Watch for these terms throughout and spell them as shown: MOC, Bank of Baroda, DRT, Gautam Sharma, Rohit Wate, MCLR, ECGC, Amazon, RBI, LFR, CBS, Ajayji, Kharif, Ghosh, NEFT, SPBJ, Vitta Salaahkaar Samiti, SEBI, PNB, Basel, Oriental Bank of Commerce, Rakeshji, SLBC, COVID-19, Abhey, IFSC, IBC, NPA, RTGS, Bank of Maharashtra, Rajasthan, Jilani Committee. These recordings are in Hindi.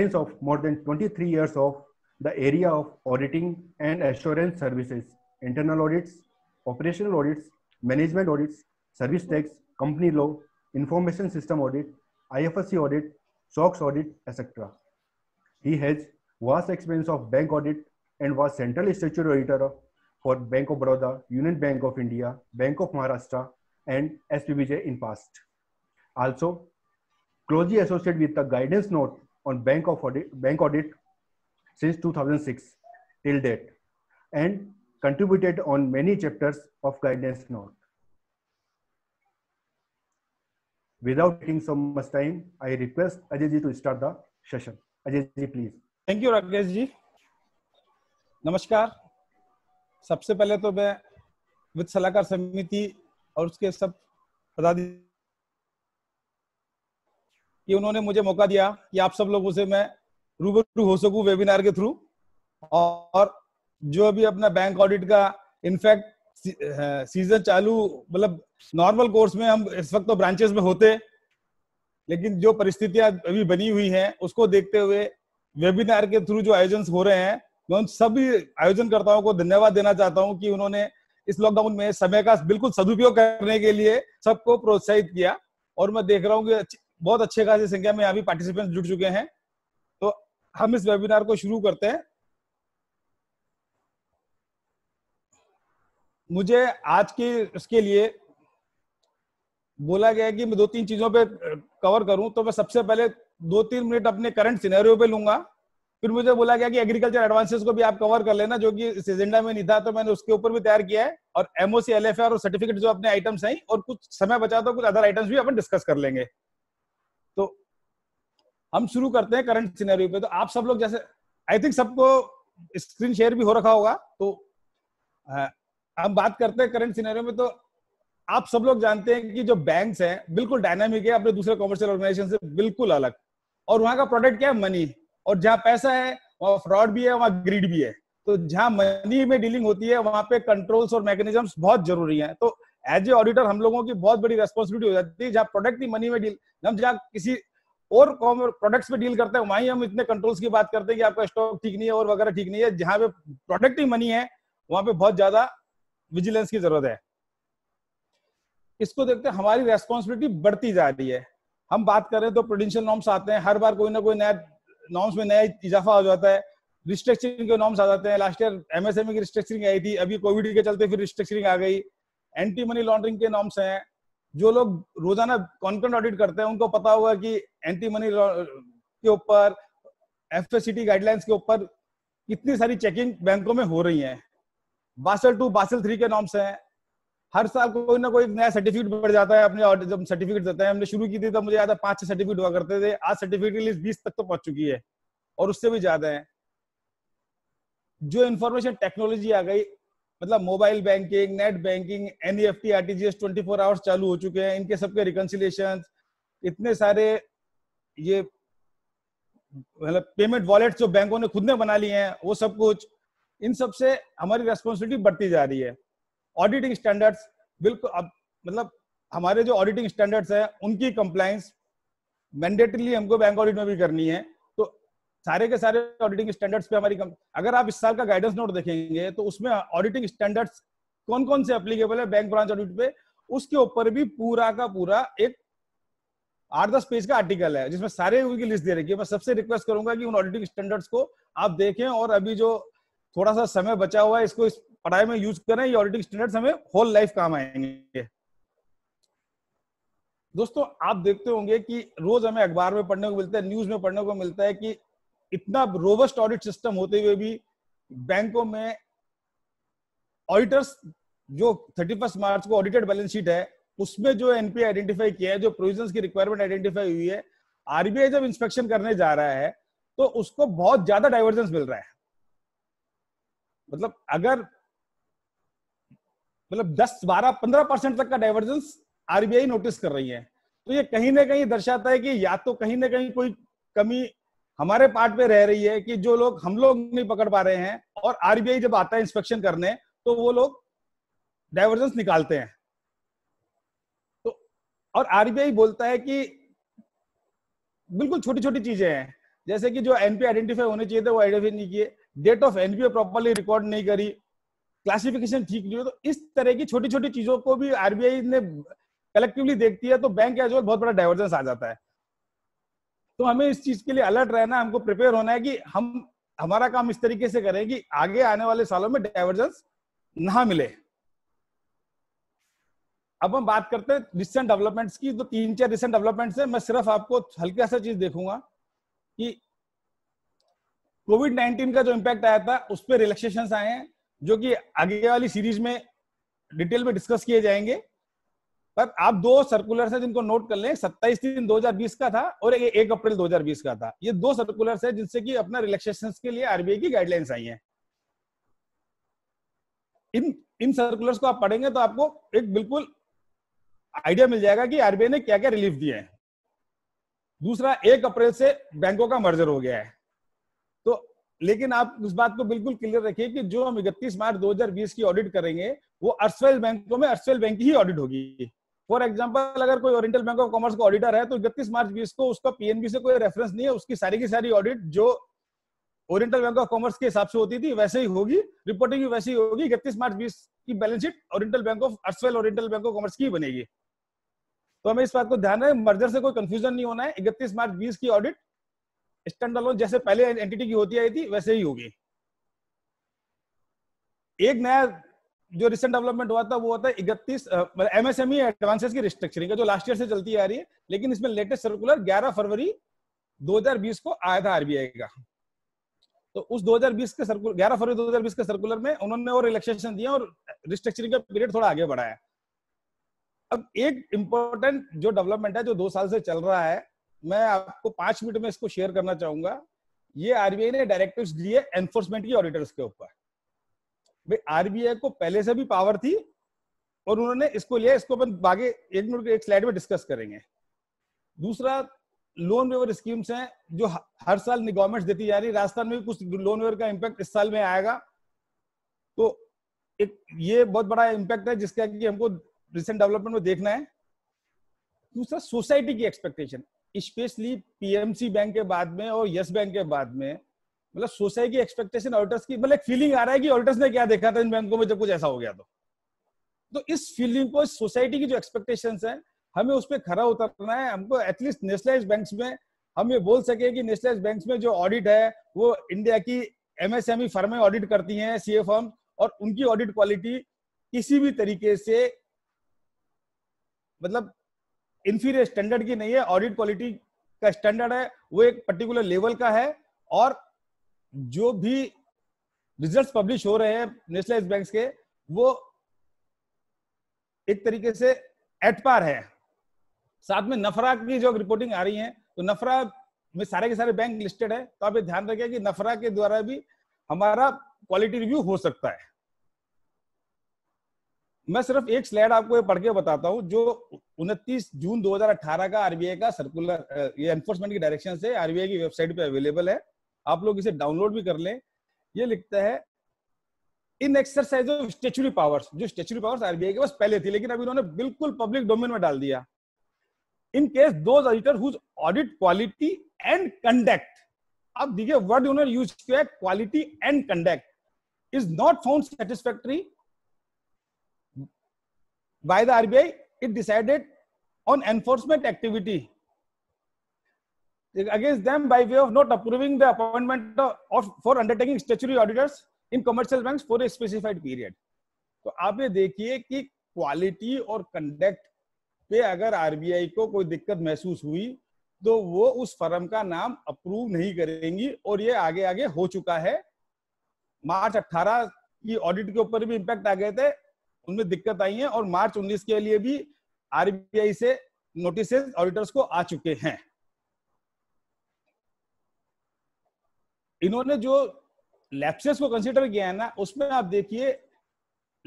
experience of more than 23 years of the area of auditing and assurance services, internal audits, operational audits, management audits, service tax, company law, information system audit, IFSC audit, SOX audit, etc. He has vast experience of bank audit and was Central Statutory Auditor for Bank of Baroda, Union Bank of India, Bank of Maharashtra and SPBJ in past. Also, closely associated with the guidance note on bank audit since 2006 till date and contributed on many chapters of guidance note. Without taking so much time, I request Ajayji to start the session. Ajayji, please. Thank you, Rakeshji. नमस्कार. सबसे पहले तो मैं वित्त सलाहकार समिति और उसके सब पदाधिकारी कि उन्होंने मुझे मौका दिया कि आप सब लोगों से मैं रूबरू हो सकूं वेबिनार के थ्रू, और जो अभी अपना बैंक ऑडिट का इनफैक्ट सीजन चालू, मतलब नॉर्मल कोर्स में हम इस वक्त तो ब्रांचेस में होते, लेकिन जो परिस्थितियां अभी बनी हुई हैं उसको देखते हुए वेबिनार के थ्रू जो आयोजन हो रहे हैं, मैं उन सभी आयोजनकर्ताओं को धन्यवाद देना चाहता हूँ कि उन्होंने इस लॉकडाउन में समय का बिल्कुल सदुपयोग करने के लिए सबको प्रोत्साहित किया, और मैं देख रहा हूँ कि बहुत अच्छे खासी संख्या में अभी पार्टिसिपेंट्स जुड़ चुके हैं। तो हम इस वेबिनार को शुरू करते हैं। मुझे आज के इसके लिए बोला गया कि मैं दो तीन चीजों पे कवर करूं, तो मैं सबसे पहले दो तीन मिनट अपने करंट सिनेरियो पे लूंगा, फिर मुझे बोला गया कि एग्रीकल्चर एडवांसेस को भी आप कवर कर लेना, जो कि इस एजेंडा में नहीं था, तो मैंने उसके ऊपर भी तैयार किया है, और एमओसी एलएफआर और सर्टिफिकेट जो अपने आइटम्स हैं, और कुछ समय बचा तो कुछ अदर आइटम्स भी अपन डिस्कस कर लेंगे। तो हम शुरू करते हैं करंट सिनेरियो पे। तो आप सब लोग, जैसे आई थिंक सबको स्क्रीन शेयर भी हो रखा होगा, तो हम बात करते हैं करंट सिनेरियो में। तो आप सब लोग जानते हैं कि जो बैंक्स हैं बिल्कुल डायनामिक है, अपने दूसरे कॉमर्शियल ऑर्गेनाइजेशन से बिल्कुल अलग, और वहां का प्रोडक्ट क्या है? मनी। और जहां पैसा है वहां फ्रॉड भी है, वहां ग्रीड भी है। तो जहां मनी में डीलिंग होती है वहां पे कंट्रोल्स और मैकेनिज्म्स बहुत जरूरी है। तो एज ए ऑडिटर हम लोगों की बहुत बड़ी रेस्पॉन्सिबिलिटी हो जाती है, जहाँ प्रोडक्ट की मनी में डील, हम जहाँ किसी और प्रोडक्ट्स में डील करते हैं वहीं हम इतने कंट्रोल्स की बात करते हैं कि आपका स्टॉक ठीक नहीं है और वगैरह ठीक नहीं है। जहाँ पे प्रोडक्ट ही मनी है वहां पे बहुत ज्यादा विजिलेंस की जरूरत है। इसको देखते हमारी रेस्पॉन्सिबिलिटी बढ़ती जा रही है। हम बात करें तो प्रोडेंशियल नॉर्म्स आते हैं, हर बार कोई ना कोई नया नॉर्म्स में नया इजाफा हो जाता है, रिस्ट्रक्चरिंग के नॉर्म्स आ जाते हैं। लास्ट ईयर एमएसएमई की रिस्ट्रक्चरिंग आई थी, अभी कोविड के चलते फिर रिस्ट्रक्चरिंग आ गई। एंटी मनी लॉन्ड्रिंग के नॉर्म्स हैं, जो लोग रोजाना कॉन्करेंट ऑडिट करते हैं उनको पता होगा कि एंटी मनी के ऊपर, एफएसीटी गाइडलाइंस के ऊपर कितनी सारी चेकिंग बैंकों में हो रही है। बासल II, बासल III के नॉर्म्स हैं, हर साल कोई ना कोई नया सर्टिफिकेट बढ़ जाता है। अपने ऑडिट जब सर्टिफिकेट देते हैं, हमने शुरू की थी तो मुझे याद है 5-6 सर्टिफिकेट हुआ करते थे, आज सर्टिफिकेट की लिस्ट 20 तक तो पहुंच चुकी है और उससे भी ज्यादा है। जो इंफॉर्मेशन टेक्नोलॉजी आ गई, मतलब mobile banking, net banking, NEFT, RTGS 24 hours चालू हो चुके हैं, इनके सबके रिकंसिलेशन, इतने सारे ये मतलब पेमेंट वॉलेट्स जो बैंकों ने खुद ने बना लिए हैं, वो सब कुछ, इन सब से हमारी रेस्पॉन्सिबिलिटी बढ़ती जा रही है। ऑडिटिंग स्टैंडर्ड्स बिल्कुल, अब मतलब हमारे जो ऑडिटिंग स्टैंडर्ड्स हैं उनकी कंप्लायंस मैंडेटरीली हमको बैंक ऑडिट में भी करनी है। सारे के सारे ऑडिटिंग स्टैंडर्ड्स पे हमारी अगर आप इस साल का गाइडेंस नोट देखेंगे तो उसमें ऑडिटिंग स्टैंडर्ड्स कौन कौन से एप्लीकेबल है बैंक ब्रांच ऑडिट पे, उसके ऊपर भी पूरा का पूरा एक 8-10 पेज का आर्टिकल है जिसमें सारे उनकी लिस्ट दे रखी है। मैं सबसे रिक्वेस्ट करूंगा कि उन ऑडिटिंग स्टैंडर्ड्स को आप देखें, और अभी जो थोड़ा सा समय बचा हुआ है इसको इस पढ़ाई में यूज करें। ये ऑडिटिंग स्टैंडर्ड्स हमें होल लाइफ काम आएंगे। दोस्तों, आप देखते होंगे कि रोज हमें अखबार में पढ़ने को मिलता है, न्यूज में पढ़ने को मिलता है कि इतना रोबस्ट ऑडिट सिस्टम होते हुए भी बैंकों में ऑडिटर्स जो 31 मार्च को ऑडिटेड बैलेंस शीट है उसमें जो एनपीए आइडेंटिफाई किया है, जो प्रोविजंस की रिक्वायरमेंट आइडेंटिफाई हुई है, आरबीआई जब इंस्पेक्शन करने जा रहा है तो उसको बहुत ज्यादा डाइवर्जेंस मिल रहा है। मतलब अगर 10-12-15% तक का डाइवर्जेंस आरबीआई नोटिस कर रही है, तो ये कहीं ना कहीं दर्शाता है कि या तो कहीं ना कहीं कोई कमी हमारे पार्ट पे रह रही है कि जो लोग हम लोग नहीं पकड़ पा रहे हैं, और आरबीआई जब आता है इंस्पेक्शन करने तो वो लोग डाइवर्जेंस निकालते हैं। तो और आरबीआई बोलता है कि बिल्कुल छोटी छोटी चीजें हैं, जैसे कि जो एनपीए आइडेंटिफाई होने चाहिए थे वो आइडेंटिफाई नहीं किए, date of NPA properly record नहीं करी, क्लासिफिकेशन ठीक नहीं हो, तो इस तरह की छोटी छोटी चीजों को भी आरबीआई ने कलेक्टिवली देखती है तो बैंक एज वेल बहुत बड़ा डाइवर्जेंस आ जाता है। तो हमें इस चीज के लिए अलर्ट रहना, हमको प्रिपेयर होना है कि हम हमारा काम इस तरीके से करें कि आगे आने वाले सालों में डाइवर्जेंस ना मिले। अब हम बात करते हैं रिसेंट डेवलपमेंट्स की। तो 3-4 रिसेंट डेवलपमेंट्स हैं, मैं सिर्फ आपको हल्का सा चीज देखूंगा कि कोविड-19 का जो इम्पैक्ट आया था उस पर रिलैक्सेशंस आए हैं जो कि आगे वाली सीरीज में डिटेल में डिस्कस किए जाएंगे। पर आप 2 सर्कुलर्स हैं जिनको नोट कर लें, 27/3/2020 का था और 1 अप्रैल 2020 का था। ये 2 सर्कुलर्स है जिनसे कि अपना रिलैक्सेशंस के लिए आरबीआई की गाइडलाइंस आई है। इन सर्कुलर्स को आप पढ़ेंगे तो आपको एक बिल्कुल आइडिया मिल जाएगा कि आरबीआई ने क्या क्या रिलीफ दिए हैं। दूसरा, 1 अप्रैल से बैंकों का मर्जर हो गया है, तो लेकिन आप इस बात को बिल्कुल क्लियर रखिए कि जो हम 31 मार्च 2020 की ऑडिट करेंगे वो अर्सवेल बैंकों में अर्सवेल बैंक की ही ऑडिट होगी। फॉर एग्जांपल, अगर कोई ओरिएंटल बैंक ऑफ कॉमर्स का ऑडिटर है तो 31 मार्च 2020 को उसका पीएनबी से कोई रेफरेंस नहीं है, उसकी सारी की सारी ऑडिट जो ओरिएंटल बैंक ऑफ कॉमर्स के हिसाब से होती थी वैसे ही होगी, रिपोर्टिंग भी वैसे ही होगी। 31 मार्च 2020 की balance sheet Oriental Bank of erstwhile Oriental Bank of Commerce की बनेगी। तो हमें इस बात को ध्यान रहे, मर्जर से कोई कंफ्यूजन नहीं होना है। 31 मार्च 2020 की ऑडिट स्टैंडअलोन जैसे पहले एंटिटी की होती आई थी वैसे ही होगी। एक नया जो रिसेंट डेवलपमेंट हुआ था वो होता है 31 एमएसएमई एडवांसेस की रिस्ट्रक्चरिंग, जो लास्ट ईयर से चलती आ रही है, लेकिन इसमें लेटेस्ट सर्कुलर 11 फरवरी 2020 को आया था आरबीआई का। तो उस 2020 के सर्कुलर 11 फरवरी 2020 के सर्कुलर में उन्होंने और रिलैक्सेशन दिया और रिस्ट्रक्चरिंग का पीरियड थोड़ा आगे बढ़ाया। अब एक इंपॉर्टेंट जो डेवलपमेंट है जो 2 साल से चल रहा है, मैं आपको 5 मिनट में इसको शेयर करना चाहूंगा। ये आरबीआई ने डायरेक्टिव्स दिए एनफोर्समेंट की ऑडिटर्स के ऊपर। भाई आरबीआई को पहले से भी पावर थी और उन्होंने इसको लिया, इसको अपन आगे एक स्लाइड में डिस्कस करेंगे। दूसरा, लोन वेवर स्कीम्स हैं जो हर साल गवर्नमेंट देती जा रही है। राजस्थान में भी कुछ लोन वेवर का इम्पैक्ट इस साल में आएगा, तो एक ये बहुत बड़ा इम्पैक्ट है जिसका कि हमको रिसेंट डेवलपमेंट में देखना है। दूसरा, सोसाइटी की एक्सपेक्टेशन, स्पेशली पीएमसी बैंक के बाद में और यस बैंक के बाद में, मतलब सोसाइटी की एक्सपेक्टेशन ऑडिटर्स की, मतलब फीलिंग आ रहा है कि ऑडिटर्स ने क्या देखा था इन बैंकों में जब कुछ ऐसा हो गया। तो इस फीलिंग को, सोसाइटी की जो एक्सपेक्टेशंस हैं, हमें उस पर खरा उतरना है। हमको एटलीस्ट नेशनलाइज बैंक्स में हम ये बोल सके कि नेशनलाइज बैंक्स में जो ऑडिट है वो इंडिया की एमएसएमई फर्में ऑडिट करती हैं, सीए फर्म, और उनकी ऑडिट क्वालिटी किसी भी तरीके से मतलब इंफीरियर स्टैंडर्ड की नहीं है। ऑडिट क्वालिटी का स्टैंडर्ड है वो एक पर्टिकुलर लेवल का है और जो भी रिजल्ट्स पब्लिश हो रहे हैं नेशनलाइज बैंक्स के वो एक तरीके से एट पार है। साथ में नफरा की जो रिपोर्टिंग आ रही है तो नफरा में सारे के सारे बैंक लिस्टेड है, तो आप ये ध्यान रखें कि नफरा के द्वारा भी हमारा क्वालिटी रिव्यू हो सकता है। मैं सिर्फ एक स्लाइड आपको ये पढ़ के बताता हूं जो 29 जून 2018 का आरबीआई का सर्कुलर, ये एनफोर्समेंट की डायरेक्शन से आरबीआई की वेबसाइट पे अवेलेबल है, आप लोग इसे डाउनलोड भी कर लें। ये लिखता है, in exercise of statutory powers, जो स्टैच्यूटरी पावर्स आरबीआई के पास पहले थी लेकिन अभी उन्होंने बिल्कुल पब्लिक डोमेन में डाल दिया, in case those auditor whose audit quality and conduct, आप देखिए वर्ड उन्होंने यूज किया quality and conduct, is not found satisfactory by the RBI, it decided on enforcement activity against them by way of not approving the appointment of for undertaking statutory auditors in commercial banks for a specified period. तो आप ये देखिए कि क्वालिटी और कंडक्ट पे अगर RBI को कोई दिक्कत महसूस हुई तो वो उस फर्म का नाम अप्रूव नहीं करेंगी और ये आगे आगे हो चुका है। मार्च 2018 की ऑडिट के ऊपर भी इम्पैक्ट आ गए थे, उनमें दिक्कत आई है, और मार्च 19 के लिए भी आरबीआई से नोटिसेस ऑडिटर्स को आ चुके हैं। इन्होंने जो लैप्सेस को कंसीडर किया है ना, उसमें आप देखिए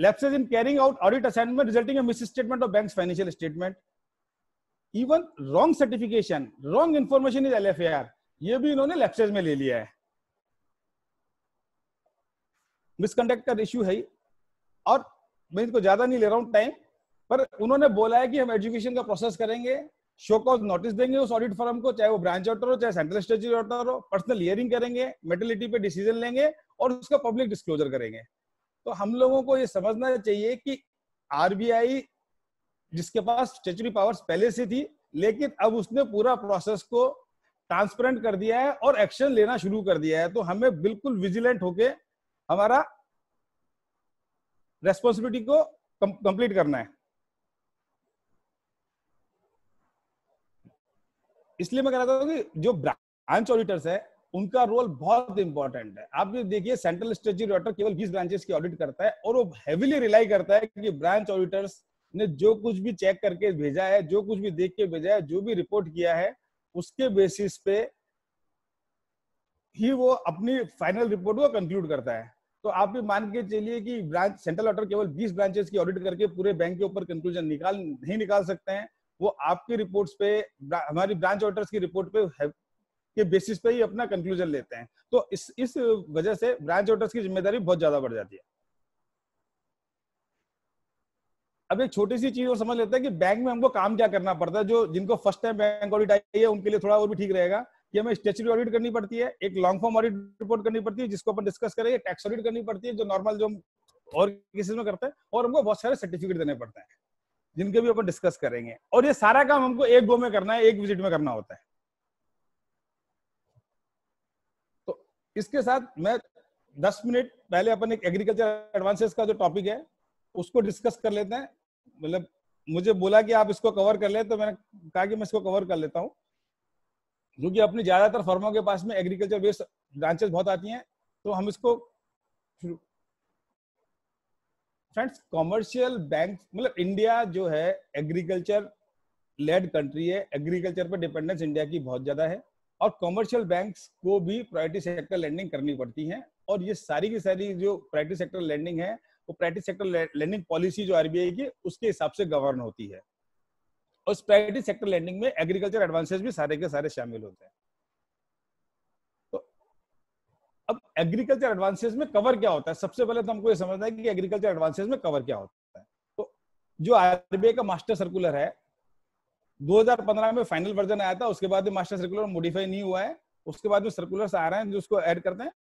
lapses in carrying out audit assignment resulting in misstatement of bank financial statement, even wrong certification, wrong information is LFR, ये भी इन्होंने लैप्सेस में ले लिया है। मिसकंडक्ट का इश्यू है और मैं इनको ज्यादा नहीं ले रहा हूं टाइम, पर उन्होंने बोला है कि हम एजुकेशन का प्रोसेस करेंगे, शो कॉज नोटिस देंगे उस ऑडिट फर्म को, चाहे वो ब्रांच ऑडिटर हो चाहे सेंट्रल स्टैट्यूटरी ऑडिटर हो, पर्सनल हियरिंग करेंगे, मेटलिटी पे डिसीजन लेंगे और उसका पब्लिक डिस्क्लोजर करेंगे। तो हम लोगों को ये समझना चाहिए कि आरबीआई जिसके पास स्टैट्यूटरी पावर्स पहले से थी, लेकिन अब उसने पूरा प्रोसेस को ट्रांसपेरेंट कर दिया है और एक्शन लेना शुरू कर दिया है। तो हमें बिल्कुल विजिलेंट होके हमारा रेस्पॉन्सिबिलिटी को कंप्लीट करना है। इसलिए मैं कह रहा था कि जो ब्रांच ऑडिटर्स है उनका रोल बहुत इंपॉर्टेंट है। आप ये देखिए, सेंट्रल स्टैट्यूटरी ऑडिटर केवल 20 ब्रांचेस की ऑडिट करता है और वो हेवीली रिलाई करता है कि ब्रांच ऑडिटर्स ने जो कुछ भी चेक करके भेजा है, जो कुछ भी देख के भेजा है, जो भी रिपोर्ट किया है, उसके बेसिस पे ही वो अपनी फाइनल रिपोर्ट को कंक्लूड करता है। तो आप भी मान के चलिए कि ब्रांच सेंट्रल ऑडिटर केवल 20 ब्रांचेस की ऑडिट करके पूरे बैंक के ऊपर कंक्लूजन नहीं निकाल सकते हैं। वो आपकी रिपोर्ट्स पे, हमारी ब्रांच ऑडिटर्स की रिपोर्ट पे के बेसिस पे ही अपना कंक्लूजन लेते हैं। तो इस वजह से ब्रांच ऑडिटर्स की जिम्मेदारी बहुत ज्यादा बढ़ जाती है। अब एक छोटी सी चीज और समझ लेते हैं कि बैंक में हमको काम क्या करना पड़ता है। जो जिनको फर्स्ट टाइम बैंक ऑडिट आई है उनके लिए थोड़ा और भी ठीक रहेगा कि हमें स्टैट्यूटरी ऑडिट करनी पड़ती है, एक लॉन्ग फॉर्म ऑडिट रिपोर्ट करनी पड़ती है जिसको अपन डिस्कस करेंगे, टैक्स ऑडिट करनी पड़ती है जो नॉर्मल जो हम और केसेस में करते हैं, और हमको बहुत सारे सर्टिफिकेट देने पड़ते हैं जिनके भी अपन डिस्कस करेंगे। और ये सारा काम हमको एक गो में करना है, एक विजिट में करना होता है। तो इसके साथ मैं 10 मिनट पहले अपन एक एग्रीकल्चर एडवांसेस का जो टॉपिक है उसको डिस्कस कर लेते हैं। मतलब मुझे बोला कि आप इसको कवर कर ले, तो मैंने कहा कि मैं इसको कवर कर लेता हूं, क्योंकि अपनी ज्यादातर फर्मों के पास में एग्रीकल्चर बेस्ड ब्रांचेस बहुत आती हैं। तो हम इसको फ्रेंड्स, कॉमर्शियल बैंक मतलब इंडिया जो है एग्रीकल्चर लेड कंट्री है, एग्रीकल्चर पर डिपेंडेंस इंडिया की बहुत ज्यादा है और कॉमर्शियल बैंक्स को भी प्रायोरिटी सेक्टर लेंडिंग करनी पड़ती है। और ये सारी की सारी जो प्रायोरिटी सेक्टर लेंडिंग है वो प्रायोरिटी सेक्टर लैंडिंग पॉलिसी जो आरबीआई की उसके हिसाब से गवर्न होती है। उस प्रायोरिटी सेक्टर लैंडिंग में एग्रीकल्चर एडवांसेस भी सारे के सारे शामिल होते हैं। तो अब एग्रीकल्चर एडवांसेस में कवर क्या होता है, सबसे पहले तो हमको ये समझना है कि एग्रीकल्चर एडवांसेस में कवर क्या होता है। तो जो आरबीआई का मास्टर सर्कुलर है 2015 में फाइनल वर्जन आया था, उसके बाद मास्टर सर्कुलर मॉडिफाई नहीं हुआ है, उसके बाद सर्कुलर आ रहे हैं जो उसको ऐड करते हैं।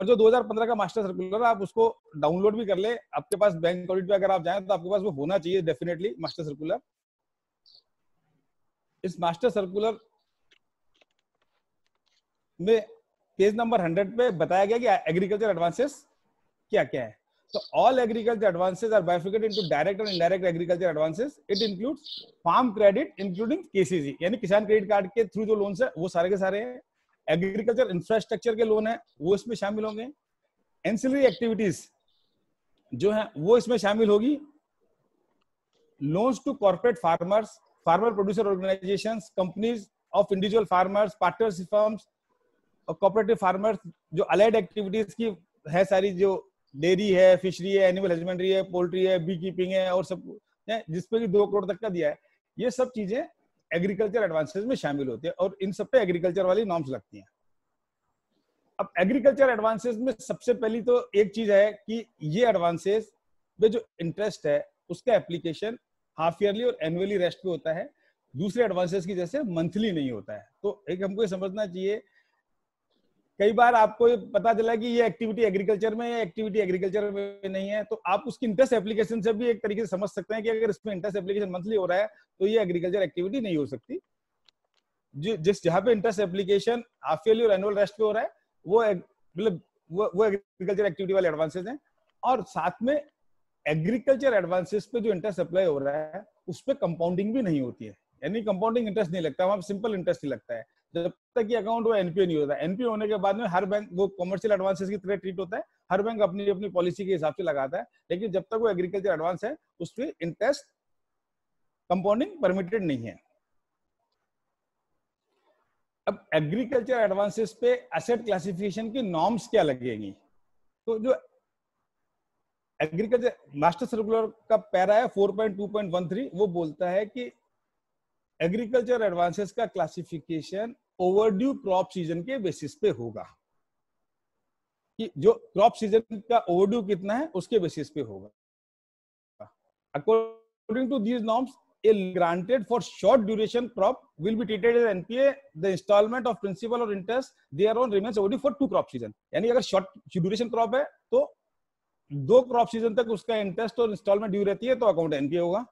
और जो 2015 का मास्टर सर्कुलर आप उसको डाउनलोड भी कर ले, आपके पास बैंक ऑडिट पे अगर आप जाएं तो आपके पास वो होना चाहिए डेफिनेटली मास्टर सर्कुलर। इस मास्टर सर्कुलर में पेज नंबर 100 पे बताया गया कि एग्रीकल्चर एडवांसेस क्या क्या है। तो all agriculture advances are bifurcated into direct और indirect agriculture advances. It includes farm credit including KCC, यानी किसान क्रेडिट कार्ड के थ्रू जो लोन्स है वो सारे के सारे हैं। एग्रीकल्चर इंफ्रास्ट्रक्चर के लोन है वो इसमें शामिल होंगे। एंसिलरी एक्टिविटीज जो है वो इसमें शामिल होगी। Loans to corporate farmers, farmer producer organisations, companies of individual farmers, partnership firms और कॉर्पोरेटिव फार्मर्स, जो अलाइड एक्टिविटीज की है सारी, जो डेयरी है, फिशरी है, एनिमल हस्बेंड्री है, पोल्ट्री है, बी कीपिंग है और सब, जिसपे कि 2 करोड़ तक का दिया है। ये सब चीजें एग्रीकल्चर एडवांसेस में शामिल होते हैं और इन सब पे एग्रीकल्चर वाली नॉर्म्स लगती हैं। अब एग्रीकल्चर एडवांसेस में सबसे पहली तो एक चीज है कि ये एडवांसेस पे जो इंटरेस्ट है उसका एप्लीकेशन हाफ ईयरली और एनुअली रेस्ट पे होता है, दूसरे एडवांसेस की जैसे मंथली नहीं होता है। तो एक हमको ये समझना चाहिए, कई बार आपको ये पता चला कि ये एक्टिविटी एग्रीकल्चर में है, एक्टिविटी एग्रीकल्चर में नहीं है, तो आप उसकी इंटरेस्ट एप्लीकेशन से भी एक तरीके से समझ सकते हैं कि अगर इसमें इंटरेस्ट एप्लीकेशन मंथली हो रहा है तो ये एग्रीकल्चर एक्टिविटी नहीं हो सकती। जहाँ पे इंटरेस्ट एप्लीकेशन हाफ ईयरली और एनुअल रेस्ट पे हो रहा है वो मतलब वो एग्रीकल्चर एक्टिविटी वाले एडवांसेज है। और साथ में एग्रीकल्चर एडवांसेज पे जो इंटरेस्ट अप्लाई हो रहा है उस पर कंपाउंडिंग भी नहीं होती है, यानी कंपाउंडिंग इंटरेस्ट नहीं लगता, वहां सिंपल इंटरेस्ट ही लगता है जब तक ये अकाउंट वो एनपीए नहीं होता। एनपीए होने के बाद में हर बैंक वो कॉमर्शियल एडवांसेस की तरह ट्रीट होता है, हर बैंक अपनी अपनी पॉलिसी के हिसाब से लगाता है, लेकिन जब तक वो एग्रीकल्चर एडवांस है उस पर इंटरेस्ट कंपाउंडिंग परमिटेड नहीं है। अब एग्रीकल्चर एडवांसेस पे एसेट क्लासिफिकेशन की नॉर्म्स क्या लगेगी, तो जो एग्रीकल्चर मास्टर सर्कुलर का पैरा है 4.2.13 वो बोलता है कि एग्रीकल्चर एडवांसेस का क्लासिफिकेशन ओवरड्यू क्रॉप सीजन के बेसिस पे होगा, कि जो क्रॉप सीजन का ओवरड्यू कितना है उसके बेसिस पे होगा। According to these norms a granted for short duration crop will be treated as NPA. The installment of principal or interest thereon remains overdue for 2 crop season. यानी अगर short duration crop है तो 2 crop season तक उसका interest और installment due रहती है तो account NPA होगा.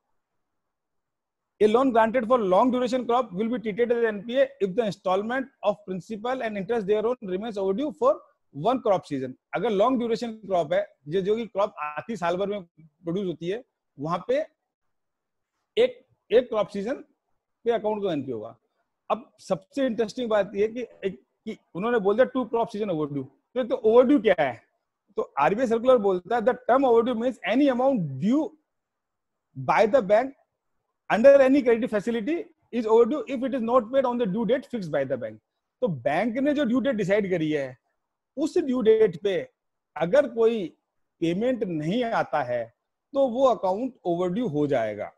A loan granted for long duration crop will be treated as NPA if the installment of principal and interest thereon remains overdue for 1 crop season. अगर long duration crop है जो कि crop आती साल भर में produce होती है वहां पे एक क्रॉप सीजन पे अकाउंट को एनपी होगा. अब सबसे इंटरेस्टिंग बात यह कि उन्होंने बोल दिया 2 crop season ओवरड्यू. तो ओवरड्यू क्या है? तो आरबीआई सर्कुलर बोलता है the term overdue means any amount due by the bank under any credit facility is overdue if it is not paid on the due date fix by the bank. तो बैंक ने जो ड्यू डेट डिसाइड करी है उस ड्यू डेट पे अगर कोई पेमेंट नहीं आता है तो वो अकाउंट ओवरड्यू हो जाएगा.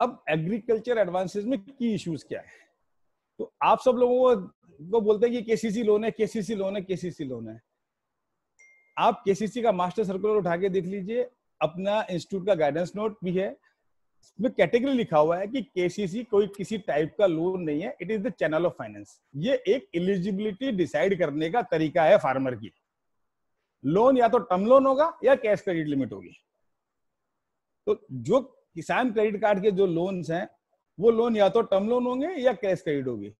अब एग्रीकल्चर एडवांसेस में की इश्यूज क्या है? तो आप सब लोगों को बोलते हैं कि केसीसी लोन है, केसीसी लोन है, केसीसी लोन है. आप केसीसी का मास्टर सर्कुलर उठा के देख लीजिए, अपना इंस्टीट्यूट का गाइडेंस नोट भी है, इसमें कैटेगरी लिखा हुआ है कि केसीसी कोई किसी टाइप का लोन नहीं है, it is the channel of finance. ये एक एलिजिबिलिटी डिसाइड करने का तरीका है फार्मर की. लोन या तो टर्म लोन होगा या कैश क्रेडिट लिमिट होगी. तो जो किसान क्रेडिट कार्ड के जो लोन्स हैं वो लोन या तो टर्म लोन होंगे या कैश क्रेडिट होगी.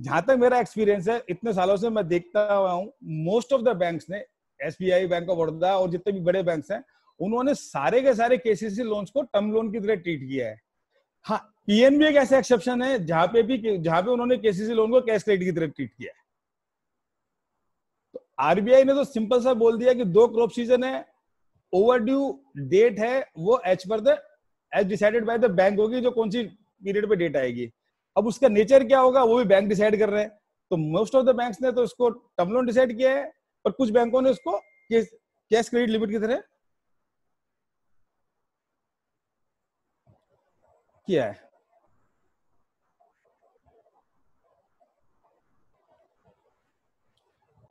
जहां तक मेरा एक्सपीरियंस है, इतने सालों से मैं देखता हुआ हूँ, मोस्ट ऑफ द बैंक्स ने, एसबीआई, बैंक ऑफ बड़ौदा और जितने भी बड़े बैंक्स हैं, उन्होंने सारे के सारे केसीसी लोन्स को टर्म लोन की तरह ट्रीट किया है. हाँ, पीएनबी एक ऐसा एक्सेप्शन है जहां पे उन्होंने केसीसी लोन को कैश क्रेडिट की तरह ट्रीट किया है. तो आरबीआई ने तो सिंपल सा बोल दिया कि 2 crop season है, ओवरड्यू डेट है वो एच पर the as decided by the bank होगी, जो कौन सी पीरियड पे डेट आएगी. अब उसका नेचर क्या होगा वो भी बैंक डिसाइड कर रहे हैं. तो मोस्ट ऑफ द बैंक्स ने तो इसको टर्म लोन डिसाइड किया है और कुछ बैंकों ने इसको कैश क्रेडिट लिमिट की तरह किया है.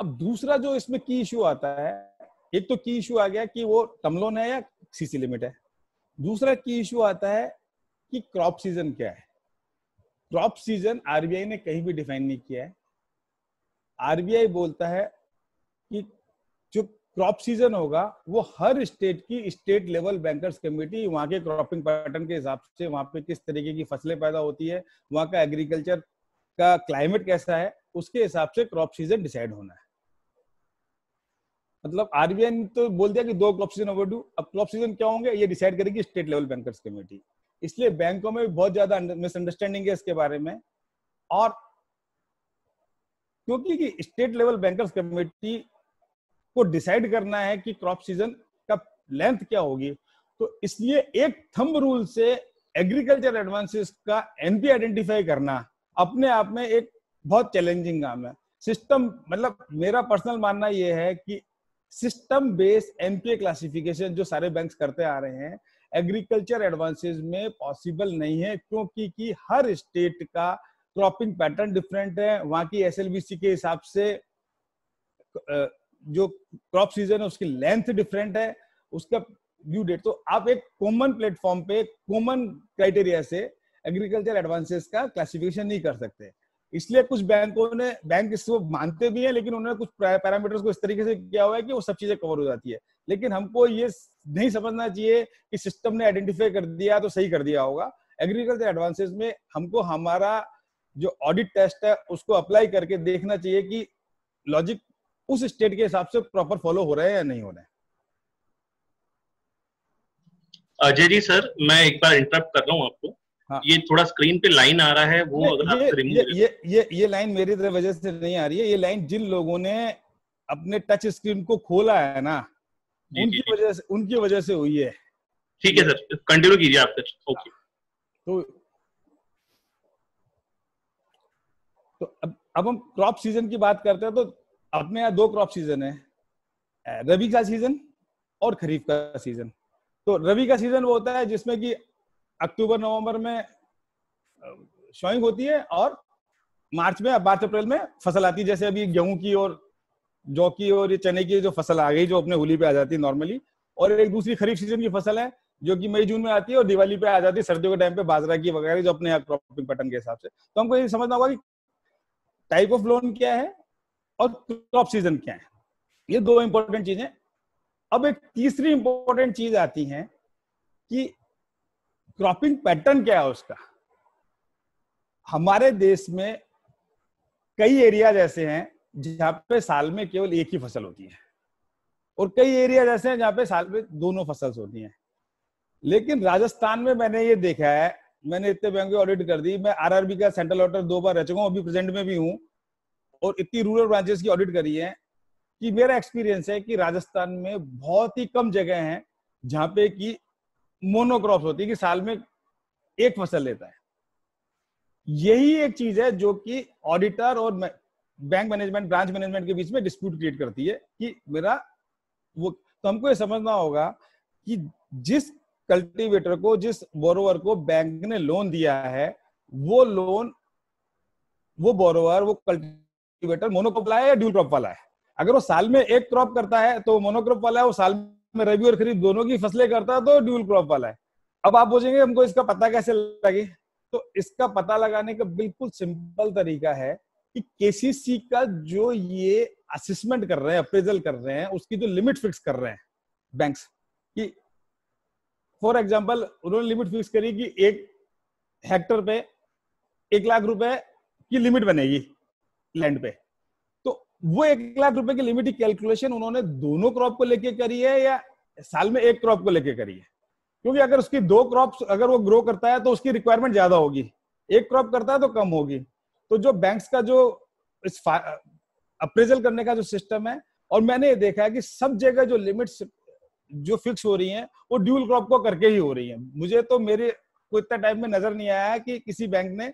अब दूसरा जो इसमें की इश्यू आता है, एक तो की इश्यू आ गया कि वो टर्म लोन है या सीसी लिमिट है. दूसरा की इश्यू आता है कि क्रॉप सीजन क्या है. क्रॉप सीजन आरबीआई ने कहीं भी डिफाइन नहीं किया है. आरबीआई बोलता है कि जो क्रॉप सीजन होगा वो हर स्टेट की स्टेट लेवल बैंकर्स कमेटी वहां के क्रॉपिंग पैटर्न के हिसाब से, वहां पे किस तरीके की फसलें पैदा होती है, वहां का एग्रीकल्चर का क्लाइमेट कैसा है, उसके हिसाब से क्रॉप सीजन डिसाइड होना है. मतलब आरबीआई ने तो बोल दिया कि 2 crop season ओवरड्यू. अब क्रॉप सीजन क्या होंगे ये डिसाइड करेगी स्टेट लेवल बैंकर्स कमेटी. इसलिए बैंकों में बहुत ज्यादा मिसअंडरस्टैंडिंग है इसके बारे में. और क्योंकि स्टेट लेवल बैंकर्स कमेटी को डिसाइड करना है कि क्रॉप सीजन का लेंथ क्या होगी, तो इसलिए एक थंब रूल से एग्रीकल्चर एडवांसेस का एनपी आइडेंटिफाई करना अपने आप में एक बहुत चैलेंजिंग काम है. सिस्टम, मतलब मेरा पर्सनल मानना यह है कि सिस्टम बेस्ड एनपीए क्लासिफिकेशन जो सारे बैंक्स करते आ रहे हैं एग्रीकल्चर एडवांसेस में पॉसिबल नहीं है, क्योंकि कि हर स्टेट का क्रॉपिंग पैटर्न डिफरेंट है, वहां की एसएलबीसी के हिसाब से जो क्रॉप सीजन है उसकी लेंथ डिफरेंट है, उसका ड्यू डेट. तो आप एक कॉमन प्लेटफॉर्म पे कॉमन क्राइटेरिया से एग्रीकल्चर एडवांसेस का क्लासिफिकेशन नहीं कर सकते. इसलिए कुछ बैंक इसको मानते भी हैं, लेकिन उन्होंने कुछ पैरामीटर्स को इस तरीके से किया हुआ है कि वो सब चीजें कवर हो जाती है. लेकिन हमको ये नहीं समझना चाहिए कि सिस्टम ने आइडेंटिफाई कर दिया तो सही कर दिया होगा. एग्रीकल्चर एडवांसेस में हमको हमारा जो ऑडिट टेस्ट है उसको अप्लाई करके देखना चाहिए कि लॉजिक उस स्टेट के हिसाब से प्रॉपर फॉलो हो रहे हैं या नहीं हो रहे हैं. अजय जी सर, मैं एक बार इंटरप्ट कर रहा हूँ आपको. हाँ. ये थोड़ा स्क्रीन पे लाइन आ रहा है, वो अगर ये लाइन मेरी तरह वजह से नहीं आ रही है. ये लाइन जिन लोगों ने अपने टच स्क्रीन को खोला है ना, उनकी वजह से हुई है. ठीक है सर, कंटिन्यू कीजिए आप सर. ओके. तो अब हम क्रॉप सीजन की बात करते हैं. तो अपने यहाँ 2 crop season है, रबी का सीजन और खरीफ का सीजन. तो रबी का सीजन वो होता है जिसमें कि अक्टूबर नवंबर में शॉइंग होती है और मार्च अप्रैल में फसल आती है. जैसे अभी गेहूं की और जौ की और ये चने की जो फसल आ गई, जो अपने होली पे आ जाती है नॉर्मली, और एक दूसरी खरीफ सीजन की फसल है जो कि मई जून में आती है और दिवाली पे आ जाती है सर्दियों के टाइम पे बाजरा की वगैरह जो अपने यहाँ क्रॉपिंग पैटर्न के हिसाब से। तो हमको ये समझना होगा कि टाइप ऑफ लोन क्या है और क्रॉप सीजन क्या है, ये दो इंपॉर्टेंट चीजें। अब एक तीसरी इंपॉर्टेंट चीज आती है कि क्रॉपिंग पैटर्न क्या है उसका। हमारे देश में कई एरियाज ऐसे हैं जहां पे साल में केवल एक ही फसल होती है और कई एरियाज ऐसे हैं जहां पे साल में दोनों फसल होती हैं। लेकिन राजस्थान में मैंने ये देखा है, मैंने इतने बैंक ऑडिट कर दी, मैं आरआरबी का सेंट्रल ऑडिटर 2 बार रह चुका हूँ, अभी प्रेजेंट में भी हूँ और इतनी रूरल ब्रांचेस की ऑडिट करी है कि मेरा एक्सपीरियंस है कि राजस्थान में बहुत ही कम जगह है जहाँ पे कि मोनोक्रॉप होती है कि साल में एक फसल लेता है। यही एक चीज है जो कि ऑडिटर और बैंक मैनेजमेंट, ब्रांच मैनेजमेंट के बीच में डिस्प्यूट क्रिएट करती है कि मेरा वो। तो हमको ये समझना होगा कि जिस कल्टीवेटर को, जिस बोरोवर को बैंक ने लोन दिया है, वो लोन, वो बोरोवर, वो कल्टीवेटर मोनोक्रॉप वाला है या ड्यूल क्रॉप वाला है। अगर वो साल में एक क्रॉप करता है तो मोनोक्रॉप वाला है, वो साल में रबी और खरीफ दोनों की फसलें करता है तो ड्यूल क्रॉप वाला है। अब आप पूछेंगे हमको इसका पता कैसे लगे, तो इसका पता लगाने का बिल्कुल सिंपल तरीका है कि केसीसी का जो ये असेसमेंट कर रहे हैं, अप्रेजल कर रहे हैं, उसकी जो लिमिट फिक्स कर रहे हैं बैंक्स की, फॉर एग्जाम्पल उन्होंने लिमिट फिक्स करी कि 1 हेक्टर पे 1 लाख रुपए की लिमिट बनेगी लैंड पे। तो वो 1 लाख रुपए की लिमिट की कैलकुलेशन उन्होंने दोनों क्रॉप को लेके करी है या साल में एक क्रॉप को लेके करी है, क्योंकि अगर उसकी 2 क्रॉप्स अगर वो ग्रो करता है तो उसकी रिक्वायरमेंट ज्यादा होगी, 1 क्रॉप करता है तो कम होगी। तो जो बैंक्स का जो इस अप्रेजल करने का जो सिस्टम है, और मैंने ये देखा है कि सब जगह जो लिमिट्स जो फिक्स हो रही हैं वो ड्यूल क्रॉप को करके ही हो रही हैं। मुझे तो मेरे को इतना टाइम में नजर नहीं आया कि किसी बैंक ने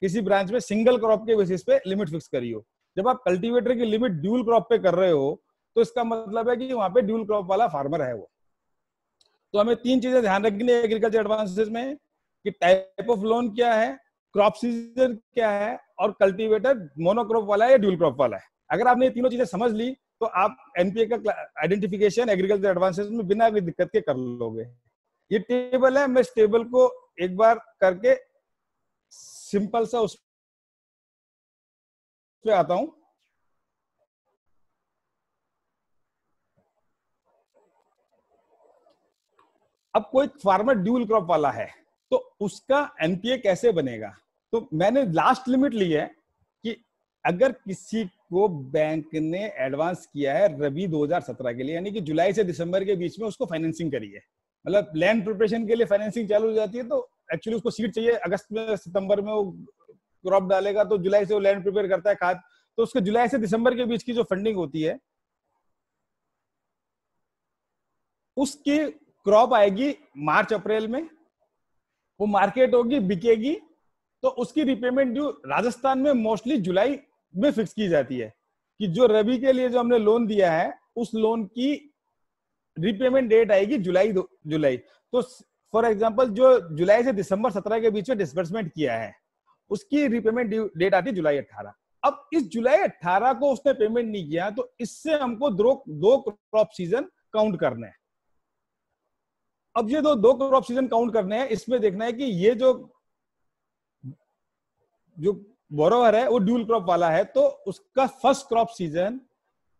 किसी ब्रांच में सिंगल क्रॉप के बेसिस पे लिमिट फिक्स करी हो। जब आप कल्टीवेटर की लिमिट ड्यूल क्रॉप पे कर रहे हो तो इसका मतलब है कि वहां पे ड्यूल क्रॉप वाला फार्मर है वो। तो हमें 3 चीजें ध्यान रखनी है एग्रीकल्चर एडवांसेस में कि टाइप ऑफ लोन क्या है, क्रॉप सीजन क्या है और कल्टीवेटर मोनोक्रॉप वाला है या ड्यूल क्रॉप वाला है। अगर आपने 3 चीजें समझ ली तो आप एनपीए का आइडेंटिफिकेशन एग्रीकल्चर एडवांसेस में बिना कोई दिक्कत के कर लोगे। ये टेबल है, मैं इस टेबल को एक बार करके सिंपल सा उस पे आता हूं। अब कोई फार्मर ड्यूल क्रॉप वाला है तो उसका एनपीए कैसे बनेगा? तो मैंने लास्ट लिमिट ली है कि अगर किसी को बैंक ने एडवांस किया है रबी 2017 के लिए, यानी कि जुलाई से दिसंबर के बीच में उसको फाइनेंसिंग करी है, मतलब लैंड प्रिपरेशन के लिए फाइनेंसिंग चालू हो जाती है तो एक्चुअली उसको सीड चाहिए, अगस्त में सितंबर में वो क्रॉप डालेगा तो जुलाई से वो लैंड प्रिपेयर करता है खाद, तो उसके जुलाई से दिसंबर के बीच की जो फंडिंग होती है उसकी क्रॉप आएगी मार्च अप्रैल में, वो मार्केट होगी, बिकेगी, तो उसकी रिपेमेंट ड्यू राजस्थान में मोस्टली जुलाई में फिक्स की जाती है कि जो रबी के लिए जो हमने लोन दिया है उस लोन की रिपेमेंट डेट आएगी जुलाई। तो फॉर एग्जांपल जो जुलाई से दिसंबर 17 के बीच में डिसबर्समेंट किया है उसकी रिपेमेंट डेट आती है जुलाई 18। अब इस जुलाई 18 को उसने पेमेंट नहीं किया तो इससे हमको 2 क्रॉप सीजन काउंट करने हैं। अब ये 2 क्रॉप सीजन काउंट करने हैं, इसमें देखना है कि ये जो बोरोवर है वो ड्यूल क्रॉप वाला है तो उसका फर्स्ट क्रॉप सीजन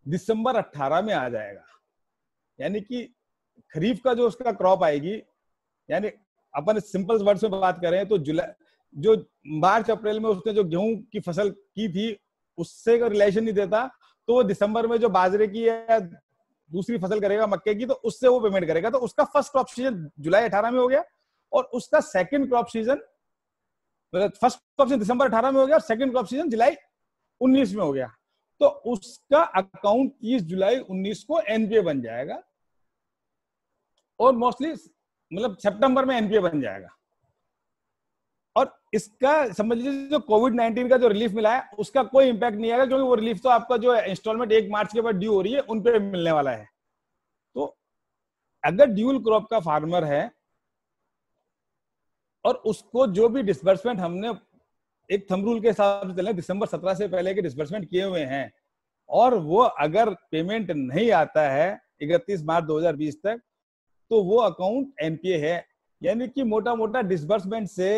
दिसंबर 18 में आ जाएगा, यानी कि खरीफ का जो उसका क्रॉप आएगी, यानी अपन सिंपल वर्ड्स में बात करें तो जुलाई जो मार्च अप्रैल में उसने जो गेहूं की फसल की थी उससे का रिलेशन नहीं देता, तो वो दिसंबर में जो बाजरे की या दूसरी फसल करेगा मक्के की तो उससे वो पेमेंट करेगा। तो उसका फर्स्ट क्रॉप सीजन जुलाई 18 में हो गया और उसका second crop season, first crop season December 18 में हो गया और सेकंड क्रॉप सीजन जुलाई 19 में हो गया, तो उसका अकाउंट 30 जुलाई 19 को एनपीए बन जाएगा और मोस्टली मतलब सितंबर में एनपीए बन जाएगा। और इसका समझ लीजिए जो कोविड-19 का जो रिलीफ मिला है उसका कोई इंपैक्ट नहीं आएगा क्योंकि वो रिलीफ तो आपका जो इंस्टॉलमेंट 1 मार्च के बाद ड्यू हो रही है उन पे मिलने वाला है। तो अगर ड्यूल क्रॉप का फार्मर है और उसको जो भी डिसबर्समेंट हमने एक थंब रूल के हिसाब से चले दिसंबर 17 से पहले के डिसबर्समेंट किए हुए हैं और वो अगर पेमेंट नहीं आता है 31 मार्च 2020 तक तो वो अकाउंट एनपीए है। यानी कि मोटा मोटा डिसबर्समेंट से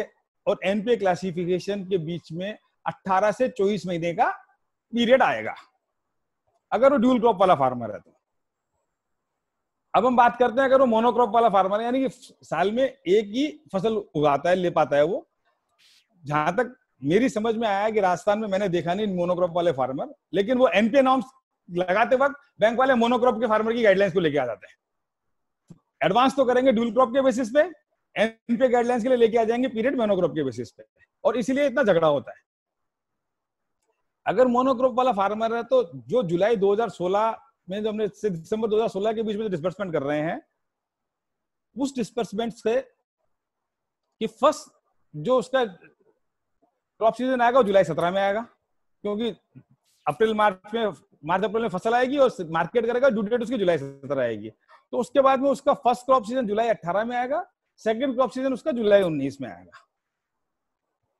और एनपीए क्लासिफिकेशन के बीच में 18 से 24 महीने का पीरियड आएगा अगर वो ड्यूल क्रॉप वाला फार्मर है तो। अब हम बात करते हैं अगर वो मोनोक्रॉप वाला फार्मर है, यानी कि साल में एक ही फसल उगाता है, ले पाता है वो। जहां तक मेरी समझ में आया कि राजस्थान में मैंने देखा नहीं मोनोक्रॉप वाले फार्मर, लेकिन वो एनपीए नॉर्म्स लगाते वक्त बैंक वाले मोनोक्रॉप के फार्मर की गाइडलाइंस को लेके आ जाते हैं। एडवांस तो करेंगे ड्यूल क्रॉप के बेसिस पे, एनपीए गाइडलाइंस के लिए लेके आ जाएंगे पीरियड मोनोक्रॉप के बेसिस पे, और इसीलिए इतना झगड़ा होता है। अगर मोनोक्रॉप वाला फार्मर है तो जो जुलाई 2016 में जो हमने दिसंबर 2016 के बीच में डिस्बर्समेंट कर रहे हैं, उस डिस्बर्समेंट से कि फर्स्ट जो उसका क्रॉप सीजन आएगा वो जुलाई 17 में आएगा, क्योंकि मार्च अप्रैल में फसल आएगी और मार्केट करेगा, ड्यू डेट उसकी जुलाई 17 आएगी। तो उसके बाद में उसका फर्स्ट क्रॉप सीजन जुलाई 18 में आएगा, सेकंड क्रॉप सीजन उसका जुलाई 19 में आएगा।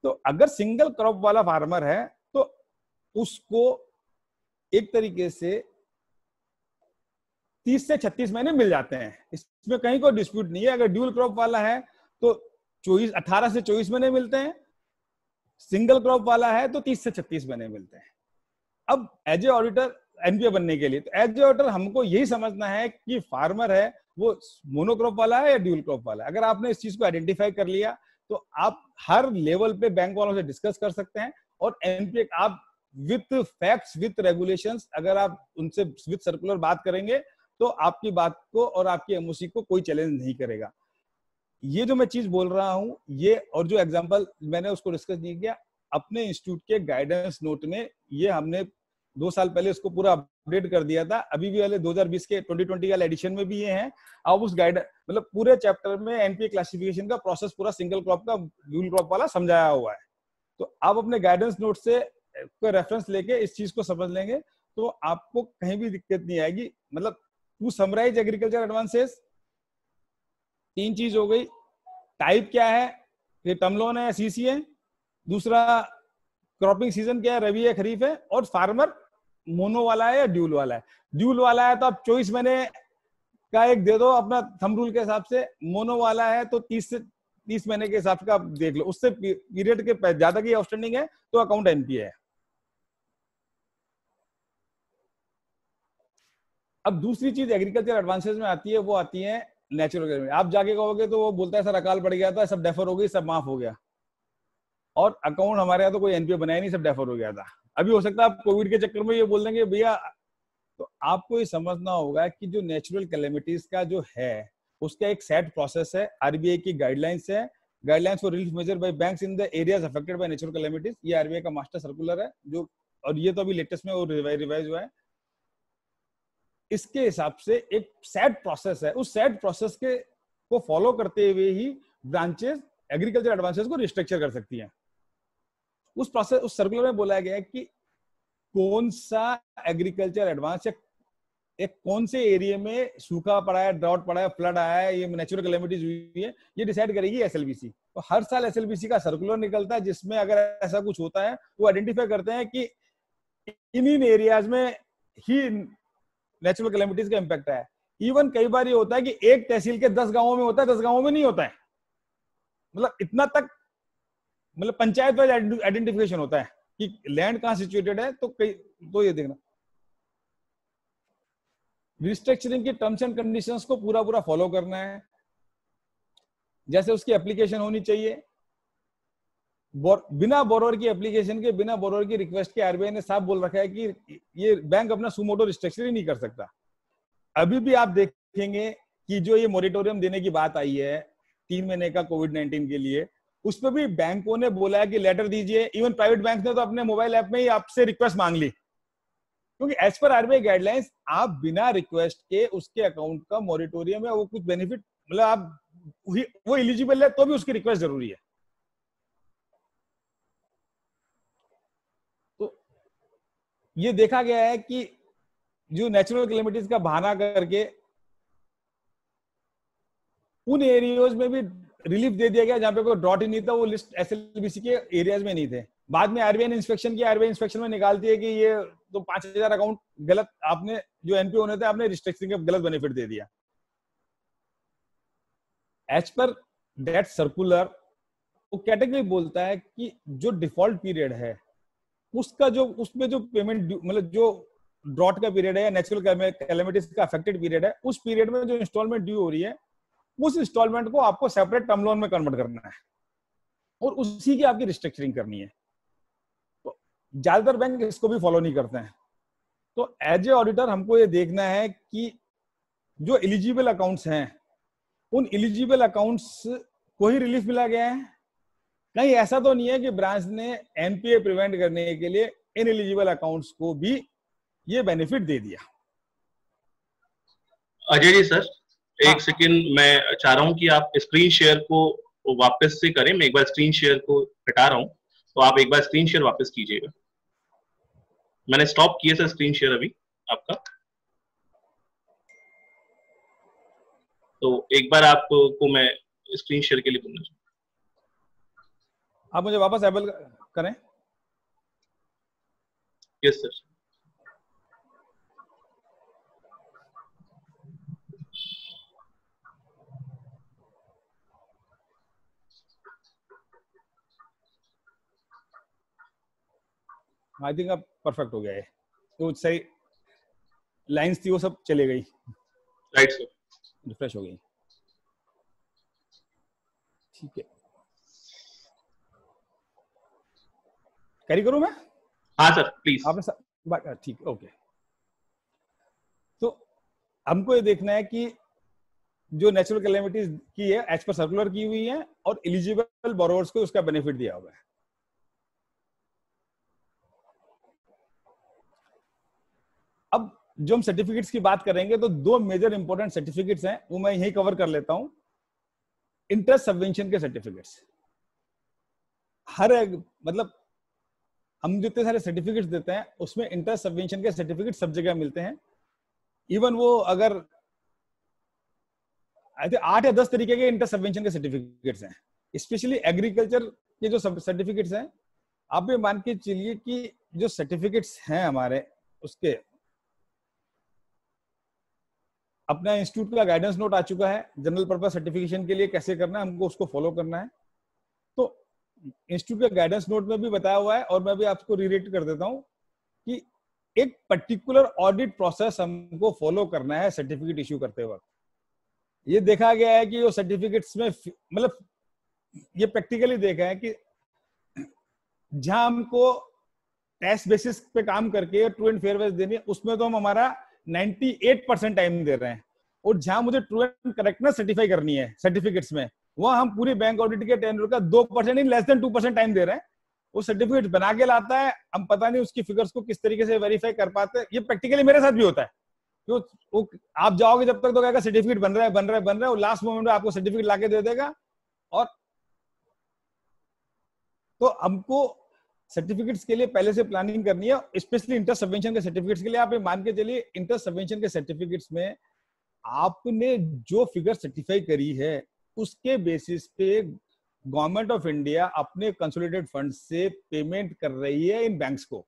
तो अगर सिंगल क्रॉप वाला फार्मर है तो उसको एक तरीके से 30 से 36 महीने मिल जाते हैं, इसमें कहीं कोई डिस्प्यूट नहीं है। अगर ड्यूल क्रॉप वाला है तो 18 से 24 महीने मिलते हैं, सिंगल क्रॉप वाला है तो 30 से 36 महीने मिलते हैं। अब एज ए ऑडिटर एनपीए बनने के लिए तो एज ए ऑडिटर हमको यही समझना है कि फार्मर है वो मोनोक्रॉप वाला है या ड्यूल क्रॉप वाला है। अगर आपने इस चीज को आइडेंटिफाई कर लिया तो आप हर लेवल पे बैंक वालों से डिस्कस कर सकते हैं, और एनपीए आप विथ फैक्ट्स विथ रेगुलेशंस अगर आप उनसे विथ सर्कुलर बात करेंगे तो आपकी बात को और आपकी एमओसी को कोई चैलेंज नहीं करेगा। ये जो मैं चीज बोल रहा हूँ ये और जो एग्जांपल मैंने उसको डिस्कस नहीं किया, अपने इंस्टीट्यूट के गाइडेंस नोट में ये हमने 2 साल पहले उसको पूरा अपडेट कर दिया था। अभी भी वाले 2020 के 2020 वाले एडिशन में भी ये हैं। अब उस गाइड मतलब पूरे चैप्टर में एनपीए क्लासिफिकेशन का प्रोसेस पूरा सिंगल क्रॉप का ड्यूल क्रॉप वाला समझाया हुआ है। तो आप अपने गाइडेंस नोट से रेफरेंस लेके इस चीज को समझ लेंगे तो आपको कहीं भी दिक्कत नहीं आएगी। मतलब टू समराइज एग्रीकल्चर एडवांसेस 3 चीज हो गई, टाइप क्या है, ये टर्म लोन है सीसी है, दूसरा क्रॉपिंग सीजन क्या है, रबी है खरीफ है, और फार्मर मोनो वाला है या ड्यूल वाला है। ड्यूल वाला है तो आप 24 महीने का एक दे दो अपना थंब रूल के हिसाब से, मोनो वाला है तो 30 महीने के हिसाब का आप देख लो, उससे पीरियड के ज्यादा की आउटस्टैंडिंग है तो अकाउंट एनपीए है। अब दूसरी चीज एग्रीकल्चर एडवांसेस में आती है, वो आती है नेचुरल। आप जाके कहोगे तो वो बोलता है सर अकाल पड़ गया था, सब डेफर हो गई, सब माफ हो गया, और अकाउंट हमारे यहाँ तो कोई एनपीए बनाया नहीं, सब डेफर हो गया था। अभी हो सकता है आप कोविड के चक्कर में ये बोल देंगे भैया। तो आपको ये समझना होगा कि जो नेचुरल कैलेमिटीज का जो है उसका एक सेट प्रोसेस है, आरबीआई की गाइडलाइंस है, guidelines for relief measure by banks in the areas affected by natural calamities. ये आरबीआई का मास्टर सर्कुलर है जो, और ये तो अभी लेटेस्ट में वो रिवाइज हुआ है। इसके हिसाब से एक सेट प्रोसेस है, उस सेट प्रोसेस के को फॉलो करते हुए ही ब्रांचेस एग्रीकल्चर एडवांसेस को रिस्ट्रक्चर कर सकती हैं। उस प्रोसेस उस सर्कुलर में बोला गया है कि कौन सा एग्रीकल्चर एडवांस एक कौन से एरिया में सूखा पड़ा है, ड्राउट पड़ा है, फ्लड आया है, ये नेचुरल कैलेमिटीज हुई है, ये डिसाइड करेगी एसएलबीसी। तो हर साल एसएलबीसी का सर्कुलर निकलता है जिसमें अगर ऐसा कुछ होता है वो आइडेंटिफाई करते हैं कि इन एरियाज में ही नेचुरल कैलेमिटीज का इंपैक्ट है। इवन कई बार ये होता है कि एक तहसील के 10 गांवों में होता है, 10 गांवों में नहीं होता है। मतलब इतना तक मतलब पंचायत वाइज आइडेंटिफिकेशन होता है कि लैंड कहां सिचुएटेड है। तो कई तो ये देखना रिस्ट्रक्चरिंग की टर्म्स एंड कंडीशंस को पूरा फॉलो करना है, जैसे उसकी एप्लीकेशन होनी चाहिए बिना बोरोवर की एप्लीकेशन के, बिना बोरोवर की रिक्वेस्ट के। आरबीआई ने साफ बोल रखा है कि ये बैंक अपना सुमोटो रिस्ट्रक्चर ही नहीं कर सकता। अभी भी आप देखेंगे कि जो ये मॉरिटोरियम देने की बात आई है 3 महीने का कोविड-19 के लिए, उस पर भी बैंकों ने बोला है कि लेटर दीजिए। इवन प्राइवेट बैंक ने तो अपने मोबाइल ऐप में ही आपसे रिक्वेस्ट मांग ली, क्योंकि एज पर आरबीआई गाइडलाइंस आप बिना रिक्वेस्ट के उसके अकाउंट का मॉरिटोरियम है, वो कुछ बेनिफिट मतलब आप वो एलिजिबल है तो भी उसकी रिक्वेस्ट जरूरी है। ये देखा गया है कि जो नेचुरल कैलेमिटीज का बहाना करके उन एरियाज में भी रिलीफ दे दिया गया जहां पे कोई ड्रॉट ही नहीं था, वो लिस्ट एसएलबीसी के एरियाज में नहीं थे। बाद में आरबीआई ने इंस्पेक्शन किया, आरबीआई इंस्पेक्शन में निकालती है कि ये तो 5000 अकाउंट गलत आपने जो एनपीए होने थे आपने रिस्ट्रिक्शन के गलत बेनिफिट दे दिया। एज पर डेट सर्कुलर वो कैटेगरी बोलता है कि जो डिफॉल्ट पीरियड है उसका जो उसमें जो पेमेंट मतलब जो ड्रॉट का पीरियड है या नेचुरल कैलेमिटीज का अफेक्टेड पीरियड है उस पीरियड में जो इंस्टॉलमेंट ड्यू हो रही है उस इंस्टॉलमेंट को आपको सेपरेट टर्म लोन में कन्वर्ट करना है और उसी की आपकी रिस्ट्रक्चरिंग करनी है। तो ज्यादातर बैंक इसको भी फॉलो नहीं करते हैं। तो एज ए ऑडिटर हमको ये देखना है कि जो एलिजिबल अकाउंट्स हैं उन एलिजिबल अकाउंट्स को ही रिलीफ मिला गया है। कहीं ऐसा तो नहीं है कि ब्रांच ने एनपीए प्रिवेंट करने के लिए इन एलिजिबल अकाउंट्स को भी ये बेनिफिट दे दिया। अजय जी सर एक सेकंड, मैं चाह रहा हूं कि आप स्क्रीन शेयर को वापस से करें। मैं एक बार स्क्रीन शेयर को हटा रहा हूं, तो आप एक बार स्क्रीन शेयर वापस कीजिएगा। मैंने स्टॉप किया सर स्क्रीन शेयर अभी आपका, तो एक बार आपको मैं स्क्रीन शेयर के लिए बोलना चाहूंगा। आप मुझे वापस एबल करें। Yes sir. आई थिंक अब परफेक्ट हो गया है। तो सही लाइंस थी वो सब चले गई। राइट सर, रिफ्रेश हो गई। ठीक है, कैरी करूं मैं? हाँ सर प्लीज। आपने ठीक है, ओके। तो हमको ये देखना है कि जो नेचुरल कैलेमिटीज की है एज पर सर्कुलर की हुई है और एलिजिबल बोरोवर्स को उसका बेनिफिट दिया हुआ है। अब जो हम सर्टिफिकेट्स की बात करेंगे तो दो मेजर इंपॉर्टेंट सर्टिफिकेट्स हैं, वो मैं यही कवर कर लेता हूं। इंटरेस्ट सबवेंशन के सर्टिफिकेट्स, हर मतलब हम जितने सारे सर्टिफिकेट्स देते हैं उसमें इंटरेस्ट सबवेंशन के सर्टिफिकेट सब जगह मिलते हैं। इवन वो अगर आई थिंक 8 या 10 तरीके के इंटरेस्ट सबवेंशन के सर्टिफिकेट्स हैं, स्पेशली एग्रीकल्चर के जो सर्टिफिकेट्स हैं। आप ये मान के चलिए कि जो सर्टिफिकेट्स हैं हमारे उसके अपना इंस्टीट्यूट का गाइडेंस नोट आ चुका है जनरल पर्पस सर्टिफिकेशन के लिए कैसे करना है, हमको उसको फॉलो करना है। तो इंस्टीट्यूट का गाइडेंस नोट में भी बताया हुआ है और मैं भी आपको रिलेट कर देता हूं कि एक पर्टिकुलर ऑडिट प्रोसेस हमको फॉलो करना है सर्टिफिकेट इश्यू करते वक्त। ये देखा गया है कि वो सर्टिफिकेट्स में मतलब ये प्रैक्टिकली देखा है कि जहां हमको टेस्ट बेसिस पे काम करके ट्रू एंड फेयर बेस देनी है उसमें तो हम हमारा 98% टाइम दे रहे हैं और जहां मुझे ट्रू एंड करेक्टनेस सर्टिफाई करनी है सर्टिफिकेट्स में वहां हम पूरी बैंक ऑडिट के टेंडर का 2% लेस देन 2% टाइम दे रहे हैं। वो सर्टिफिकेट बना के लाता है, हम पता नहीं उसकी फिगर्स को किस तरीके से वेरीफाई कर पाते हैं। ये प्रैक्टिकली मेरे साथ भी होता है। तो आप जाओगे जब तक तो कहेगा सर्टिफिकेट बन रहा है और लास्ट मोमेंट में आपको सर्टिफिकेट ला के दे देगा। और तो हमको सर्टिफिकेट्स के लिए पहले से प्लानिंग करनी है, स्पेशली इंटरेस्ट सबवेंशन के सर्टिफिकेट्स के लिए। आप ये मान के चलिए इंटरेस्ट सबवेंशन के सर्टिफिकेट्स में आपने जो फिगर सर्टिफाई करी है उसके बेसिस पे गवर्नमेंट ऑफ इंडिया अपने कंसोलिडेटेड फंड से पेमेंट कर रही है इन बैंक्स को।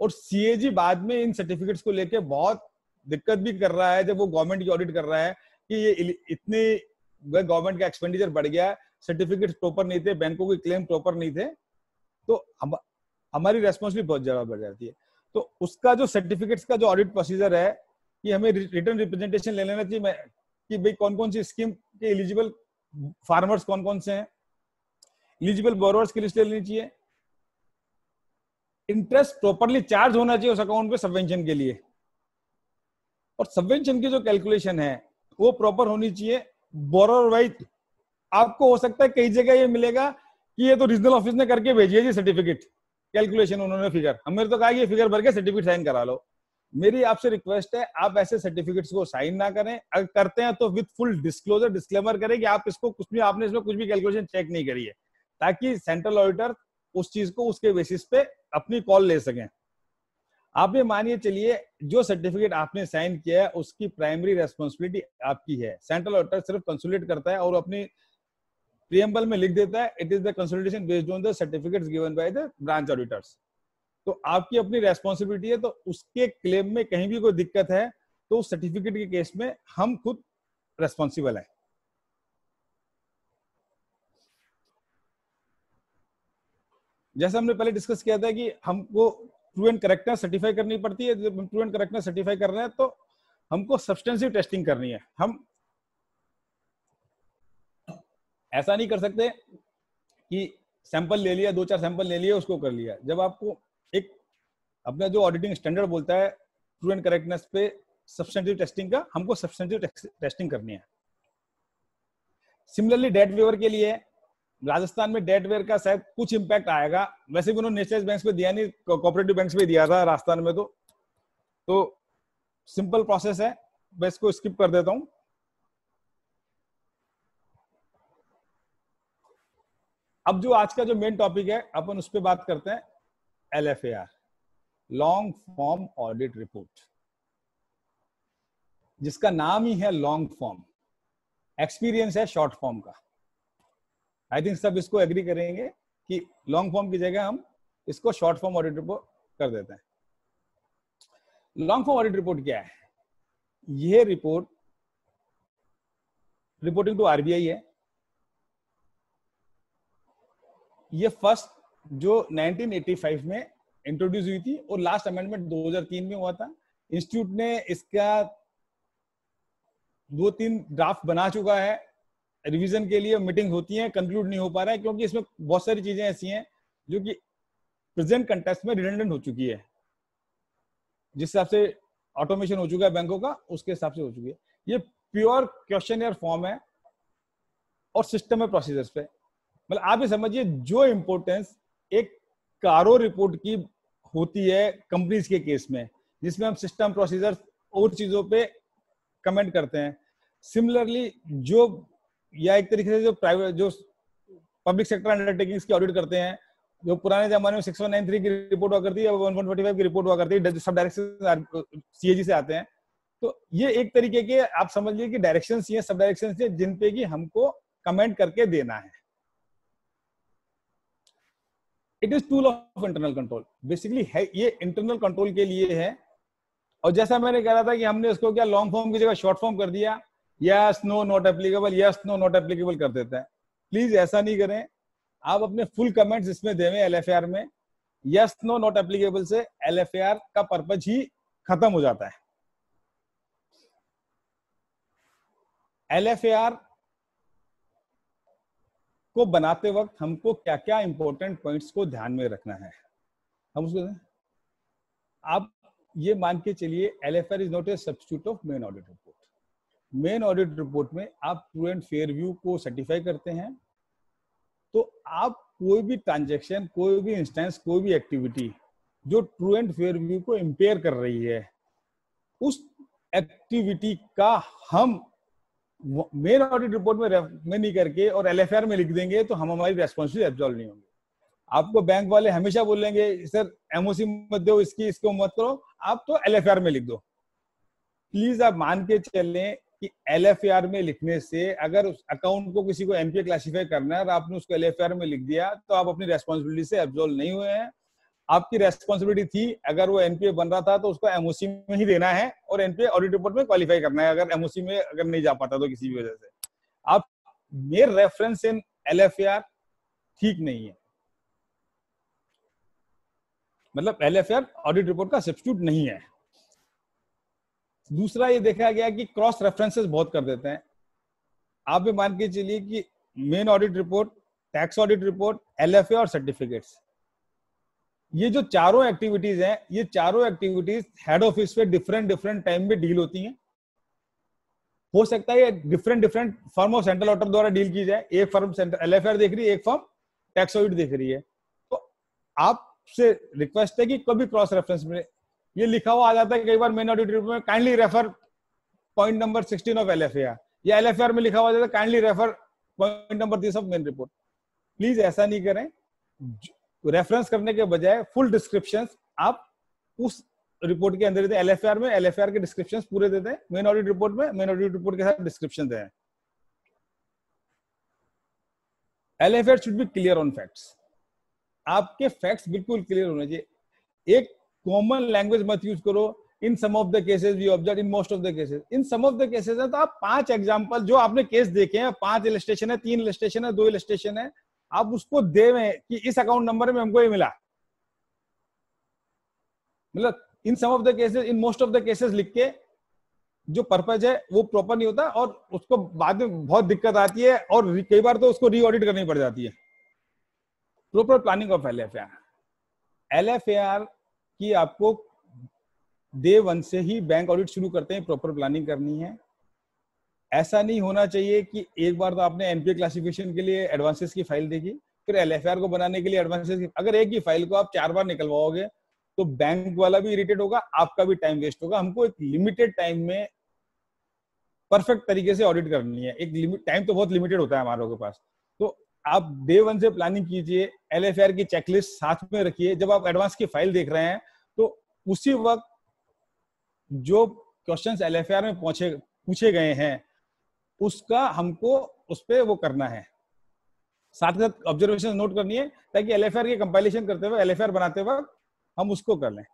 और सीएजी बाद में इन सर्टिफिकेट्स को लेके बहुत दिक्कत भी कर रहा है जब वो गवर्नमेंट की ऑडिट कर रहा है कि ये इतने गवर्नमेंट का एक्सपेंडिचर बढ़ गया है, सर्टिफिकेट्स प्रॉपर नहीं थे, बैंकों के क्लेम प्रॉपर नहीं थे। तो हमारी रेस्पॉन्सिबिलिटी बहुत ज्यादा बढ़ जाती है। तो उसका जो सर्टिफिकेट्स का जो ऑडिट प्रोसीजर है कि हमें रिटर्न रिप्रेजेंटेशन ले लेना चाहिए कि भाई कौन कौन सी स्कीम के एलिजिबल फार्मर्स कौन कौन से हैं, एलिजिबल बोरोवर्स की लिस्ट ले लेनी चाहिए, इंटरेस्ट प्रॉपरली चार्ज होना चाहिए उस अकाउंट पे सबवेंशन के लिए, और सबवेंशन की जो कैलकुलेशन है वो प्रॉपर होनी चाहिए बोरोवर वाइज। आपको हो सकता है कई जगह ये मिलेगा कि ये तो रीजनल ऑफिस ने करके भेजी है जी सर्टिफिकेट कैलकुलेशन, उन्होंने फिगर हमें तो कहा ये फिगर भर के सर्टिफिकेट साइन करा लो। मेरी आपसे रिक्वेस्ट है आप ऐसे सर्टिफिकेट्स को साइन ना करें, अगर करते हैं तो विद फुल डिस्क्लोजर डिस्क्लेमर करें कि आप इसको कुछ भी आपने इसमें कुछ भी कैलकुलेशन चेक नहीं करी है, ताकि सेंट्रल ऑडिटर उस चीज को उसके बेसिस पे अपनी कॉल ले सकें। आप ये मानिए चलिए जो सर्टिफिकेट आपने साइन किया है उसकी प्राइमरी रेस्पॉन्सिबिलिटी आपकी है। सेंट्रल ऑडिटर सिर्फ कंसोलिडेट करता है और अपनी प्रीएम्बल में लिख देता है it is the consolidation based on the certificates given by the branch auditors. तो आपकी अपनी रेस्पॉन्सिबिलिटी है, तो उसके क्लेम में कहीं भी कोई दिक्कत है तो उस सर्टिफिकेट के केस में हम खुद रेस्पॉन्सिबल हैं। जैसा हमने पहले डिस्कस किया था कि हमको ट्रू एंड करेक्टनेस सर्टिफाई करनी पड़ती है। जब हम ट्रू एंड करेक्टनेस सर्टिफाई कर रहे हैं तो हमको सब्सटेंसिव टेस्टिंग करनी है। हम ऐसा नहीं कर सकते कि सैंपल ले लिया, दो चार सैंपल ले लिए, उसको कर लिया। जब आपको एक अपना जो ऑडिटिंग स्टैंडर्ड बोलता है ट्रू एंड करेक्टनेस पे सब्सटेंटिव टेस्टिंग का, हमको सब्सटेंटिव टेस्टिंग करनी है। सिमिलरली डेट वेवर के लिए राजस्थान में डेट वेवर का शायद कुछ इंपैक्ट आएगा। वैसे भी उन्होंने नेशनलाइज बैंक्स पे दिया नहीं, कोऑपरेटिव बैंक्स पे दिया था राजस्थान में। तो सिंपल प्रोसेस है, मैं इसको स्किप कर देता हूं। अब जो आज का जो मेन टॉपिक है, अपन उस पर बात करते हैं। LFAR long form audit report, जिसका नाम ही है लॉन्ग फॉर्म, एक्सपीरियंस है शॉर्ट फॉर्म का। आई थिंक सब इसको एग्री करेंगे कि लॉन्ग फॉर्म की जगह हम इसको शॉर्ट फॉर्म ऑडिट रिपोर्ट कर देते हैं। लॉन्ग फॉर्म ऑडिट रिपोर्ट क्या है? यह रिपोर्ट रिपोर्टिंग टू RBI है। ये फर्स्ट जो 1985 में इंट्रोड्यूस हुई थी और लास्ट अमेंडमेंट 2003 में हुआ था। इंस्टीट्यूट ने इसका 2-3 ड्राफ्ट बना चुका है। रिवीजन के लिए मीटिंग होती है, कंक्लूड नहीं हो पा रहा है क्योंकि इसमें बहुत सारी चीजें ऐसी हैं जो कि प्रेजेंट कंटेक्स्ट में रिडंडेंट हो चुकी है। जिस हिसाब से ऑटोमेशन हो चुका है बैंकों का, उसके हिसाब से हो चुकी है। ये प्योर क्वेश्चनर फॉर्म है और सिस्टम में प्रोसीजर्स पे, मतलब आप ये समझिए जो इंपोर्टेंस एक कारो रिपोर्ट की होती है कंपनीज के केस में, जिसमें हम सिस्टम, प्रोसीजर्स और चीजों पे कमेंट करते हैं। सिमिलरली जो या एक तरीके से जो प्राइवेट, जो पब्लिक सेक्टर अंडरटेकिंग्स की ऑडिट करते हैं, जो पुराने जमाने में 6193 की रिपोर्ट हुआ करती है, 1145 की रिपोर्ट हुआ करती है, सब डायरेक्शन CAG से आते हैं। तो ये एक तरीके के आप समझिए कि डायरेक्शंस ये सब डायरेक्शंस हैं जिन पे कि हमको कमेंट करके देना है। It is tool of internal control, basically है ये इंटरनल कंट्रोल के लिए है। और जैसा मैंने कह रहा था कि हमने इसको क्या लॉन्ग फॉर्म की जगह शॉर्ट फॉर्म कर दिया, yes no not applicable, yes no not applicable कर देते हैं। प्लीज ऐसा नहीं करें, आप अपने फुल कमेंट्स इसमें देवें LFAR में। यस नो नॉट एप्लीकेबल से LFAR का पर्पज ही खत्म हो जाता है। LFAR को बनाते वक्त हमको क्या क्या इंपॉर्टेंट पॉइंट्स को ध्यान में रखना है, हम उसको आप ये मान के चलिए LFAR is not a substitute of main audit report. Main audit report में आप ट्रू एंड फेयर व्यू को सर्टिफाई करते हैं, तो आप कोई भी ट्रांजैक्शन, कोई भी इंस्टेंस, कोई भी एक्टिविटी जो ट्रू एंड फेयर व्यू को इम्पेयर कर रही है, उस एक्टिविटी का हम मेन ऑडिट रिपोर्ट में नहीं करके और LFAR में लिख देंगे तो हम हमारी रेस्पॉन्सिबिलिटी एब्जॉल्व नहीं होंगी। आपको बैंक वाले हमेशा बोलेंगे सर MOC मत दो, इसकी इसको मत करो, आप तो LFAR में लिख दो। प्लीज आप मान के चलें कि LFAR में लिखने से अगर उस अकाउंट को किसी को NPA क्लासिफाई करना है और आपने उसको LFAR में लिख दिया तो आप अपनी रेस्पॉन्सिबिलिटी से एब्जॉल्व नहीं हुए हैं। आपकी रेस्पॉन्सिबिलिटी थी अगर वो NPA बन रहा था तो उसको MOC में ही देना है और NPA ऑडिट रिपोर्ट में क्वालिफाई करना है, अगर MOC में अगर नहीं जा पाता तो किसी भी वजह से। आप मेर रेफरेंस इन LFAR ठीक नहीं है, मतलब LFAR ऑडिट रिपोर्ट का सब्स्टिट्यूट नहीं है। दूसरा ये देखा गया कि क्रॉस रेफरेंसेस बहुत कर देते हैं। आप भी मान के चलिए कि main audit report, tax audit report, LFA और सर्टिफिकेट्स, ये जो चारों एक्टिविटीज हैं, ये चारों एक्टिविटीज हेड ऑफिस पे डिफरेंट डिफरेंट टाइम में डील होती हैं। हो सकता है डिफरेंट डिफरेंट फर्म और सेंट्रल ऑडिटर द्वारा डील की जाए, एक फर्म LFAR देख रही है, एक फर्म टैक्स ऑडिट देख रही है। तो आपसे रिक्वेस्ट है कि कभी क्रॉस रेफरेंस में ये लिखा हुआ आ जाता है कई बार मेन ऑडिट रिपोर्ट में, kindly refer point number 16 of LFAR, या LFAR में लिखा हुआ आ जाता है kindly refer point number 30 of main report. Please ऐसा नहीं करें, रेफरेंस करने के बजाय फुल डिस्क्रिप्शन आप उस रिपोर्ट के अंदर देते। LFAR में LFAR के डिस्क्रिप्शन पूरे देते हैं, मेन ऑडिट रिपोर्ट में मेन ऑडिट रिपोर्ट के साथ डिस्क्रिप्शन देते हैं। LFAR should be clear on facts, आपके फैक्ट्स बिल्कुल क्लियर होने चाहिए। एक कॉमन लैंग्वेज मत यूज करो। In some of the cases we observe, in most of the cases, in some of the cases है तो आप 5 एग्जांपल जो आपने केस देखे हैं, 5 इलस्ट्रेशन है, 3 इलस्ट्रेशन है, 2 इलस्ट्रेशन है, आप उसको देवे कि इस अकाउंट नंबर में हमको ये मिला। मतलब in some of the cases, in most of the cases लिख के जो पर्पज है वो प्रॉपर नहीं होता और उसको बाद में बहुत दिक्कत आती है और कई बार तो उसको रीऑडिट करनी पड़ जाती है। Proper planning of LFAR. LFAR की आपको डे वन से ही बैंक ऑडिट शुरू करते हैं, प्रॉपर प्लानिंग करनी है। ऐसा नहीं होना चाहिए कि एक बार तो आपने एनपीए क्लासिफिकेशन के लिए एडवांसेस की फाइल देखी, फिर एलएफआर को बनाने के लिए एडवांसेस की। अगर एक ही फाइल को आप चार बार निकलवाओगे तो बैंक वाला भी इरिटेट होगा, आपका भी टाइम वेस्ट होगा। हमको एक लिमिटेड टाइम में परफेक्ट तरीके से ऑडिट करनी है। एक लिमिट टाइम तो बहुत लिमिटेड होता है हमारे पास, तो आप डे वन से प्लानिंग कीजिए, एलएफआर की चेकलिस्ट साथ में रखिए। जब आप एडवांस की फाइल देख रहे हैं तो उसी वक्त जो क्वेश्चंस एलएफआर में पूछे गए हैं उसका हमको उस पर वो करना है, साथ के साथ ऑब्जर्वेशन नोट करनी है ताकि एलएफआर के कंपाइलेशन करते हुए, एलएफआर बनाते वक्त हम उसको कर लें।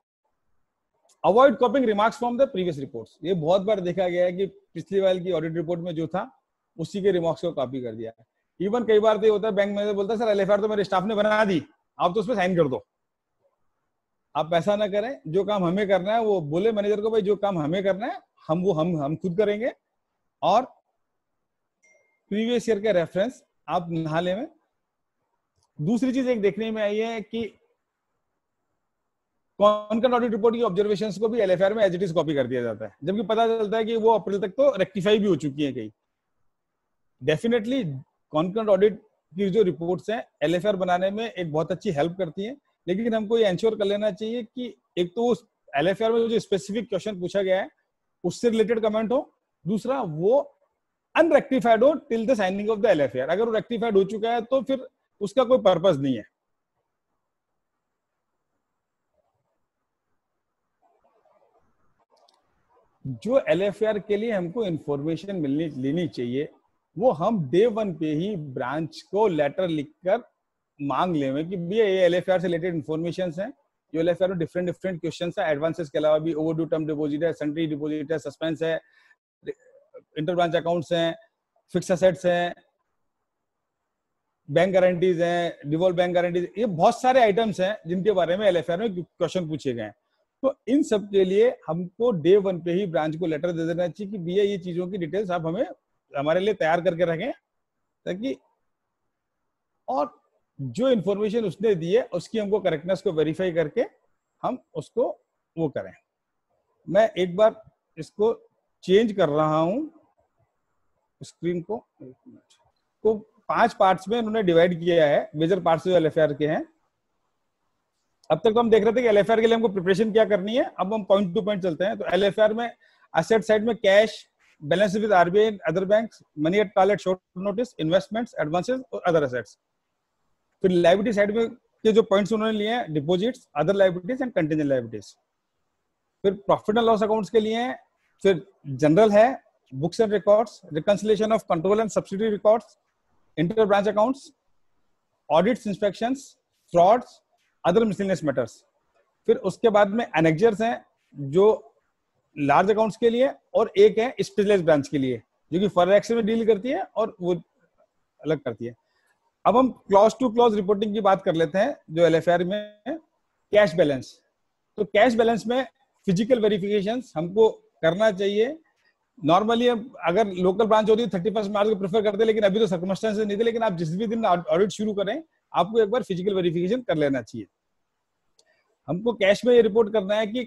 Avoid copying remarks from the previous reports. ये बहुत बार देखा गया है कि पिछली बार की ऑडिट रिपोर्ट में जो था उसी के रिमार्क्स को कॉपी कर दिया है। इवन कई बार तो ये होता है बैंक मैनेजर बोलता है सर एलएफआर तो मेरे स्टाफ ने बना दी, आप तो उस पर साइन कर दो। आप ऐसा ना करें, जो काम हमें करना है वो बोले मैनेजर को भाई जो काम हमें करना है हम खुद करेंगे और प्रीवियस ईयर के रेफरेंस आप नाले में। दूसरी चीज एक देखने में आई है कि कॉन्करेंट ऑडिट रिपोर्ट की ऑब्जर्वेशंस को भी एलएफआर में एज इट इज कॉपी कर दिया जाता है, जबकि पता चलता है कि वो अप्रैल तक तो रेक्टिफाई भी हो चुकी है कई। डेफिनेटली कॉन्करेंट ऑडिट की जो रिपोर्ट्स हैं एलएफआर बनाने में एक बहुत अच्छी हेल्प करती है, लेकिन हमको ये इंश्योर कर लेना चाहिए कि एक तो एलएफआर में जो स्पेसिफिक क्वेश्चन पूछा गया है उससे रिलेटेड कमेंट हो, दूसरा वो अनरेक्टिफाइड हो till the signing of the LFR. अगर वो रेक्टिफाइड हो चुका है तो फिर उसका कोई पर्पज नहीं है। जो एलएफआर के लिए हमको इंफॉर्मेशन लेनी चाहिए वो हम डे वन पे ही ब्रांच को लेटर लिखकर मांग लेंगे कि भैया ये एलएफआर से रिलेटेड इन्फॉर्मेशन है, जो एलएफआर में डिफरेंट डिफरेंट क्वेश्चन है। एडवांसेस के अलावा भी ओवरड्यू टर्म डिपोजिट है, सन्ड्री डिपोजिट है, सस्पेंस है, इंटरब्रांच अकाउंट्स हैं, फिक्स असेट्स हैं, बैंक गारंटीज हैं, डिवॉल्व बैंक गारंटीज, ये बहुत सारे आइटम्स हैं जिनके बारे में एलएफआर में क्वेश्चन पूछे गए हैं। तो इन सब के लिए हमको डे वन पे ही ब्रांच को लेटर दे देना चाहिए कि भैया ये चीजों की डिटेल्स आप हमें हमारे लिए तैयार करके रखें, ताकि और जो इंफॉर्मेशन उसने दी है उसकी हमको करेक्टनेस को वेरीफाई करके हम उसको वो करें। मैं एक बार इसको चेंज कर रहा हूं स्क्रीन को, तो 5 पार्ट्स में उन्होंने डिवाइड किया है, मेजर पार्ट्स जो एलएफआर के हैं। अब तक तो हम देख रहे थे कि एलएफआर के लिए हमको प्रिपरेशन क्या करनी है, अब हम पॉइंट टू पॉइंट चलते हैं। तो एलएफआर में असेट साइड में cash balance with RBI, other banks, money at call at short notice, investments, advances और अदर असेट्स। फिर लायबिलिटी साइड में के जो पॉइंट्स उन्होंने लिए हैं deposits, other liabilities and contingent liabilities. फिर प्रॉफिट एंड लॉस अकाउंट्स के लिए, फिर जनरल है, books and records, reconciliation of control and subsidy records, inter branch accounts, audits, inspections, frauds, other miscellaneous matters. फिर उसके बाद में एनेक्जर्स हैं जो लार्ज अकाउंट्स के लिए और एक है स्पेशलाइज्ड ब्रांच के लिए जो कि फॉरेक्स में डील करती है और वो अलग करती है। अब हम क्लॉज टू क्लॉज रिपोर्टिंग की बात कर लेते हैं जो एलएफआर में है। कैश बैलेंस, तो कैश बैलेंस में फिजिकल वेरिफिकेशन हमको करना चाहिए। नॉर्मली अगर लोकल ब्रांच होती है 31 मार्च को प्रेफर करते, लेकिन अभी तो सर्कमस्टेंसेस नहीं थे, लेकिन आप जिस भी दिन ऑडिट शुरू करें आपको एक बार फिजिकल वेरिफिकेशन कर लेना चाहिए। हमको कैश में ये रिपोर्ट करना है कि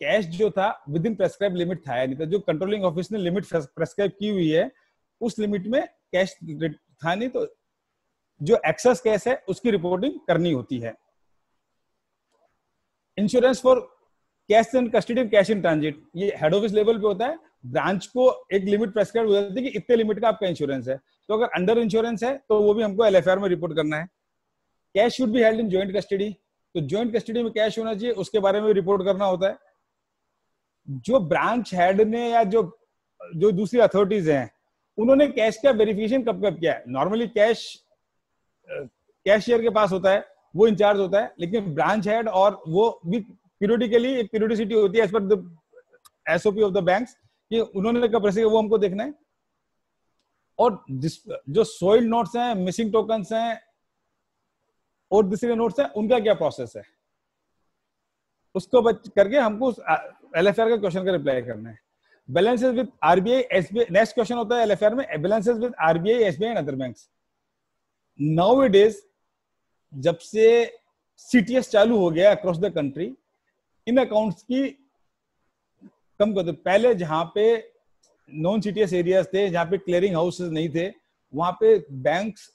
कैश जो था विद इन प्रेस्क्राइब लिमिट था या नहीं था। जो कंट्रोलिंग ऑफिस ने लिमिट प्रेस्क्राइब की हुई है उस लिमिट में कैश था नहीं, तो जो एक्सेस कैश है उसकी रिपोर्टिंग करनी होती है। Insurance for cash and custody, cash in transit, ये हेड ऑफिस लेवल पे होता है। ब्रांच को एक लिमिट प्रेस्क्राइब हो जाती है कि इतने लिमिट का आपका इंश्योरेंस है, तो अगर अंडर इंश्योरेंस है तो वो भी हमको एलएफआर में रिपोर्ट करना है। Cash should be held in joint custody, तो जॉइंट कस्टडी में कैश होना चाहिए, उसके बारे में रिपोर्ट करना होता है। जो ब्रांच हेड ने या जो दूसरी अथॉरिटीज हैं उन्होंने कैश का वेरिफिकेशन कब किया है, नॉर्मली कैश कैशियर के पास होता है, वो इंचार्ज होता है, लेकिन ब्रांच हेड और वो भी पीरियडिकली, एक पीरियडिसिटी होती है as per the SOP of the bank कि उन्होंने कब रखे, वो हमको देखना है। और जो सोइल नोट्स हैं, मिसिंग टोकन्स हैं, और दूसरे नोट्स हैं उनका क्या प्रोसेस है, उसको बच करके हमको एलएफआर का क्वेश्चन का रिप्लाई करना है। Balances with RBI SBI, next question होता है एलएफआर में balances with RBI SBI and other banks. Nowadays जब से सीटीएस चालू हो गया अक्रॉस द कंट्री, इन अकाउंट्स की कम कर दो। पहले जहां पे नॉन सीटीएस एरियाज थे, जहां पे क्लियरिंग हाउसेस नहीं थे, वहां पे बैंक्स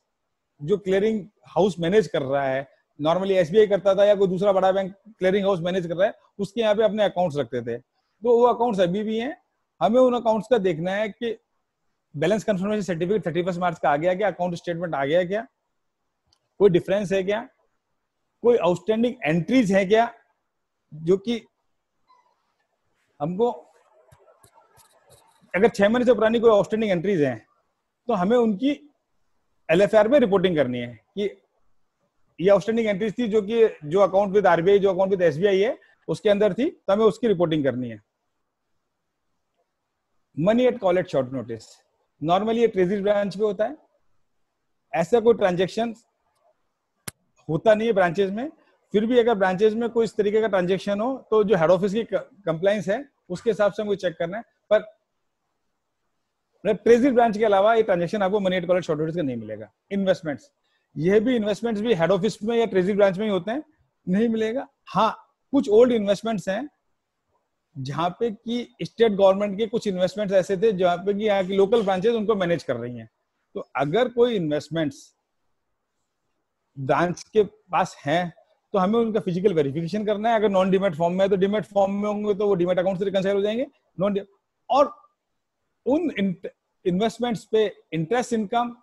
जो क्लियरिंग हाउस मैनेज कर रहा है, नॉर्मली एसबीआई करता था या कोई दूसरा बड़ा बैंक क्लियरिंग हाउस मैनेज कर रहा है, उसके यहाँ पे अपने अकाउंट्स रखते थे। तो वो अकाउंट्स अभी भी हैं, हमें उन अकाउंट्स का देखना है कि बैलेंस कंफर्मेशन सर्टिफिकेट 31 मार्च का आ गया क्या, अकाउंट स्टेटमेंट आ गया क्या, कोई डिफरेंस है क्या, कोई आउटस्टैंडिंग एंट्रीज है क्या, जो कि हमको अगर 6 महीने से पुरानी कोई आउटस्टैंडिंग एंट्रीज हैं तो हमें उनकी एलएफआर में रिपोर्टिंग करनी है कि ये आउटस्टैंडिंग एंट्रीज थी जो कि जो अकाउंट विद आरबीआई जो अकाउंट विद एसबीआई है उसके अंदर थी, तो हमें उसकी रिपोर्टिंग करनी है। Money at call at short notice, normally ये ट्रेजरी ब्रांच पे होता है, ऐसा कोई ट्रांजेक्शन होता नहीं है ब्रांचेज में। फिर भी अगर ब्रांचेज में कोई इस तरीके का ट्रांजेक्शन हो तो जो हेड ऑफिस की कंप्लाइंस है उसके हिसाब से हमको चेक करना है, पर ट्रेजरी ब्रांच के अलावा ये ट्रांजेक्शन आपको money at call at short notice का नहीं मिलेगा। इन्वेस्टमेंट्स, यह भी इन्वेस्टमेंट्स भी हेड ऑफिस में या ट्रेजरी ब्रांच में ही होते हैं, नहीं मिलेगा। हाँ, कुछ ओल्ड इन्वेस्टमेंट्स हैं जहां पे कि स्टेट गवर्नमेंट के कुछ इन्वेस्टमेंट्स ऐसे थे जहां पे कि यहाँ की लोकल ब्रांचेज उनको मैनेज कर रही हैं, तो अगर कोई इन्वेस्टमेंट्स ब्रांच के पास हैं तो हमें उनका फिजिकल वेरिफिकेशन करना है। अगर नॉन डीमेट फॉर्म में है तो डीमेट फॉर्म में होंगे तो वो डीमेट अकाउंट से रिकंसाइल हो जाएंगे, नॉन और उन इन्वेस्टमेंट्स पे interest income,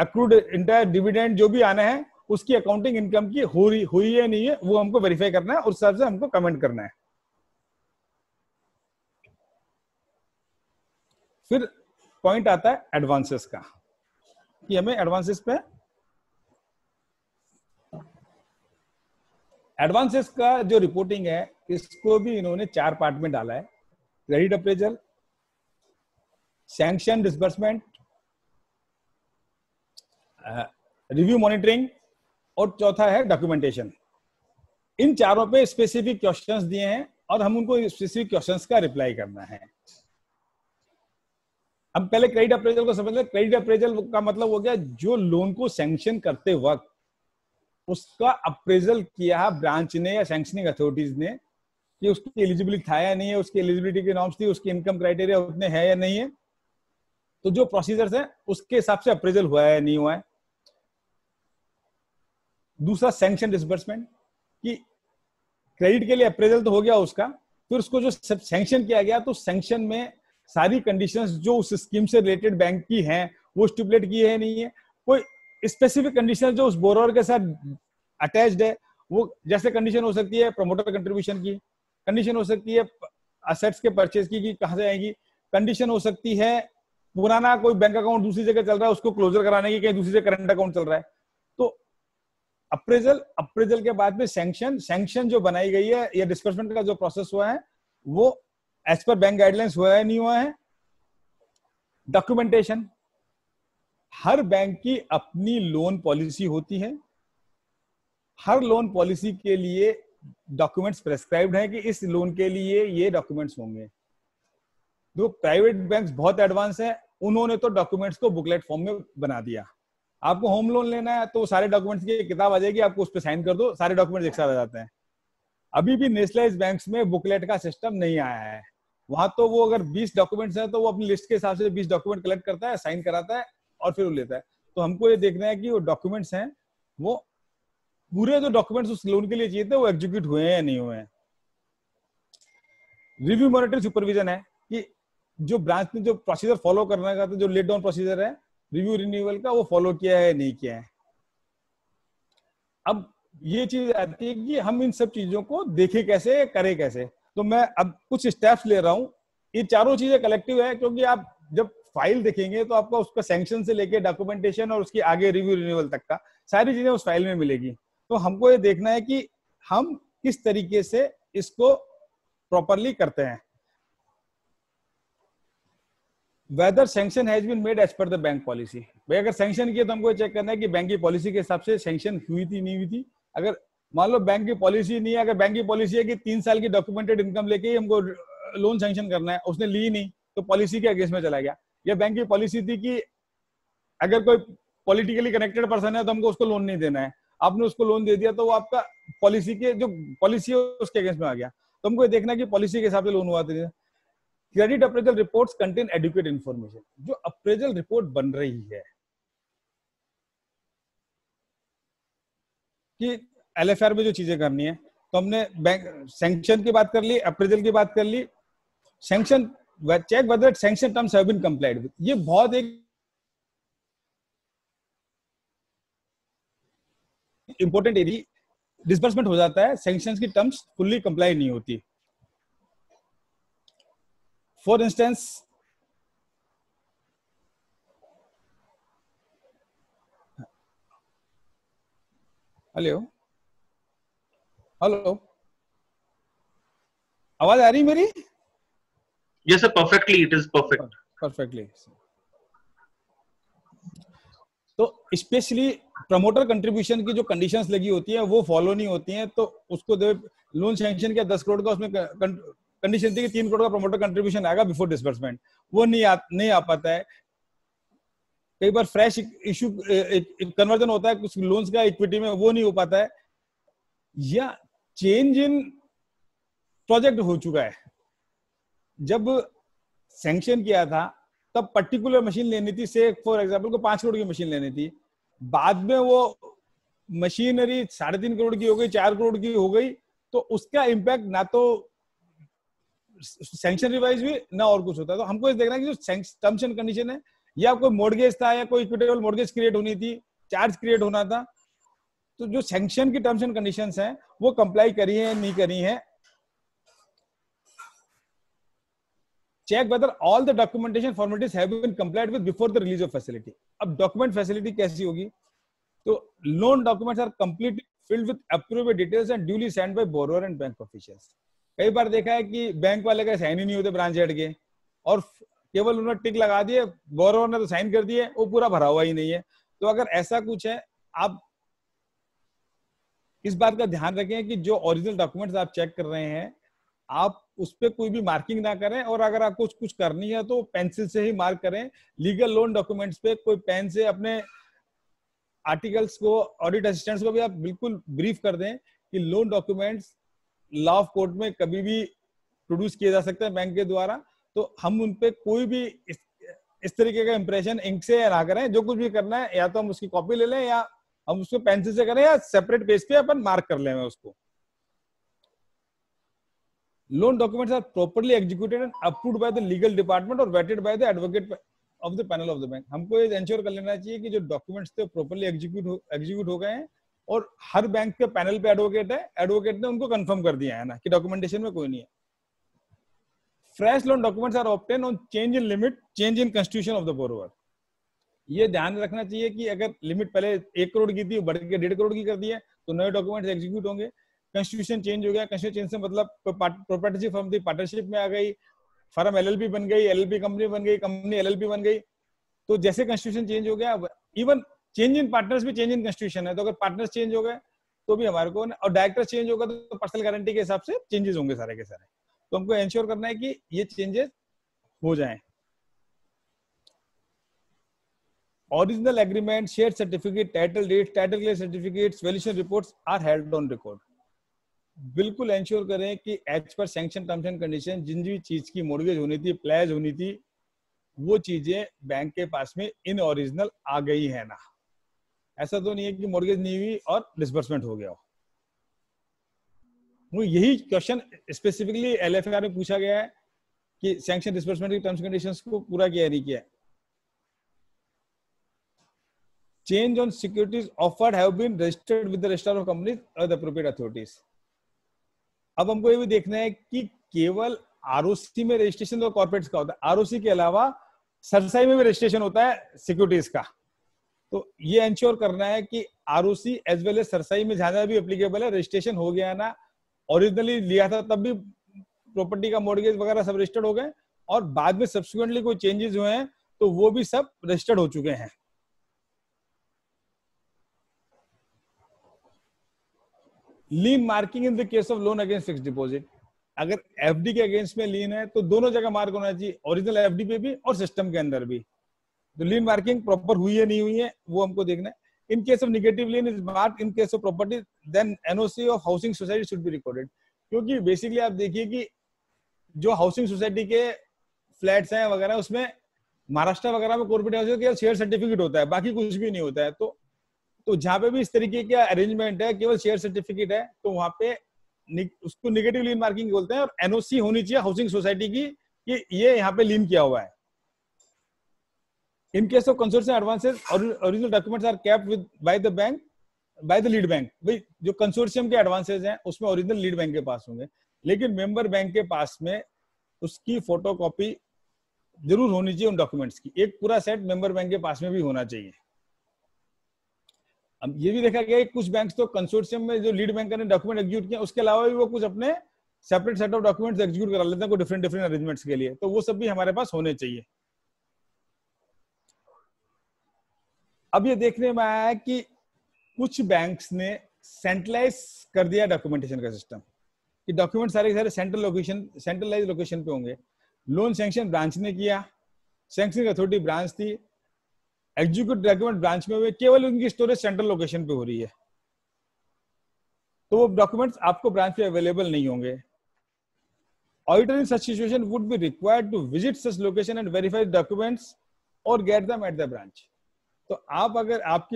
accrued entire dividend जो भी आना है उसकी अकाउंटिंग इनकम की हो रही हुई है नहीं है वो हमको वेरीफाई करना है और उस हिसाब से हमको कमेंट करना है। फिर पॉइंट आता है एडवांसेस का कि हमें एडवांसेस पे एडवांसेस का जो रिपोर्टिंग है इसको भी इन्होंने 4 पार्ट में डाला है, credit appraisal, sanction disbursement, review monitoring और चौथा है डॉक्यूमेंटेशन। इन चारों पे स्पेसिफिक क्वेश्चंस दिए हैं और हम उनको स्पेसिफिक क्वेश्चंस का रिप्लाई करना है। अब पहले क्रेडिट अप्रेजल को समझ लें। क्रेडिट अप्रेजल का मतलब हो गया जो लोन को सैंक्शन करते वक्त उसका अप्रेजल किया ब्रांच ने या सैंक्शनिंग अथॉरिटीज ने कि उसकी एलिजिबिलिटी था या नहीं है, उसकी एलिजिबिलिटी के नॉर्म्स थी, उसकी इनकम क्राइटेरिया उतने है या नहीं है, तो जो प्रोसीजर्स हैं उसके हिसाब से अप्रेजल हुआ है या नहीं हुआ है। दूसरा सैंक्शन डिसबर्समेंट कि क्रेडिट के लिए अप्रेजल तो हो गया उसका, फिर उसको जो सैंक्शन किया गया तो सैंक्शन में सारी कंडीशंस जो उस स्कीम से रिलेटेड बैंक की हैं वो स्टिपुलेट की है नहीं है, कोई स्पेसिफिक कंडीशन जो उस बोरोवर के साथ अटैच्ड है वो, जैसे कंडीशन हो सकती है प्रमोटर कंट्रीब्यूशन की, कंडीशन हो सकती है असेट्स के परचेज की कि कहां से आएगी, कंडीशन हो सकती है पुराना कोई बैंक अकाउंट दूसरी जगह चल रहा है उसको क्लोजर कराने की, कहीं दूसरी जगह करंट अकाउंट चल रहा है। तो अप्रेजल, अप्रेजल के बाद में सैंक्शन, सैंक्शन जो बनाई गई है या डिस्बर्समेंट का जो प्रोसेस हुआ है वो एज पर बैंक गाइडलाइंस हुआ है नहीं हुआ है। डॉक्यूमेंटेशन, हर बैंक की अपनी लोन पॉलिसी होती है, हर लोन पॉलिसी के लिए डॉक्यूमेंट्स प्रेस्क्राइब्ड हैं कि इस लोन के लिए ये डॉक्यूमेंट्स होंगे। जो प्राइवेट बैंक्स बहुत एडवांस हैं उन्होंने तो डॉक्यूमेंट्स को बुकलेट फॉर्म में बना दिया, आपको होम लोन लेना है तो सारे डॉक्यूमेंट्स की किताब आ जाएगी, आपको उस पर साइन कर दो, सारे डॉक्यूमेंट्स एक साथ आ जाते हैं। अभी भी नेशनलाइज बैंक्स में बुकलेट का सिस्टम नहीं आया है, वहां तो वो अगर 20 डॉक्यूमेंट्स हैं तो वो अपनी लिस्ट के हिसाब से 20 डॉक्यूमेंट कलेक्ट करता है, साइन कराता है और फिर वो लेता है। तो हमको ये देखना है कि वो डॉक्यूमेंट्स हैं वो पूरे जो डॉक्यूमेंट्स उस लोन के लिए चाहिए थे वो एग्जीक्यूट हुए हैं या नहीं हुए हैं। रिव्यू मॉनिटरिंग सुपरविजन है कि जो ब्रांच ने जो प्रोसीजर फॉलो करना चाहते जो लेट डाउन प्रोसीजर है रिव्यू रिन्यूअल का वो फॉलो किया है नहीं किया है। अब ये चीज आती है कि हम इन सब चीजों को देखें कैसे करें कैसे, तो मैं अब कुछ स्टेप्स ले रहा हूँ। ये चारों चीजें कलेक्टिव है क्योंकि आप जब फाइल देखेंगे तो आपको उसका सैंक्शन से लेके डॉक्यूमेंटेशन और उसकी आगे रिव्यू रिन्यूअल तक का सारी चीजें उस फाइल में मिलेगी। तो हमको ये देखना है कि हम किस तरीके से इसको प्रॉपरली करते हैं। whether sanction has been made as per the bank policy. भाई अगर sanction किया तो हमको चेक करना है कि बैंक की पॉलिसी के हिसाब से sanction हुई थी नहीं हुई थी. अगर मान लो बैंक की पॉलिसी नहीं है, अगर बैंक की पॉलिसी है कि 3 साल की डॉक्यूमेंटेड इनकम लेके ही हमको लोन सैंक्शन करना है, उसने ली नहीं तो पॉलिसी के अगेंस्ट में चला गया. या बैंक की पॉलिसी थी कि अगर कोई पॉलिटिकली कनेक्टेड पर्सन है तो हमको उसको लोन नहीं देना है, आपने उसको लोन दे दिया तो वो आपका पॉलिसी के जो पॉलिसी है उसके अगेंस्ट में आ गया. तो हमको देखना है कि पॉलिसी के हिसाब से लोन हुआ था. Credit appraisal reports contain adequate information. जो अप्रेजल रिपोर्ट बन रही है कि एलएफआर में जो चीजें करनी है, तो हमने बैंक सैंक्शन की बात कर ली, अप्रेजल की बात कर ली, sanction check whether sanction terms have been complied with. ये बहुत एक इंपॉर्टेंट एरिया. डिसबर्समेंट हो जाता है, सैंक्शन की टर्म्स फुल्ली कंप्लाई नहीं होती. For instance, hello, आवाज आ रही मेरी? Yes sir, perfectly, it is perfect. Perfectly. तो especially promoter contribution की जो conditions लगी होती है वो follow नहीं होती है. तो उसको दे loan sanction किया 10 करोड़ का, उसमें कंडीशन थी कि 3 करोड़ का प्रमोटर कंट्रीब्यूशन आएगा बिफोर डिसबर्समेंट. वो नहीं आ पाता है. कई बार फ्रेश इशू कन्वर्जन होता है कुछ लोन्स का इक्विटी में, वो नहीं हो पाता है. या चेंज इन प्रोजेक्ट हो चुका है. जब सैंक्शन किया था तब पर्टिकुलर मशीन लेनी थी, से फॉर एग्जाम्पल को 5 करोड़ की मशीन लेनी थी, बाद में वो मशीनरी 3.5 करोड़ की हो गई, 4 करोड़ की हो गई, तो उसका इम्पैक्ट ना तो सैंक्शन रिवाइज भी ना और कुछ होता है. तो हमको देखना है कि जो टर्म्स एंड कंडीशन है, या कोई मॉर्गेज था या कोई इक्विटेबल मॉर्गेज क्रिएट होनी थी, चार्ज क्रिएट होना था, तो जो सैंक्शन की टर्म्स एंड कंडीशंस हैं वो कंप्लाई करी है नहीं करी है. Check whether all the documentation formalities have been complied with before the release of facility. अब डॉक्यूमेंट फैसिलिटी कैसी होगी? तो loan documents are completely filled with approved details and duly signed by borrower and bank officials. कई बार देखा है कि बैंक वाले का साइन ही नहीं होते ब्रांच हेड के, और केवल उन्होंने टिक लगा दिए, बोरोवर ने तो साइन कर दिए, वो पूरा भरा हुआ ही नहीं है. तो अगर ऐसा कुछ है, आप इस बात का ध्यान रखें कि जो ओरिजिनल डॉक्यूमेंट्स आप चेक कर रहे हैं, आप उस पर कोई भी मार्किंग ना करें, और अगर आपको कुछ करनी है तो पेंसिल से ही मार्क करें. लीगल लोन डॉक्यूमेंट्स पे कोई पेन से अपने आर्टिकल्स को, ऑडिट असिस्टेंट्स को भी आप बिल्कुल ब्रीफ कर दें कि loan documents law of court में कभी भी प्रोड्यूस किया जा सकता है बैंक के द्वारा, तो हम उनपे कोई भी इस तरीके का इंप्रेशन इंक से ना करें. जो कुछ भी करना है, या तो हम उसकी कॉपी ले लें, या हम उसको पेंसिल से करें, या सेपरेट पेज पे अपन मार्क कर लें उसको. Loan documents are properly executed and approved by the legal department और vetted by the advocate of the panel of the bank. हमको ये एंश्योर कर लेना चाहिए कि जो डॉक्यूमेंट्स थे प्रॉपर्ली एग्जीक्यूट हो गए हैं, और हर बैंक के पैनल पे एडवोकेट है, एडवोकेट ने उनको कंफर्म कर दिया है ना कि डॉक्यूमेंटेशन में कोई नहीं है. Fresh loan documents are obtain on change in limit, change in constitution of the borrower. ये ध्यान रखना चाहिए कि अगर लिमिट पहले 1 करोड़ की थी, बढ़ के 1.5 करोड़ की कर दी है, तो नए डॉक्यूमेंट्स एग्जीक्यूट होंगे. कंस्टिट्यूशन चेंज हो गया, कंस्टिट्यूशन चेंज से मतलब प्रोपर्टरशिप फर्म थी, पार्टनरशिप में आ गई, फर्म एलएलपी बन गई, एलएलपी कंपनी बन गई, कंपनी एलएलपी बन गई. तो जैसे कंस्टिट्यूशन चेंज हो गया, इवन चेंज इन पार्टनर्स भी चेंज इन कंस्टिट्यूशन है, तो अगर पार्टनर्स चेंज हो गए तो भी हमारे को, और डायरेक्टर्स चेंज होगा तो पर्सनल गारंटी के हिसाब से चेंजेस होंगे सारे के सारे. तो हमको एंश्योर करना है कि ये चेंजेस हो जाएं. Original agreement, share certificate, title deed, title clear certificates, valuation reports are held on record. बिल्कुल एंश्योर करें कि as per sanction terms and condition जिन भी चीज की मॉर्गेज होनी थी, प्लेज होनी थी, वो चीजें बैंक के पास में इन ओरिजिनल आ गई है ना. ऐसा तो नहीं है कि मॉर्गेज नहीं हुई और डिसबर्समेंट हो गया हो. वो यही क्वेश्चन स्पेसिफिकली एलएफआर में पूछा गया है कि सैंक्शन डिसबर्समेंट की टर्म्स कंडीशंस को पूरा किया नहीं किया. Change on securities offered have been registered with the registrar of companies और द एप्रोप्रिएट अथॉरिटीज. अब हमको ये भी देखना है कि केवल आरओसी में रजिस्ट्रेशन तो कॉर्पोरेट्स का होता है, आरओसी के अलावा सरसाई में भी रजिस्ट्रेशन होता है सिक्योरिटीज का. तो ये एंश्योर करना है कि ROC as well as cerci में जहां भी एप्लीकेबल है रजिस्ट्रेशन हो गया ना. ओरिजिनली लिया था तब भी प्रॉपर्टी का मॉर्गेज वगैरह सब रजिस्टर्ड हो गए, और बाद में सब्सिक्वेंटली कोई चेंजेस हुए हैं तो वो भी सब रजिस्टर्ड हो चुके हैं। Lien marking in the case of loan against fixed deposit, अगर एफडी के अगेंस्ट में लीन है तो दोनों जगह मार्क होना चाहिए, ओरिजिनल एफडी पे भी और सिस्टम के अंदर भी। तो लीन मार्किंग प्रॉपर हुई है नहीं हुई है वो हमको देखना है। In case of negative lien is marked in case of property then NOC of housing society should be recorded, क्योंकि बेसिकली आप देखिए कि जो हाउसिंग सोसाइटी के फ्लैट्स हैं वगैरह उसमें महाराष्ट्र वगैरह में कॉर्पोरेट हाउसिंग केवल शेयर सर्टिफिकेट होता है, बाकी कुछ भी नहीं होता है। तो जहाँ पे भी इस तरीके का अरेंजमेंट है केवल शेयर सर्टिफिकेट है तो वहाँ पे उसको नेगेटिव लीन मार्किंग बोलते हैं, और एनओसी होनी चाहिए हाउसिंग सोसाइटी की कि ये यहाँ पे लीन किया हुआ है। In case of consortium advances original documents are kept with by the bank by the lead bank. भाई जो कंसोर्टियम के एडवांसेज हैं उसमें ओरिजिनल लीड बैंक के पास होंगे, लेकिन मेंबर बैंक के पास में उसकी फोटोकॉपी जरूर होनी चाहिए उन डॉक्यूमेंट्स की, एक पूरा सेट मेंबर बैंक के पास में भी होना चाहिए। अब ये भी देखा गया कि कुछ बैंक्स तो कंसोर्टियम में जो लीड बैंक ने डॉक्यूमेंट एग्जीक्यूट किया उसके अलावा भी वो कुछ अपने separate set of documents execute करा लेते हैं कोई डिफरेंट अरेंजमेंट्स के लिए, तो वो सब भी हमारे पास होने चाहिए। अब ये देखने में आया है कि कुछ बैंक्स ने सेंट्रलाइज कर दिया डॉक्यूमेंटेशन का सिस्टम कि डॉक्यूमेंट सारे के सारे सेंट्रलाइज लोकेशन पे होंगे। लोन सैंक्शन ब्रांच ने किया, सैंक्शनिंग अथॉरिटी ब्रांच थी, एग्जीक्यूट डॉक्यूमेंट ब्रांच में हुए, केवल उनकी स्टोरेज सेंट्रल लोकेशन पे हो रही है तो वो डॉक्यूमेंट्स आपको ब्रांच पे अवेलेबल नहीं होंगे। Auditor in such situation would be required to visit such location and verify documents और get them at the branch. तो आप अगर आप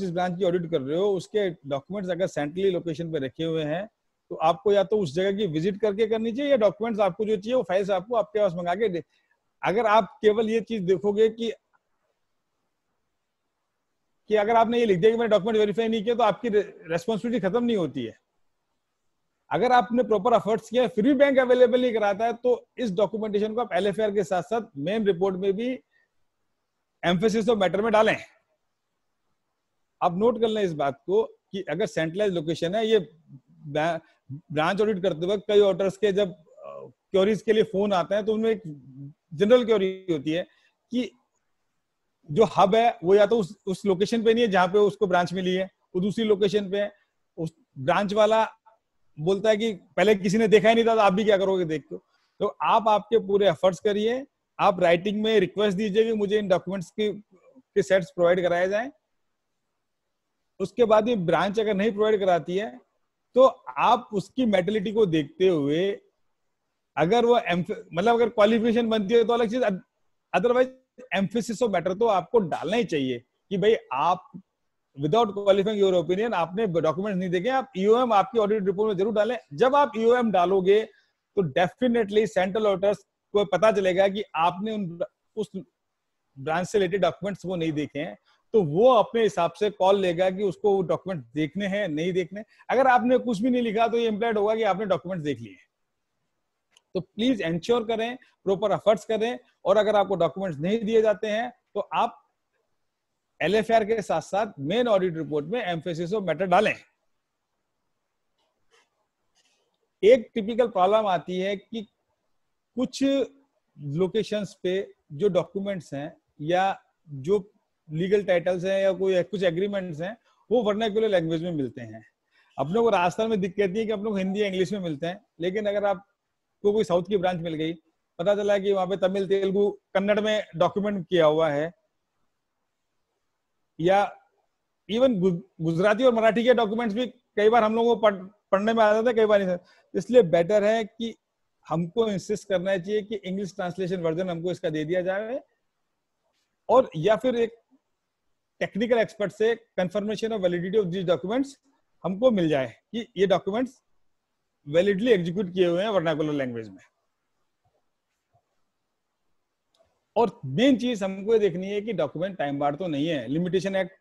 जिस ब्रांच की ऑडिट कर रहे हो उसके डॉक्यूमेंट्स अगर सेंट्रली लोकेशन पे रखे हुए हैं तो आपको या तो उस जगह की विजिट करके करनी चाहिए या डॉक्यूमेंट्स आपको जो चाहिए वो फाइल्स आपको आपके पास मंगा के। अगर आप केवल ये चीज देखोगे कि अगर आपने ये लिख दिया कि मैंने डॉक्यूमेंट वेरीफाई नहीं किया तो आपकी रेस्पॉन्सिबिलिटी खत्म नहीं होती है। अगर आपने प्रॉपर एफर्ट्स किया फिर भी बैंक अवेलेबल नहीं कराता है तो इस डॉक्यूमेंटेशन को आप एलएफआर के साथ साथ मेन रिपोर्ट में भी एम्फेसिस ऑफ मैटर में डालें। आप नोट कर लें इस बात को कि अगर सेंट्रलाइज लोकेशन है, ये ब्रांच ऑडिट करते वक्त कई ऑडिटर्स के जब क्वेरीज के लिए फोन आते हैं तो उनमें एक जनरल क्वेरी होती है कि जो हब है वो या तो उस लोकेशन पे नहीं है जहां पे उसको ब्रांच मिली है, वो दूसरी लोकेशन पे है। उस ब्रांच वाला बोलता है कि पहले किसी ने देखा ही नहीं था तो आप भी क्या करोगे देखो। तो आप आपके पूरे एफर्ट्स करिए, आप राइटिंग में रिक्वेस्ट दीजिए कि मुझे इन डॉक्यूमेंट्स के सेट्स प्रोवाइड कराए जाए। उसके बाद ये ब्रांच अगर नहीं प्रोवाइड कराती है तो आप उसकी मेटलिटी को देखते हुए अगर वो मतलब अगर क्वालिफिकेशन बनती है तो अलग चीज, अदरवाइज एम्फेसिस ऑफ मैटर तो आपको डालना ही चाहिए कि भाई आप विदाउट क्वालिफाइंग योर ओपिनियन आपने डॉक्यूमेंट्स नहीं देखे। आप ईओएम आपकी ऑडिट रिपोर्ट में जरूर डालें। जब आप ईओएम डालोगे तो डेफिनेटली सेंट्रल ऑडिटर्स को पता चलेगा कि आपने उस ब्रांच से रिलेटेड डॉक्यूमेंट्स वो नहीं देखे हैं, तो वो अपने हिसाब से कॉल लेगा कि उसको वो डॉक्यूमेंट देखने हैं नहीं देखने। अगर आपने कुछ भी नहीं लिखा तो ये इंप्लाइड होगा कि आपने डॉक्यूमेंट देख लिए। तो प्लीज एंश्योर करें, प्रॉपर एफर्ट्स करें, और अगर आपको डॉक्यूमेंट्स नहीं दिए जाते हैं तो आप एलएफआर के साथ साथ मेन ऑडिट रिपोर्ट में एम्फेसिस ऑफ मैटर डालें। एक टिपिकल प्रॉब्लम आती है कि कुछ लोकेशंस पे जो डॉक्यूमेंट्स हैं या जो लीगल टाइटल्स हैं या कोई कुछ एग्रीमेंट्स हैं वो वर्नाक्युलर लैंग्वेज में मिलते हैं। अपने को राजस्थान में दिक्कत है कि अपने को हिंदी इंग्लिश में मिलते हैं, लेकिन अगर आपको कोई साउथ की ब्रांच मिल गई, पता चला कि वहां पे तमिल तेलुगु कन्नड़ में डॉक्यूमेंट किया हुआ है या इवन गुजराती और मराठी के डॉक्यूमेंट्स भी कई बार हम लोगों को पढ़ने में आ जाता है, कई बार नहीं। इसलिए बेटर है कि हमको इंसिस्ट करना चाहिए कि इंग्लिश ट्रांसलेशन वर्जन हमको इसका दे दिया जाए, और या फिर एक टेक्निकल एक्सपर्ट से confirmation of validity of this documents हमको मिल जाए कि ये डॉक्यूमेंट्स वैलिडली एग्जीक्यूट किए हुए हैं वर्नाकुलर लैंग्वेज में। और मेन चीज हमको ये देखनी है कि डॉक्यूमेंट टाइम बार तो नहीं है, लिमिटेशन एक्ट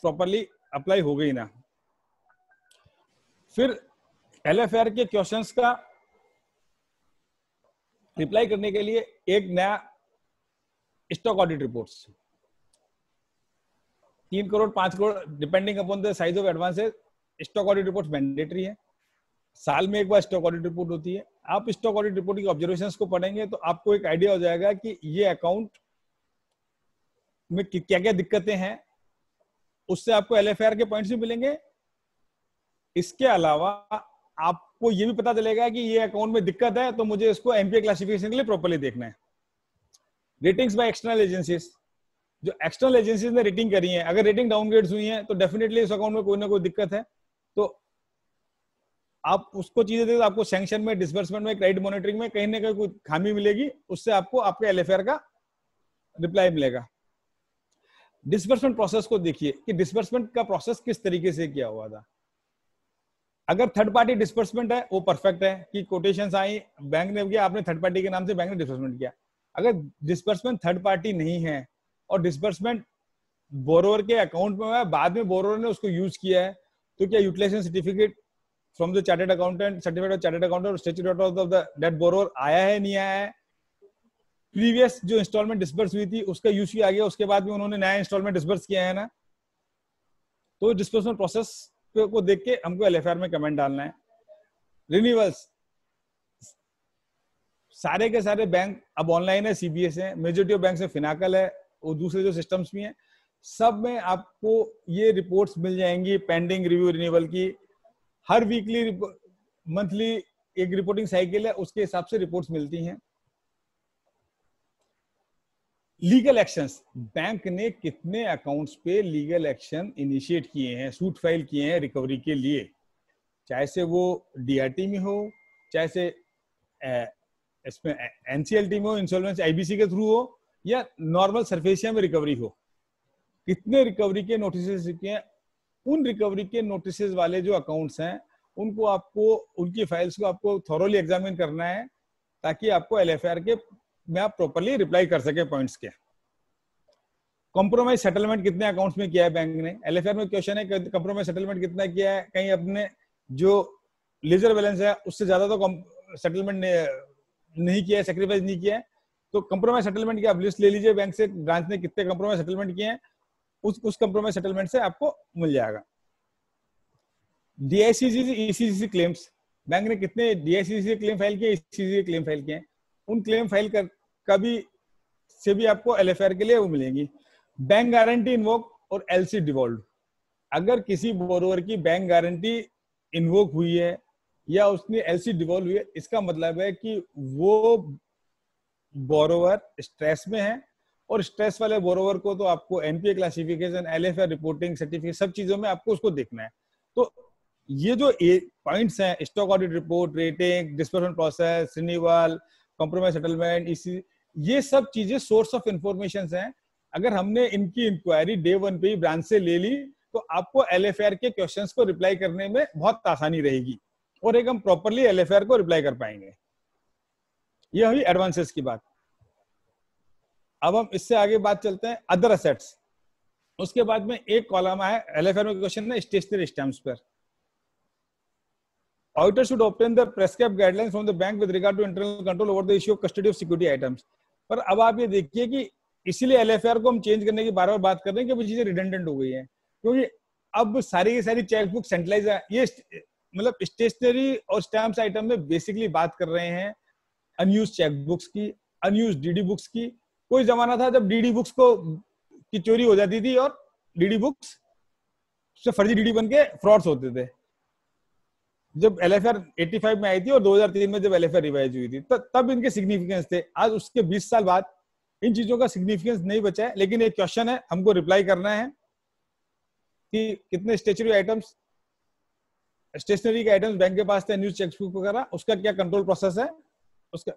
प्रॉपरली अप्लाई हो गई ना। फिर एलएफआर के क्वेश्चंस का रिप्लाई करने के लिए एक नया stock audit reports 3 crore 5 crore depending upon the size of advances stock audit report mandatory है। साल में एक बार स्टॉक ऑडिट रिपोर्ट होती है। आप स्टॉक ऑडिट रिपोर्ट की ऑब्जर्वेशंस को पढ़ेंगे तो आपको एक आइडिया हो जाएगा कि ये अकाउंट में क्या क्या दिक्कतें हैं, उससे आपको एलएफआर के पॉइंट्स भी मिलेंगे। इसके अलावा आपको ये भी पता चलेगा कि ये अकाउंट में दिक्कत है तो मुझे इसको एनपीए क्लासिफिकेशन के लिए प्रॉपरली देखना है। रेटिंग्स बाय एक्सटर्नल एजेंसीज, जो एक्सटर्नल एजेंसीज ने रेटिंग करी है, अगर रेटिंग डाउनग्रेड्स हुई है तो डेफिनेटली इस अकाउंट में कोई ना कोई दिक्कत है। तो आप उसको चीजें देखो, आपको सैंक्शन में, डिसबर्समेंट में, क्रेडिट मॉनिटरिंग में कहीं ना कहीं कोई खामी मिलेगी, उससे आपको आपके एलएफआर का रिप्लाई मिलेगा। डिसबर्समेंट प्रोसेस को देखिए कि डिसबर्समेंट का प्रोसेस किस तरीके से किया हुआ था। अगर थर्ड पार्टी डिस्बर्समेंट है वो परफेक्ट है कि कोटेशंस आई, बैंक ने किया, आपने थर्ड पार्टी के नाम से बैंक ने डिस्बर्समेंट किया। अगर डिस्बर्समेंट थर्ड पार्टी नहीं है और डिस्बर्समेंट बोरोवर के अकाउंट में हुआ है, बाद में बोरोवर ने उसको यूज किया है, तो क्या utilisation certificate from the chartered accountant, certificate of chartered accountant, statute of the debt borrower आया है नहीं आया है, प्रीवियस जो इंस्टॉलमेंट डिस्बर्स हुई थी उसका यूज आ गया, उसके बाद में उन्होंने नया इंस्टॉलमेंट डिस्बर्स किया है ना। तो डिस्बर्समेंट प्रोसेस को देख के हमको एलएफआर में कमेंट डालना है। रिन्यूअल्स, सारे के सारे बैंक अब ऑनलाइन है, सीबीएस है, मेजोरिटी ऑफ बैंक में फिनाकल है और दूसरे जो सिस्टम्स भी हैं, सब में आपको ये रिपोर्ट्स मिल जाएंगी पेंडिंग रिव्यू रिन्यूअल की। हर वीकली मंथली एक रिपोर्टिंग साइकिल है, उसके हिसाब से रिपोर्ट्स मिलती हैं। लीगल एक्शंस, बैंक ने कितने अकाउंट्स पे लीगल एक्शन इनिशिएट किए हैं, सूट फाइल किए हैं रिकवरी के लिए, चाहे से वो डीआरटी में हो, चाहे से इसमें एनसीएलटी में हो, इंसॉल्वेंसी आईबीसी के थ्रू हो, या नॉर्मल सरफेसिया में रिकवरी हो, कितने रिकवरी के नोटिसेस हैं। उन रिकवरी के नोटिसेस वाले जो अकाउंट्स हैं उनको आपको, उनकी फाइल्स को आपको थॉरोली एग्जामिन करना है ताकि आपको एलएफआर के में आप प्रॉपरली रिप्लाई कर सके पॉइंट्स के। कॉम्प्रोमाइज सेटलमेंट कितने अकाउंट्स में किया है बैंक ने, एलएफआर में क्वेश्चन है कॉम्प्रोमाइज सेटलमेंट कितना किया है, कहीं अपने जो लेजर बैलेंस है उससे ज्यादा तो सेटलमेंट नहीं किया है, सेक्रीफाइस नहीं किया है। तो कंप्रोमाइज सेटलमेंट की आप लिस्ट ले लीजिए, बैंक से ब्रांच ने कितने कंप्रोमाइज सेटलमेंट किए हैं, उस कंप्रोमाइज सेटलमेंट से आपको मिल जाएगा। डीआईसीजीसी क्लेम्स, बैंक ने कितने डीआईसीजीसी क्लेम फाइल किए, ईसीजीसी क्लेम फाइल किए, उन क्लेम फाइल का भी से भी आपको एलएफआर के लिए वो मिलेंगी। बैंक गारंटी इन्वोक और एलसी डिवॉल्व, अगर किसी बोरोवर की बैंक गारंटी इन्वोक हुई है या उसने एलसी डिवॉल्व हुई है, इसका मतलब है कि वो बोरोवर स्ट्रेस में है, और स्ट्रेस वाले बोरोवर को तो आपको NPA classification, LFR reporting, certificate, सब चीजों में आपको उसको देखना है। तो ये जो पॉइंट्स हैं, stock audit report, rating, disbursement process, renewal, compromise settlement, इसी ये सब चीजें सोर्स ऑफ इंफॉर्मेशन हैं। अगर हमने इनकी इंक्वायरी डे वन पे ही ब्रांच से ले ली तो आपको एलएफआर के क्वेश्चंस को रिप्लाई करने में बहुत आसानी रहेगी और एक हम प्रॉपरली एलएफआर को रिप्लाई कर पाएंगे। यह हुई एडवांसेस की बात। अब हम इससे आगे बात चलते हैं अदर असेट्स। उसके बाद में एक कॉलम है एलएफआर में क्वेश्चन है स्टेशनरी स्टैम्प्स पर। Auditor should obtain the prescribed guidelines from the bank with regard to internal control over the issue of custody of security items. पर अब आप ये देखिए कि इसीलिए LFR को हम चेंज करने की बार-बार बात कर रहे हैं कि वो चीजें रिडंडेंट हो गई हैं, क्योंकि अब सारी की सारी चेकबुक सेंट्रलाइज है। ये मतलब स्टेशनरी और स्टैम्प्स आइटम में बेसिकली बात कर रहे हैं अनयूज चेकबुक्स की, अनयूज डीडी बुक्स की। कोई जमाना था जब डीडी बुक्स की चोरी हो जाती थी और डीडी बुक्स से फर्जी डीडी बन के फ्रॉड्स होते थे। जब एलएफआर 85 में आई थी और 2003 में जब एलएफआर रिवाइज हुई थी तब इनके सिग्निफिकेंस थे। आज उसके 20 साल बाद इन चीजों का सिग्निफिकेंस नहीं बचा है, लेकिन एक क्वेश्चन है, हमको रिप्लाई करना है कि कितने स्टेशनरी आइटम्स, स्टेशनरी के आइटम्स बैंक के पास थे, न्यूज चेकबुक वगैरह, उसका क्या कंट्रोल प्रोसेस है उसका।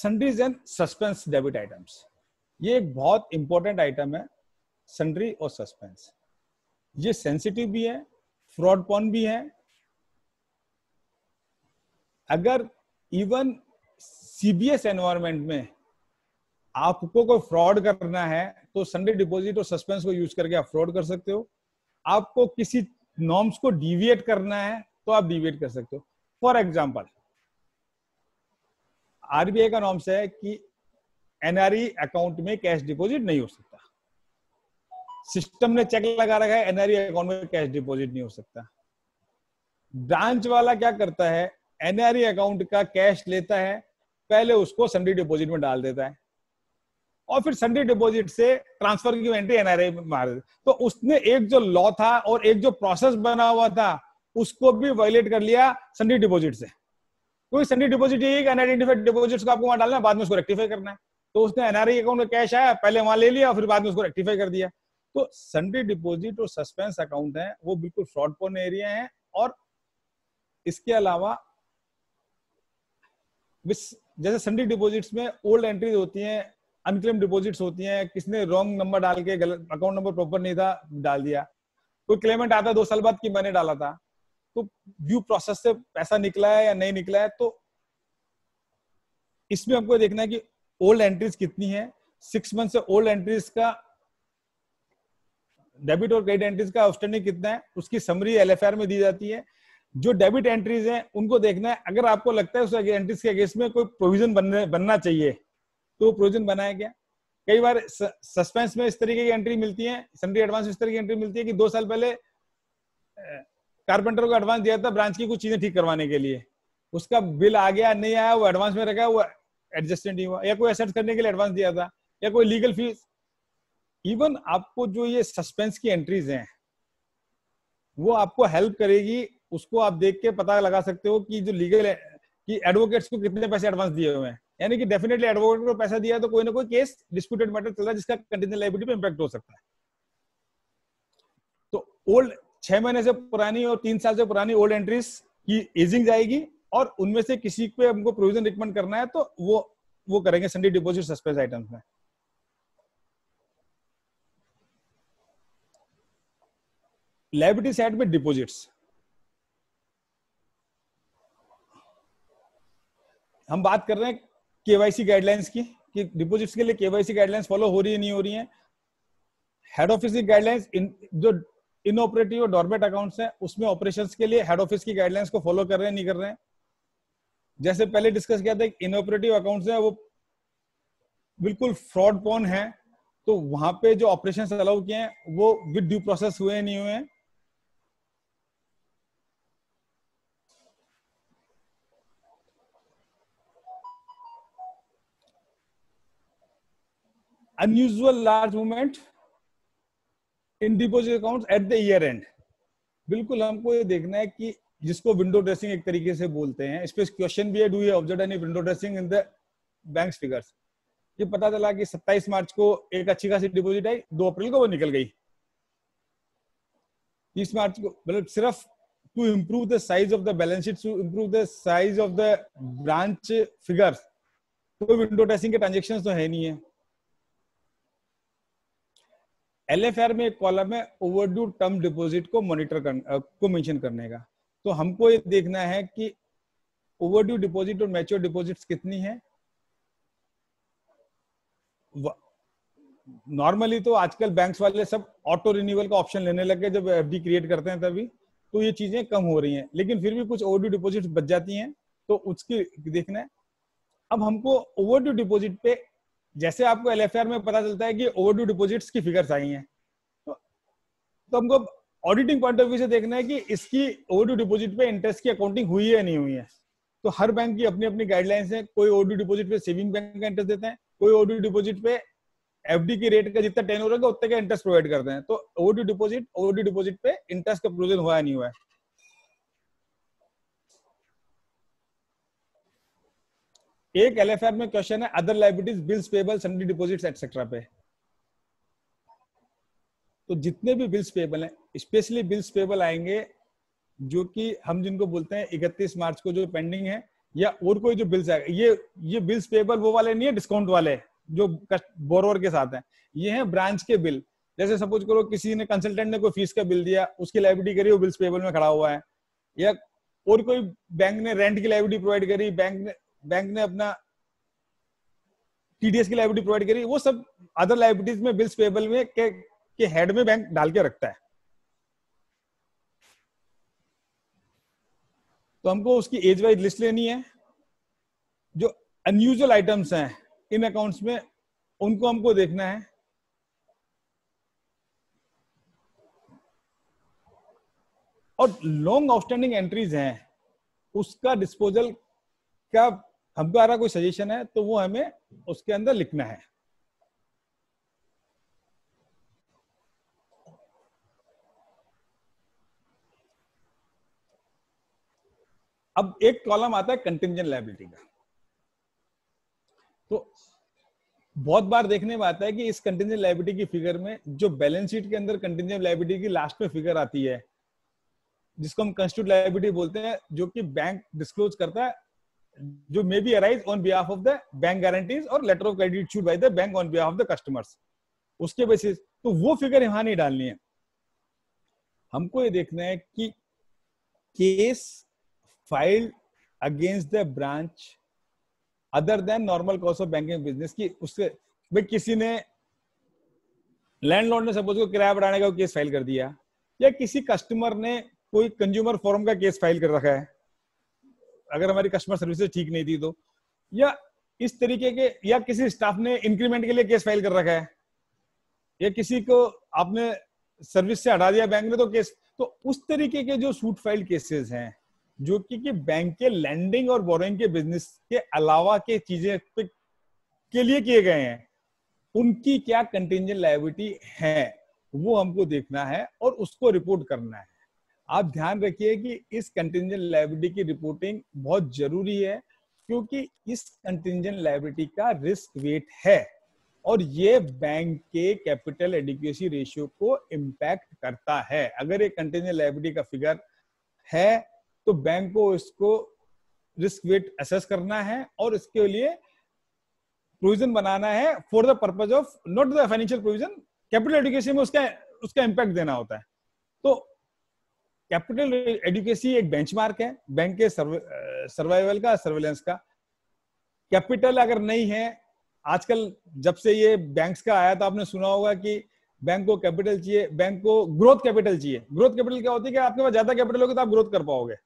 Sundries and suspense debit items, ये एक बहुत इंपॉर्टेंट आइटम है। सन्ड्री और सस्पेंस ये सेंसिटिव भी है, फ्रॉड पॉन भी है। अगर इवन सीबीएस एनवायरमेंट में आपको कोई फ्रॉड करना है तो सन्डे डिपॉजिट और सस्पेंस को यूज करके आप फ्रॉड कर सकते हो। आपको किसी नॉर्म्स को डिविएट करना है तो आप डिविएट कर सकते हो। फॉर एग्जांपल, आरबीआई का नॉर्म्स है कि एनआरई अकाउंट में कैश डिपॉजिट नहीं हो सकता। सिस्टम ने चेक लगा रखा है एनआरई अकाउंट में कैश डिपॉजिट नहीं हो सकता। ब्रांच वाला क्या करता है, एनआरई अकाउंट का कैश लेता है, पहले उसको संडे डिपॉजिट में डाल देता है और फिर संडे डिपॉजिट से ट्रांसफर की एंट्री एनआरआई में मार देता है। तो उसने एक जो लॉ था और एक जो प्रोसेस बना हुआ था उसको भी वायलेट कर लिया संडे डिपॉजिट से, क्योंकि संडे डिपॉजिट यही अनआइडेंटिफाइड डिपॉजिट को आपको वहां डालना है, बाद में उसको रेक्टिफाई करना है। तो उसने एनआरआई अकाउंट में कैश आया, पहले वहां ले लिया और फिर बाद में उसको रेक्टिफाई कर दिया। तो संडे डिपॉजिट और सस्पेंस अकाउंट है वो बिल्कुल फ्रॉड पोन एरिया है। और इसके अलावा जैसे संडे डिपॉजिट्स में ओल्ड एंट्रीज होती हैं, अनक्लेम डिपॉजिट्स होती हैं, किसने रॉन्ग नंबर डाल के गलत अकाउंट नंबर प्रॉपर नहीं था डाल दिया, कोई क्लेमेंट आता है 2 साल बाद कि मैंने डाला था, तो ड्यू प्रोसेस से पैसा निकला है या नहीं निकला है। तो इसमें हमको देखना है कि ओल्ड एंट्रीज कितनी है, 6 मंथ से ओल्ड एंट्रीज का डेबिट और क्रेडिट एंट्रीज का आउटस्टैंडिंग कितना है, उसकी समरी एलएफआर में दी जाती है। जो डेबिट एंट्रीज हैं उनको देखना है, अगर आपको लगता है उस एंट्रीज के अगेंस्ट में कोई प्रोविजन बनना चाहिए तो वो प्रोविजन बनाया गया। कई बार सस्पेंस में इस तरीके की एंट्री मिलती है, सन्डे एडवांस इस तरीके की एंट्री मिलती है कि 2 साल पहले कारपेंटर को एडवांस दिया था ब्रांच की कुछ चीजें ठीक करवाने के लिए, उसका बिल आ गया नहीं आया, वो एडवांस में रखा, वो एडजस्टमेंट नहीं हुआ, या कोई एसेट करने के लिए एडवांस दिया था, या कोई लीगल फीस। इवन आपको जो ये सस्पेंस की एंट्रीज हैं वो आपको हेल्प करेगी, उसको आप देख के पता लगा सकते हो कि जो लीगल है कि एडवोकेट्स को कितने पैसे एडवांस दिए हुए हैं, यानी कि डेफिनेटली एडवोकेट को पैसा दिया तो कोई ना कोई केस डिस्प्यूटेड मैटर चल रहा है जिसका कंटिन्यूटी लायबिलिटी पे इंपैक्ट हो सकता है। तो ओल्ड 6 महीने से पुरानी और 3 साल से पुरानी ओल्ड एंट्रीज की एजिंग जाएगी और उनमें से किसी पे हमको प्रोविजन रिकमेंड करना है तो वो करेंगे संडे डिपोजिट सस्पेंस आइटम्स में। लायबिलिटी साइड में डिपॉजिट्स हम बात कर रहे हैं केवाईसी गाइडलाइंस की कि डिपॉजिट्स के लिए केवाईसी गाइडलाइंस फॉलो हो रही है नहीं हो रही है। हेड ऑफिस की गाइडलाइंस जो इनऑपरेटिव और डॉर्मेंट अकाउंट्स हैं उसमें ऑपरेशंस के लिए हेड ऑफिस की गाइडलाइंस को फॉलो कर रहे हैं नहीं कर रहे हैं। जैसे पहले डिस्कस किया था इनऑपरेटिव अकाउंट्स है वो बिल्कुल फ्रॉड पोन है, तो वहां पे जो ऑपरेशंस अलाउ किए हैं वो विद ड्यू प्रोसेस हुए नहीं हुए हैं। Unusual large movement in deposit accounts at the year end, बिल्कुल हमको ये देखना है कि जिसको विंडो ड्रेसिंग एक तरीके से बोलते हैं, इस पे क्वेश्चन भी है, do you observe any window dressing in the bank figures. ये पता चला कि 27 मार्च को एक अच्छी खासी डिपॉजिट आई, 2 अप्रैल को वो निकल गई, 30 मार्च को, मतलब सिर्फ to improve the size of the balance sheet, to improve the size of the branch figures, कोई विंडो ड्रेसिंग के ट्रांजेक्शन तो है नहीं है। LFR में एक कॉलम है ओवरड्यू टर्म डिपॉजिट को मॉनिटर को मेंशन करने का, तो हमको ये देखना है कि ओवरड्यू डिपॉजिट और मैच्योर डिपॉजिट्स कितनी है। नॉर्मली तो आजकल बैंक्स वाले सब ऑटो रिन्यूअल का ऑप्शन लेने लग गए जब एफडी क्रिएट करते हैं तभी, तो ये चीजें कम हो रही हैं, लेकिन फिर भी कुछ ओवरड्यू डिपॉजिट बच जाती हैं तो उसकी देखना है। अब हमको ओवरड्यू डिपॉजिट पे जैसे आपको एलएफआर में पता चलता है कि ओवरड्यू डिपॉजिट्स की फिगर्स आई हैं तो हमको ऑडिटिंग पॉइंट ऑफ व्यू से देखना है कि इसकी ओवरड्यू डिपॉजिट पे इंटरेस्ट की अकाउंटिंग हुई है नहीं हुई है। तो हर बैंक की अपनी अपनी गाइडलाइंस है, कोई ओवरड्यू डिपॉजिट पे सेविंग बैंक का इंटरेस्ट देते हैं, कोई ओवरड्यू डिपॉजिट पे एफडी की रेट का जितना टेन हो रहेगा उतने का इंटरेस्ट प्रोवाइड करते हैं। तो ओवरड्यू डिपॉजिट पे इंटरेस्ट का प्रोविजन हुआ नहीं हुआ है। एक एलएफआर में क्वेश्चन है other liabilities, bills payable, sundry deposits etcetera पे, तो जितने भी बिल्स पेबल हैं, स्पेशली बिल्स पेबल आएंगे जो कि हम जिनको बोलते हैं 31 मार्च को जो पेंडिंग है या और कोई जो बिल्स आएगा, ये बिल्स पेबल वो वाले नहीं है डिस्काउंट वाले जो बोरोवर के साथ हैं, ये हैं ब्रांच के बिल। जैसे सपोज करो किसी ने कंसल्टेंट ने कोई फीस का बिल दिया, उसकी लायबिलिटी करी, वो बिल्स पेबल में खड़ा हुआ है, या और कोई बैंक ने रेंट की लायबिलिटी प्रोवाइड करी, बैंक ने अपना टीडीएस की लायबिलिटी प्रोवाइड करी, वो सब अदर लायबिलिटीज में बिल्स पेबल में के हेड में बैंक डाल के रखता है। तो हमको उसकी एज वाइज लिस्ट लेनी है। जो अनयूजुअल आइटम्स हैं इन अकाउंट्स में उनको हमको देखना है। और लॉन्ग आउटस्टैंडिंग एंट्रीज हैं उसका डिस्पोजल का हमारा कोई सजेशन है तो वो हमें उसके अंदर लिखना है। अब एक कॉलम आता है कंटिंजेंट लायबिलिटी का। तो बहुत बार देखने में आता है कि इस कंटिंजेंट लायबिलिटी की फिगर में जो बैलेंस शीट के अंदर कंटिंजेंट लायबिलिटी की लास्ट में फिगर आती है जिसको हम कंस्टिट्यूट लायबिलिटी बोलते हैं, जो कि बैंक डिस्क्लोज करता है, जो may be arise on behalf of the bank guarantees और letter of credit issued by the bank on behalf of the customers, उसके बेसिस। तो वो फिगर यहां नहीं डालनी है, हमको ये देखना है कि case filed against the branch other than normal cause of banking business की उससे भाई किसी ने लैंडलॉर्ड ने सपोज को किराया बढ़ाने का केस फाइल कर दिया या किसी कस्टमर ने कोई कंज्यूमर फोरम का केस फाइल कर रखा है अगर हमारी कस्टमर सर्विसेज ठीक नहीं थी तो, या इस तरीके के, या किसी स्टाफ ने इंक्रीमेंट के लिए केस फाइल कर रखा है या किसी को आपने सर्विस से हटा दिया बैंक में तो केस, तो उस तरीके के जो सूट फाइल केसेस हैं जो कि बैंक के लैंडिंग और बोरिंग के बिजनेस के अलावा के चीजें के लिए किए गए हैं उनकी क्या कंटिंजेंट लायबिलिटी है वो हमको देखना है और उसको रिपोर्ट करना है। आप ध्यान रखिए कि इस कंटिंजेंट लायबिलिटी की रिपोर्टिंग बहुत जरूरी है क्योंकि इस कंटिंजेंट लायबिलिटी का रिस्क वेट है और ये बैंक के कैपिटल एडिक्वेसी रेशियो को इम्पैक्ट करता है। अगर ये कंटिंजेंट लायबिलिटी का फिगर है तो बैंक को इसको रिस्क वेट असेस करना है और इसके लिए प्रोविजन बनाना है for the purpose of not the financial provision, capital adequacy में उसका इम्पैक्ट देना होता है। तो कैपिटल एडिक्वेसी एक बेंचमार्क है बैंक के सर्वाइवल का, सर्वेलेंस का। कैपिटल अगर नहीं है, आजकल जब से ये बैंक्स का आया तो आपने सुना होगा कि बैंक को कैपिटल चाहिए, बैंक को ग्रोथ कैपिटल चाहिए। ग्रोथ कैपिटल क्या होती है कि आपके पास ज्यादा कैपिटल होगा तो आप ग्रोथ कर पाओगे।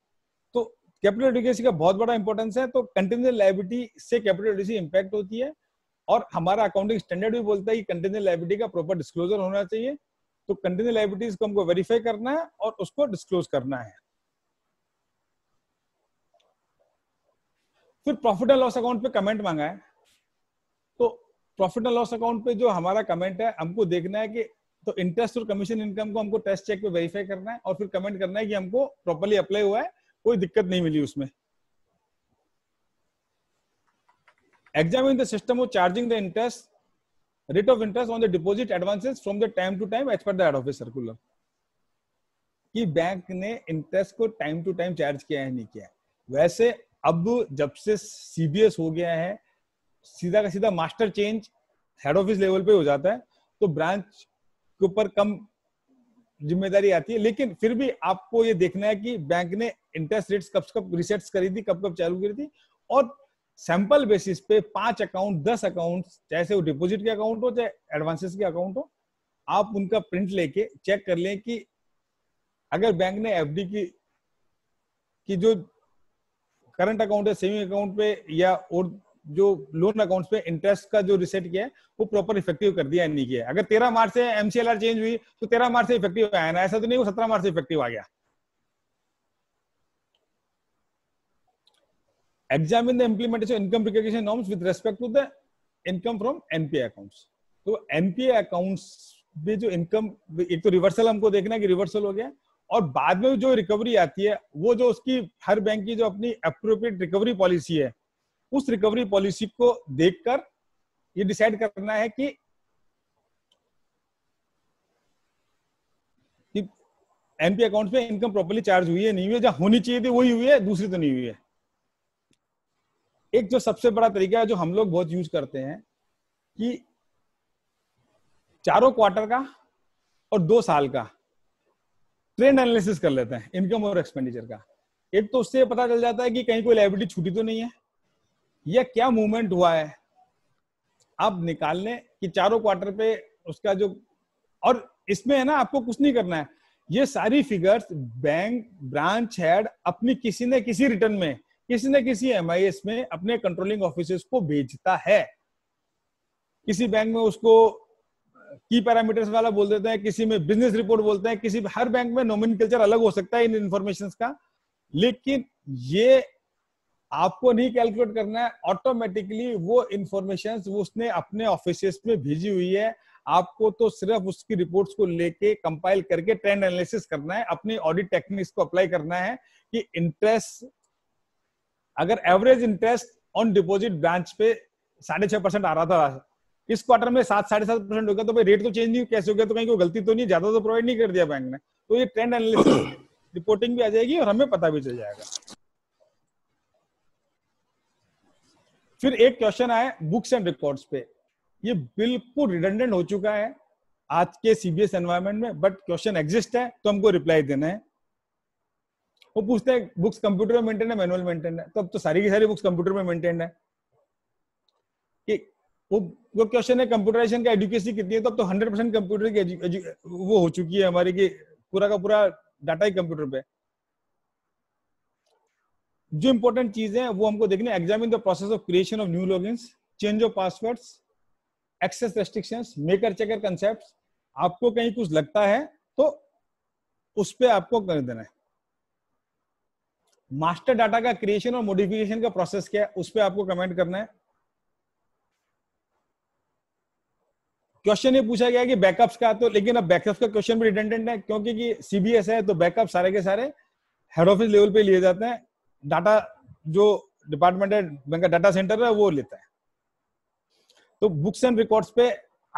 तो कैपिटल एडिक्वेसी का बहुत बड़ा इंपॉर्टेंस है। तो कंटिंजेंट लायबिलिटी से कैपिटल एडिक्वेसी इंपैक्ट होती है और हमारा अकाउंटिंग स्टैंडर्ड भी बोलता है कि कंटिंजेंट लायबिलिटी का प्रॉपर डिस्क्लोजर होना चाहिए। तो कंटिंजेंट लायबिलिटीज को हमको वेरीफाई करना है और उसको डिस्क्लोज करना है। फिर प्रॉफिट एंड लॉस अकाउंट पे कमेंट मांगा है, तो प्रॉफिट एंड लॉस अकाउंट पे जो हमारा कमेंट है हमको देखना है कि तो इंटरेस्ट और कमीशन इनकम को हमको टेस्ट चेक पे वेरीफाई करना है और फिर कमेंट करना है कि हमको प्रॉपर्ली अप्लाई हुआ है, कोई दिक्कत नहीं मिली उसमें। Examine the system of charging the interest rate of interest on the deposit advances from the time to time as per the head office circular, कि बैंक ने इंटरेस्ट को टाइम टू टाइम चार्ज किया है नहीं किया है। वैसे अब जब से सीबीएस हो गया है सीधा का सीधा master change head office level पे हो जाता है तो ब्रांच के ऊपर कम जिम्मेदारी आती है, लेकिन फिर भी आपको ये देखना है कि बैंक ने इंटरेस्ट रेट्स कब कब रिसेट्स करी थी, कब कब चालू करी थी और सैंपल बेसिस पे 5 अकाउंट 10 अकाउंट चाहे वो डिपॉजिट के अकाउंट हो चाहे एडवांसेस के अकाउंट हो, आप उनका प्रिंट लेके चेक कर लें कि अगर बैंक ने एफडी की जो करंट अकाउंट है सेविंग अकाउंट पे या और जो लोन अकाउंट्स पे इंटरेस्ट का जो रिसेट किया है वो प्रॉपर इफेक्टिव कर दिया है नहीं किया। अगर 13 मार्च से एमसीएलआर चेंज हुई तो 13 मार्च से इफेक्टिव आया ना, ऐसा तो नहीं वो 17 मार्च से इफेक्टिव आ गया। Examine the implementation income recognition norms with respect to the income from NPA accounts. तो एनपीए अकाउंट्स में जो इनकम, एक तो रिवर्सल हमको देखना है कि रिवर्सल हो गया और बाद में जो रिकवरी आती है वो जो उसकी हर बैंक की जो अपनी एप्रोप्रिएट रिकवरी पॉलिसी है उस रिकवरी पॉलिसी को देखकर ये डिसाइड करना है कि एनपी अकाउंट पे इनकम प्रॉपर्ली चार्ज हुई है नहीं हुई है, जहां होनी चाहिए थी वही हुई है, दूसरी तो नहीं हुई है। एक जो सबसे बड़ा तरीका है जो हम लोग बहुत यूज करते हैं कि चारों क्वार्टर का और 2 साल का ट्रेंड एनालिसिस कर लेते हैं इनकम और एक्सपेंडिचर का। एक तो उससे पता चल जाता है कि कहीं कोई लायबिलिटी छूटी तो नहीं है या क्या मूवमेंट हुआ है। आप निकाल लें कि चारों क्वार्टर पे उसका जो, और इसमें है ना आपको कुछ नहीं करना है, ये सारी फिगर्स बैंक ब्रांच हेड अपनी किसी न किसी रिटर्न में किसी न किसी एमआईएस में अपने कंट्रोलिंग ऑफिसर्स को भेजता है। किसी बैंक में उसको की पैरामीटर्स वाला बोल देते हैं, किसी में बिजनेस रिपोर्ट बोलते हैं, किसी हर बैंक में नोमेनक्लेचर अलग हो सकता है इन इंफॉर्मेशन का, लेकिन ये आपको नहीं कैलकुलेट करना है, ऑटोमेटिकली वो इंफॉर्मेशन उसने अपने ऑफिस में भेजी हुई है, आपको तो सिर्फ उसकी रिपोर्ट्स को लेके कंपाइल करके ट्रेंड एनालिसिस करना है, अपनी ऑडिट टेक्निक्स को अप्लाई करना है कि इंटरेस्ट, अगर average interest on deposit branch पे 6.5% आ रहा था इस क्वार्टर में 7-7.5% हो गया, तो भाई रेट तो चेंज नहीं कैसे हो गया, तो कहीं कोई गलती तो नहीं, ज्यादा तो प्रोवाइड नहीं कर दिया बैंक ने, तो ये ट्रेंड एनालिसिस रिपोर्टिंग भी आ जाएगी और हमें पता भी चल जाएगा। फिर एक क्वेश्चन आया बुक्स एंड रिकॉर्ड्स पे, ये बिल्कुल रिडंडेंट हो चुका है आज के सीबीएस एनवायरनमेंट में, बट क्वेश्चन एग्जिस्ट है तो हमको रिप्लाई देना है। वो पूछते हैं बुक्स कंप्यूटर में मेंटेन है मैनुअल मेंटेन है, तो अब तो सारी की सारी बुक्स कंप्यूटर में मेंटेन है। कि वो क्वेश्चन है कंप्यूटराइजेशन का एडुकेसी कितनी है, तो अब तो 100% कंप्यूटर की वो हो चुकी है हमारी, की पूरा का पूरा डाटा ही कंप्यूटर पे। जो इंपॉर्टेंट चीजें हैं वो हमको देखने, examine the process of creation of new logins, change of passwords, access restrictions, maker checker concepts. आपको कहीं कुछ लगता है तो उस पे आपको कर देना है। मास्टर डाटा का क्रिएशन और मॉडिफिकेशन का प्रोसेस क्या है उस पे आपको कमेंट करना है। क्वेश्चन ये पूछा गया कि बैकअप्स का, तो लेकिन अब बैकअप्स का क्वेश्चन भी रिडंडेंट है क्योंकि सीबीएस है, तो बैकअप सारे के सारे हेड ऑफिस लेवल पे लिए जाते हैं, डाटा जो डिपार्टमेंट है बैंक का डाटा सेंटर है वो लेता है। तो बुक्स एंड रिकॉर्ड्स पे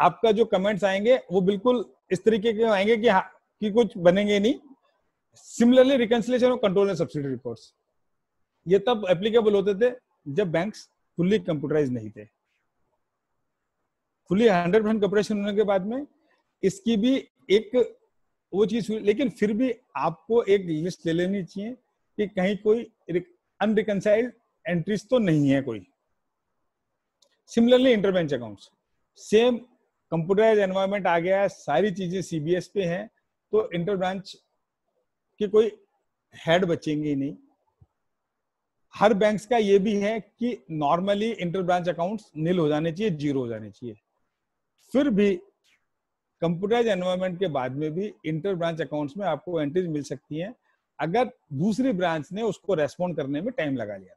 आपका जो कमेंट्स आएंगे वो बिल्कुल इस तरीके के आएंगे कि हाँ कि कुछ बनेंगे नहीं। सिमिलरली रिकंसिलिएशन और कंट्रोल एंड सब्सिडी रिपोर्ट्स, ये तब एप्लीकेबल होते थे जब बैंक्स फुल्ली कंप्यूटराइज नहीं थे। फुल्ली 100% कंप्यूटराइजेशन होने के बाद में इसकी भी एक वो चीज हुई, लेकिन फिर भी आपको एक लिस्ट ले लेनी चाहिए कि कहीं कोई अनरिकंसाइल्ड एंट्रीज तो नहीं है कोई। Similarly interbank accounts, same computerise environment आ गया है, सारी चीजें सीबीएस पे हैं, तो इंटरब्रांच के कोई हेड बचेंगे नहीं। हर बैंक्स का ये भी है कि नॉर्मली इंटरब्रांच अकाउंट्स नील हो जाने चाहिए, जीरो हो जाने चाहिए। फिर भी कंप्यूटराइज एनवायरनमेंट के बाद में भी इंटरब्रांच अकाउंट्स में आपको एंट्रीज मिल सकती है अगर दूसरी ब्रांच ने उसको रेस्पॉन्ड करने में टाइम लगा लिया।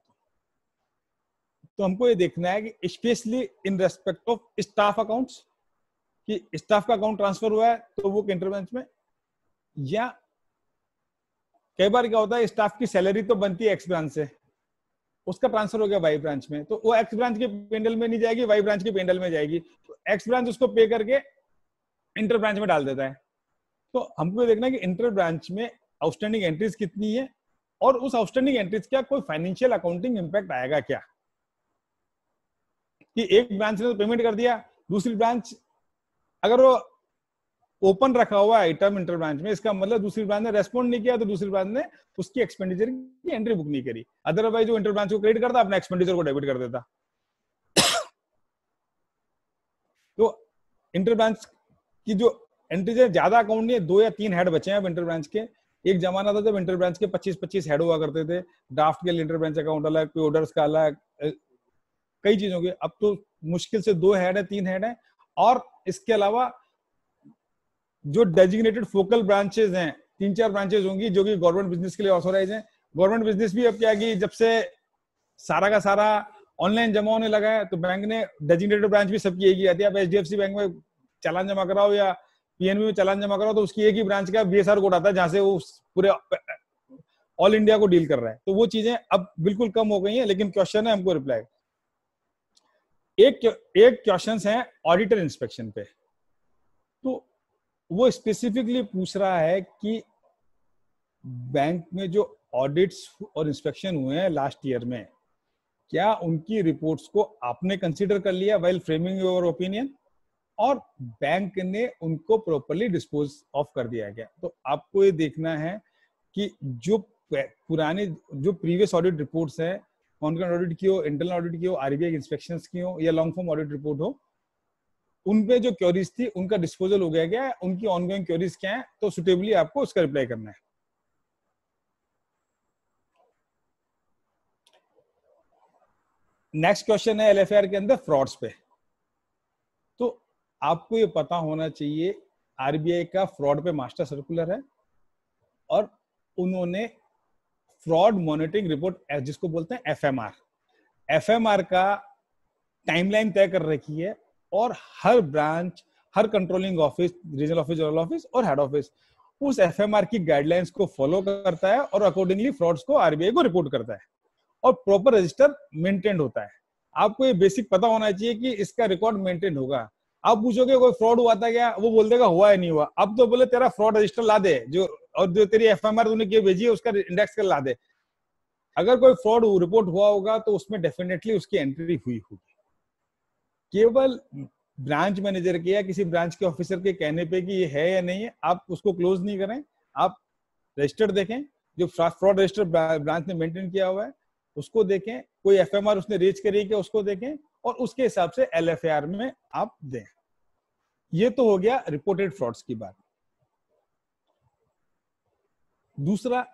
तो हमको ये देखना है कि specially in respect of staff accounts, कि स्टाफ का अकाउंट ट्रांसफर हुआ है तो वो इंटरब्रांच में, या कई बार क्या होता है स्टाफ की सैलरी तो बनती है एक्स ब्रांच से, उसका ट्रांसफर हो गया वाई ब्रांच में, तो वो एक्स ब्रांच के पेंडल में नहीं जाएगी, वाई ब्रांच के पेंडल में जाएगी, तो एक्स ब्रांच उसको पे करके इंटर ब्रांच में डाल देता है। तो हमको ये देखना है कि इंटर ब्रांच में आउटस्टैंडिंग एंट्रीज कितनी है और उस आउटस्टैंडिंग एंट्रीज का कोई फाइनेंशियल अकाउंटिंग इम्पैक्ट आएगा क्या, कि एक ब्रांच ने तो पेमेंट कर दिया, दूसरी ब्रांच अगर वो ओपन रखा हुआ आइटम इंटर ब्रांच में, इसका मतलब दूसरी ब्रांच ने रेस्पॉन्ड नहीं किया, तो दूसरी ब्रांच ने उसकी एक्सपेंडिचर की एंट्री बुक नहीं करी, अदरवाइज वो इंटर ब्रांच को क्रेडिट करता, अपना एक्सपेंडिचर को डेबिट कर देता। तो इंटर ब्रांच की जो एंट्रीज है, ज्यादा अकाउंट नहीं है, 2 या 3 हेड बचे हैं अब इंटर ब्रांच के। एक जमाना था जब इंटर ब्रांच के 25-25 हेड हुआ करते थे, ड्राफ्ट के लिए इंटर ब्रांच अकाउंट अलग, पे ऑर्डर्स का अलग, कई चीजों के। अब तो मुश्किल से 2 हेड है 3 हेड है, और इसके अलावा जो डेजिग्नेटेड फोकल ब्रांचेज हैं 3-4 ब्रांचेज होंगी जो कि गवर्नमेंट बिजनेस के लिए ऑथोराइज हैं। गवर्नमेंट बिजनेस भी अब क्या कि जब से सारा का सारा ऑनलाइन जमा होने लगा है, तो बैंक ने डेजिग्नेटेड ब्रांच भी सबकी एक ही आती है। आप HDFC बैंक में चालान जमा कराओ या PNB में चालान जमा कराओ, तो उसकी एक ही ब्रांच का BSR कोड आता है जहां से वो पूरे ऑल इंडिया को डील कर रहा है। तो वो चीजें अब बिल्कुल कम हो गई है, लेकिन क्वेश्चन है हमको रिप्लाई। एक क्वेश्चन है ऑडिटर इंस्पेक्शन पे, तो वो स्पेसिफिकली पूछ रहा है कि बैंक में जो ऑडिट्स और इंस्पेक्शन हुए हैं लास्ट ईयर में, क्या उनकी रिपोर्ट्स को आपने कंसीडर कर लिया व्हाइल फ्रेमिंग योर ओपिनियन, और बैंक ने उनको प्रॉपर्ली डिस्पोज ऑफ कर दिया गया। तो आपको ये देखना है कि जो पुराने जो प्रीवियस ऑडिट रिपोर्ट्स है, कॉन्करेंट ऑडिट की हो, इंटरनल ऑडिट की हो, आरबीआई इंस्पेक्शंस की हो, या लॉन्ग फॉर्म ऑडिट रिपोर्ट हो, उनपे जो क्वेरीज थी उनका डिस्पोजल हो गया क्या, उनकी ऑनगोइंग क्वेरीज क्या है, तो सुटेबली आपको उसका रिप्लाई करना है। नेक्स्ट क्वेश्चन है LFR के अंदर फ्रॉड्स पे, तो आपको ये पता होना चाहिए आरबीआई का फ्रॉड पे मास्टर सर्कुलर है और उन्होंने फ्रॉड मॉनिटरिंग रिपोर्ट जिसको बोलते हैं एफएमआर का टाइमलाइन तय कर रखी है और हर ब्रांच, हर controlling office, regional office, general office और हेड ऑफिस उस एफएमआर की गाइडलाइंस को फॉलो करता है और अकॉर्डिंगली फ्रॉड्स को आरबीआई को रिपोर्ट करता है और प्रॉपर रजिस्टर मेंटेन होता है। आपको ये बेसिक पता होना चाहिए कि इसका रिकॉर्ड मेंटेन होगा। आप पूछोगे कोई फ्रॉड हुआ था क्या, वो बोल देगा हुआ या नहीं हुआ। अब तो बोले तेरा फ्रॉड रजिस्टर ला दे जो, और जो तेरी एफएमआर तूने क्यों भेजी है उसका इंडेक्स कर ला दे। अगर कोई फ्रॉड रिपोर्ट हुआ होगा तो उसमें डेफिनेटली उसकी एंट्री हुई होगी। केवल ब्रांच मैनेजर के या किसी ब्रांच के ऑफिसर के कहने पे कि ये है या नहीं है, आप उसको क्लोज नहीं करें। आप रजिस्टर देखें जो फ्रॉड रजिस्टर ब्रांच ने मेंटेन किया हुआ है उसको देखें, कोई एफएमआर उसने रेज करी क्या उसको देखें और उसके हिसाब से एलएफआर में आप दें। ये तो हो गया रिपोर्टेड फ्रॉड्स की बात। दूसरा,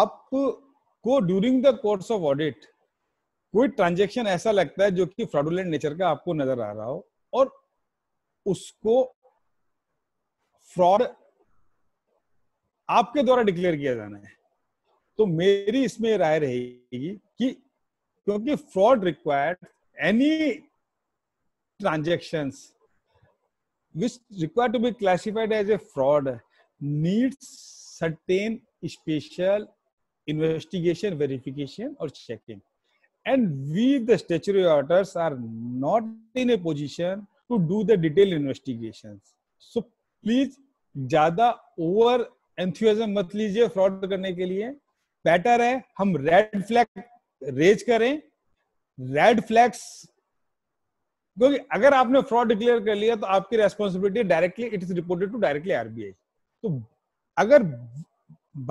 आपको during the course of audit कोई ट्रांजैक्शन ऐसा लगता है जो कि फ्रॉडुलेंट नेचर का आपको नजर आ रहा हो और उसको फ्रॉड आपके द्वारा डिक्लेयर किया जाना है, तो मेरी इसमें राय रहेगी कि क्योंकि fraud required any transactions which required to be classified as a fraud needs certain special investigation, verification और checking. And we, the statutory auditors, are not in a position to do the detailed investigations. So please, ज्यादा over enthusiasm मत लीजिए fraud करने के लिए। Better है हम red flag raise करें, red flags, क्योंकि अगर आपने fraud declare कर लिया तो आपकी responsibility directly it is reported to directly RBI। तो अगर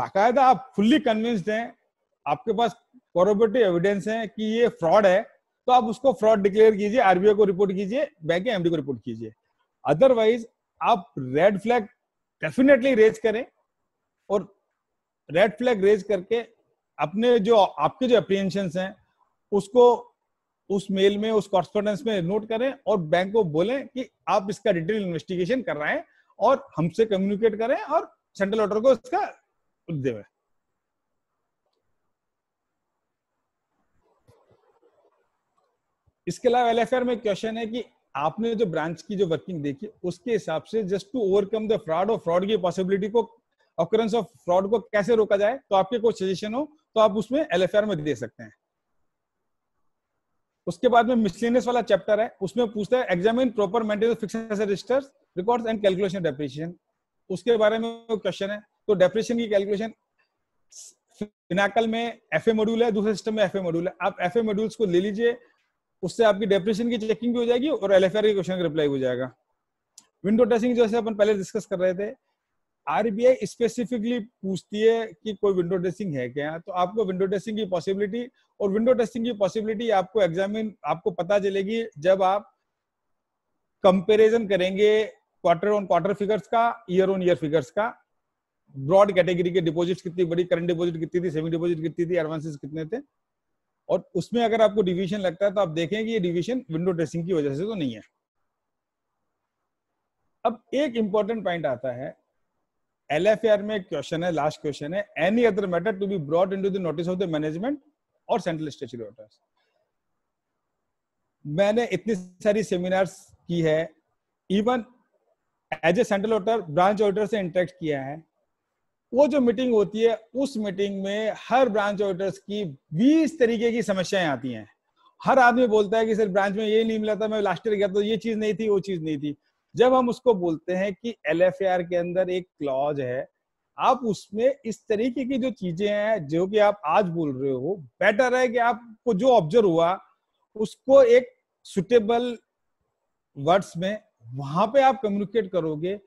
बाकायदा आप fully convinced हैं, आपके पास कॉर्रोबोरेटिव एविडेंस है कि ये फ्रॉड है, तो आप उसको फ्रॉड डिक्लेयर कीजिए, आरबीआई को रिपोर्ट कीजिए, बैंक के एमडी को रिपोर्ट कीजिए। अदरवाइज आप रेड फ्लैग डेफिनेटली रेज करें और रेड फ्लैग रेज करके अपने जो आपके जो अप्रीहेंशंस हैं उसको उस मेल में, उस कॉरस्पोंडेंस में नोट करें और बैंक को बोलें कि आप इसका डिटेल इन्वेस्टिगेशन कर रहे हैं और हमसे कम्युनिकेट करें और सेंट्रल ऑडिटर को इसका देवें। इसके अलावा एलएफआर में क्वेश्चन है कि आपने जो ब्रांच की जो वर्किंग देखी उसके हिसाब से just to overcome the fraud और फ्रॉड की पॉसिबिलिटी को, ऑकरेंस ऑफ फ्रॉड को कैसे रोका जाए, तो आपके कोई सजेशन हो तो आप उसमें एलएफआर में दे सकते हैं। उसके बाद में मिसलेनियस वाला चैप्टर है, उसमें पूछता है examine proper maintenance of fixed asset registers records and calculation depreciation. उसके बारे में क्वेश्चन है, तो डेप्रिसिएशन की कैलकुलेशन फिनाकल में एफए मॉड्यूल है, दूसरे सिस्टम में एफए मॉड्यूल है, आप एफए मॉड्यूल्स को ले लीजिए, उससे आपकी डेप्रिसिएशन की चेकिंग भी हो जाएगी और एलएफआर के क्वेश्चन का रिप्लाई हो जाएगा। विंडो ड्रेसिंग जैसे अपन पहले डिस्कस कर रहे थे, आरबीआई स्पेसिफिकली पूछती है कि कोई विंडो ड्रेसिंग है क्या, तो आपको विंडो ड्रेसिंग की पॉसिबिलिटी आपको एग्जामिन आपको पता चलेगी जब आप कंपेरिजन करेंगे क्वार्टर ऑन क्वार्टर फिगर्स का, ईयर ऑन ईयर फिगर्स का, ब्रॉड कैटेगरी के डिपोजिट कितनी बड़ी, करंट डिपोजिट कितनी थी, सेविंग डिपोजिट कितनी थी, एडवांसेस कितने थे, और उसमें अगर आपको डिवीजन लगता है तो आप देखें कि ये डिवीजन विंडो ड्रेसिंग की वजह से तो नहीं है। अब एक इंपॉर्टेंट पॉइंट आता है, एलएफआर में क्वेश्चन है, लास्ट क्वेश्चन है, any other matter to be brought into the notice of the management और सेंट्रल स्टैट्यूटरी ऑडिटर्स। मैंने इतनी सारी सेमिनार्स की है, even as a central auditor branch auditor से इंटरेक्ट किया है। वो जो मीटिंग होती है उस मीटिंग में हर ब्रांच ऑडिटर्स की 20 तरीके की समस्याएं आती हैं। हर आदमी बोलता है कि सर ब्रांच में ये नहीं मिला था, मैं लास्ट ईयर गया तो ये चीज नहीं थी, वो चीज नहीं थी। जब हम उसको बोलते हैं कि एलएफआर के अंदर एक क्लॉज है, आप उसमें इस तरीके की जो चीजें हैं जो कि आप आज बोल रहे हो, बेटर है कि आपको जो ऑब्जर्व हुआ उसको एक सुटेबल वर्ड्स में वहां पे आप कम्युनिकेट करोगे,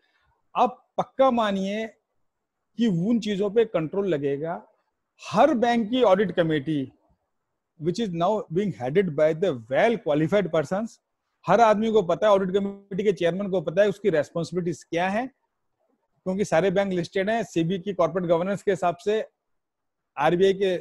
आप पक्का मानिए कि उन चीजों पे कंट्रोल लगेगा। हर बैंक की audit committee which is now being headed by the well qualified persons, हर आदमी को पता है, ऑडिट कमेटी के चेयरमैन को पता है उसकी रेस्पॉन्सिबिलिटीज क्या है, क्योंकि सारे बैंक लिस्टेड हैं सेबी की कॉर्पोरेट गवर्नेंस के हिसाब से, आरबीआई के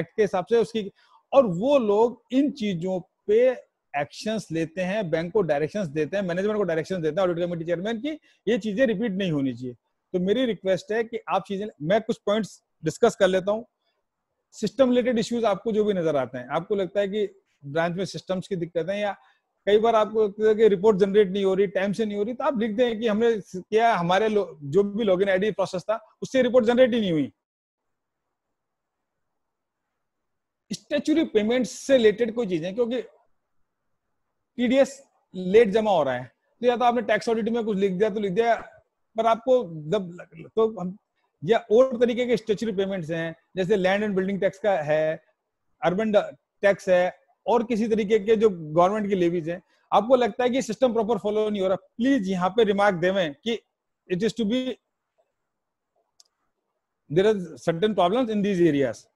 एक्ट के हिसाब से उसकी, और वो लोग इन चीजों पे एक्शंस लेते हैं, बैंक को डायरेक्शंस देते हैं, मैनेजमेंट को डायरेक्शंस देते हैं, ऑडिट कमेटी चेयरमैन की ये चीजें रिपीट नहीं होनी चाहिए। तो मेरी रिक्वेस्ट है कि आप चीजें, मैं कुछ पॉइंट्स डिस्कस कर लेता हूँ। सिस्टम रिलेटेड इश्यूज आपको जो भी नजर आते हैं, आपको लगता है कि ब्रांच में सिस्टम्स की दिक्कतें या कई बार आपको लगता है कि रिपोर्ट जनरेट नहीं हो रही, टाइम से नहीं हो रही, तो आप लिख दें कि हमने क्या, हमारे जो भी लॉगिन आईडी प्रोसेस था उससे रिपोर्ट जनरेट ही नहीं हुई। स्टैच्यूटरी पेमेंट से रिलेटेड कोई चीजें, क्योंकि टीडीएस लेट जमा हो रहा है तो या तो आपने टैक्स ऑडिट में कुछ लिख दिया तो लिख दिया, पर आपको जब तो हम या और तरीके के स्टैच्यूटरी पेमेंट्स हैं, जैसे लैंड एंड बिल्डिंग टैक्स का है, अर्बन टैक्स है, और किसी तरीके के जो गवर्नमेंट की लेवीज हैं, आपको लगता है कि सिस्टम प्रॉपर फॉलो नहीं हो रहा, प्लीज यहाँ पे रिमार्क देवें कि it is to be there are certain problems in these areas.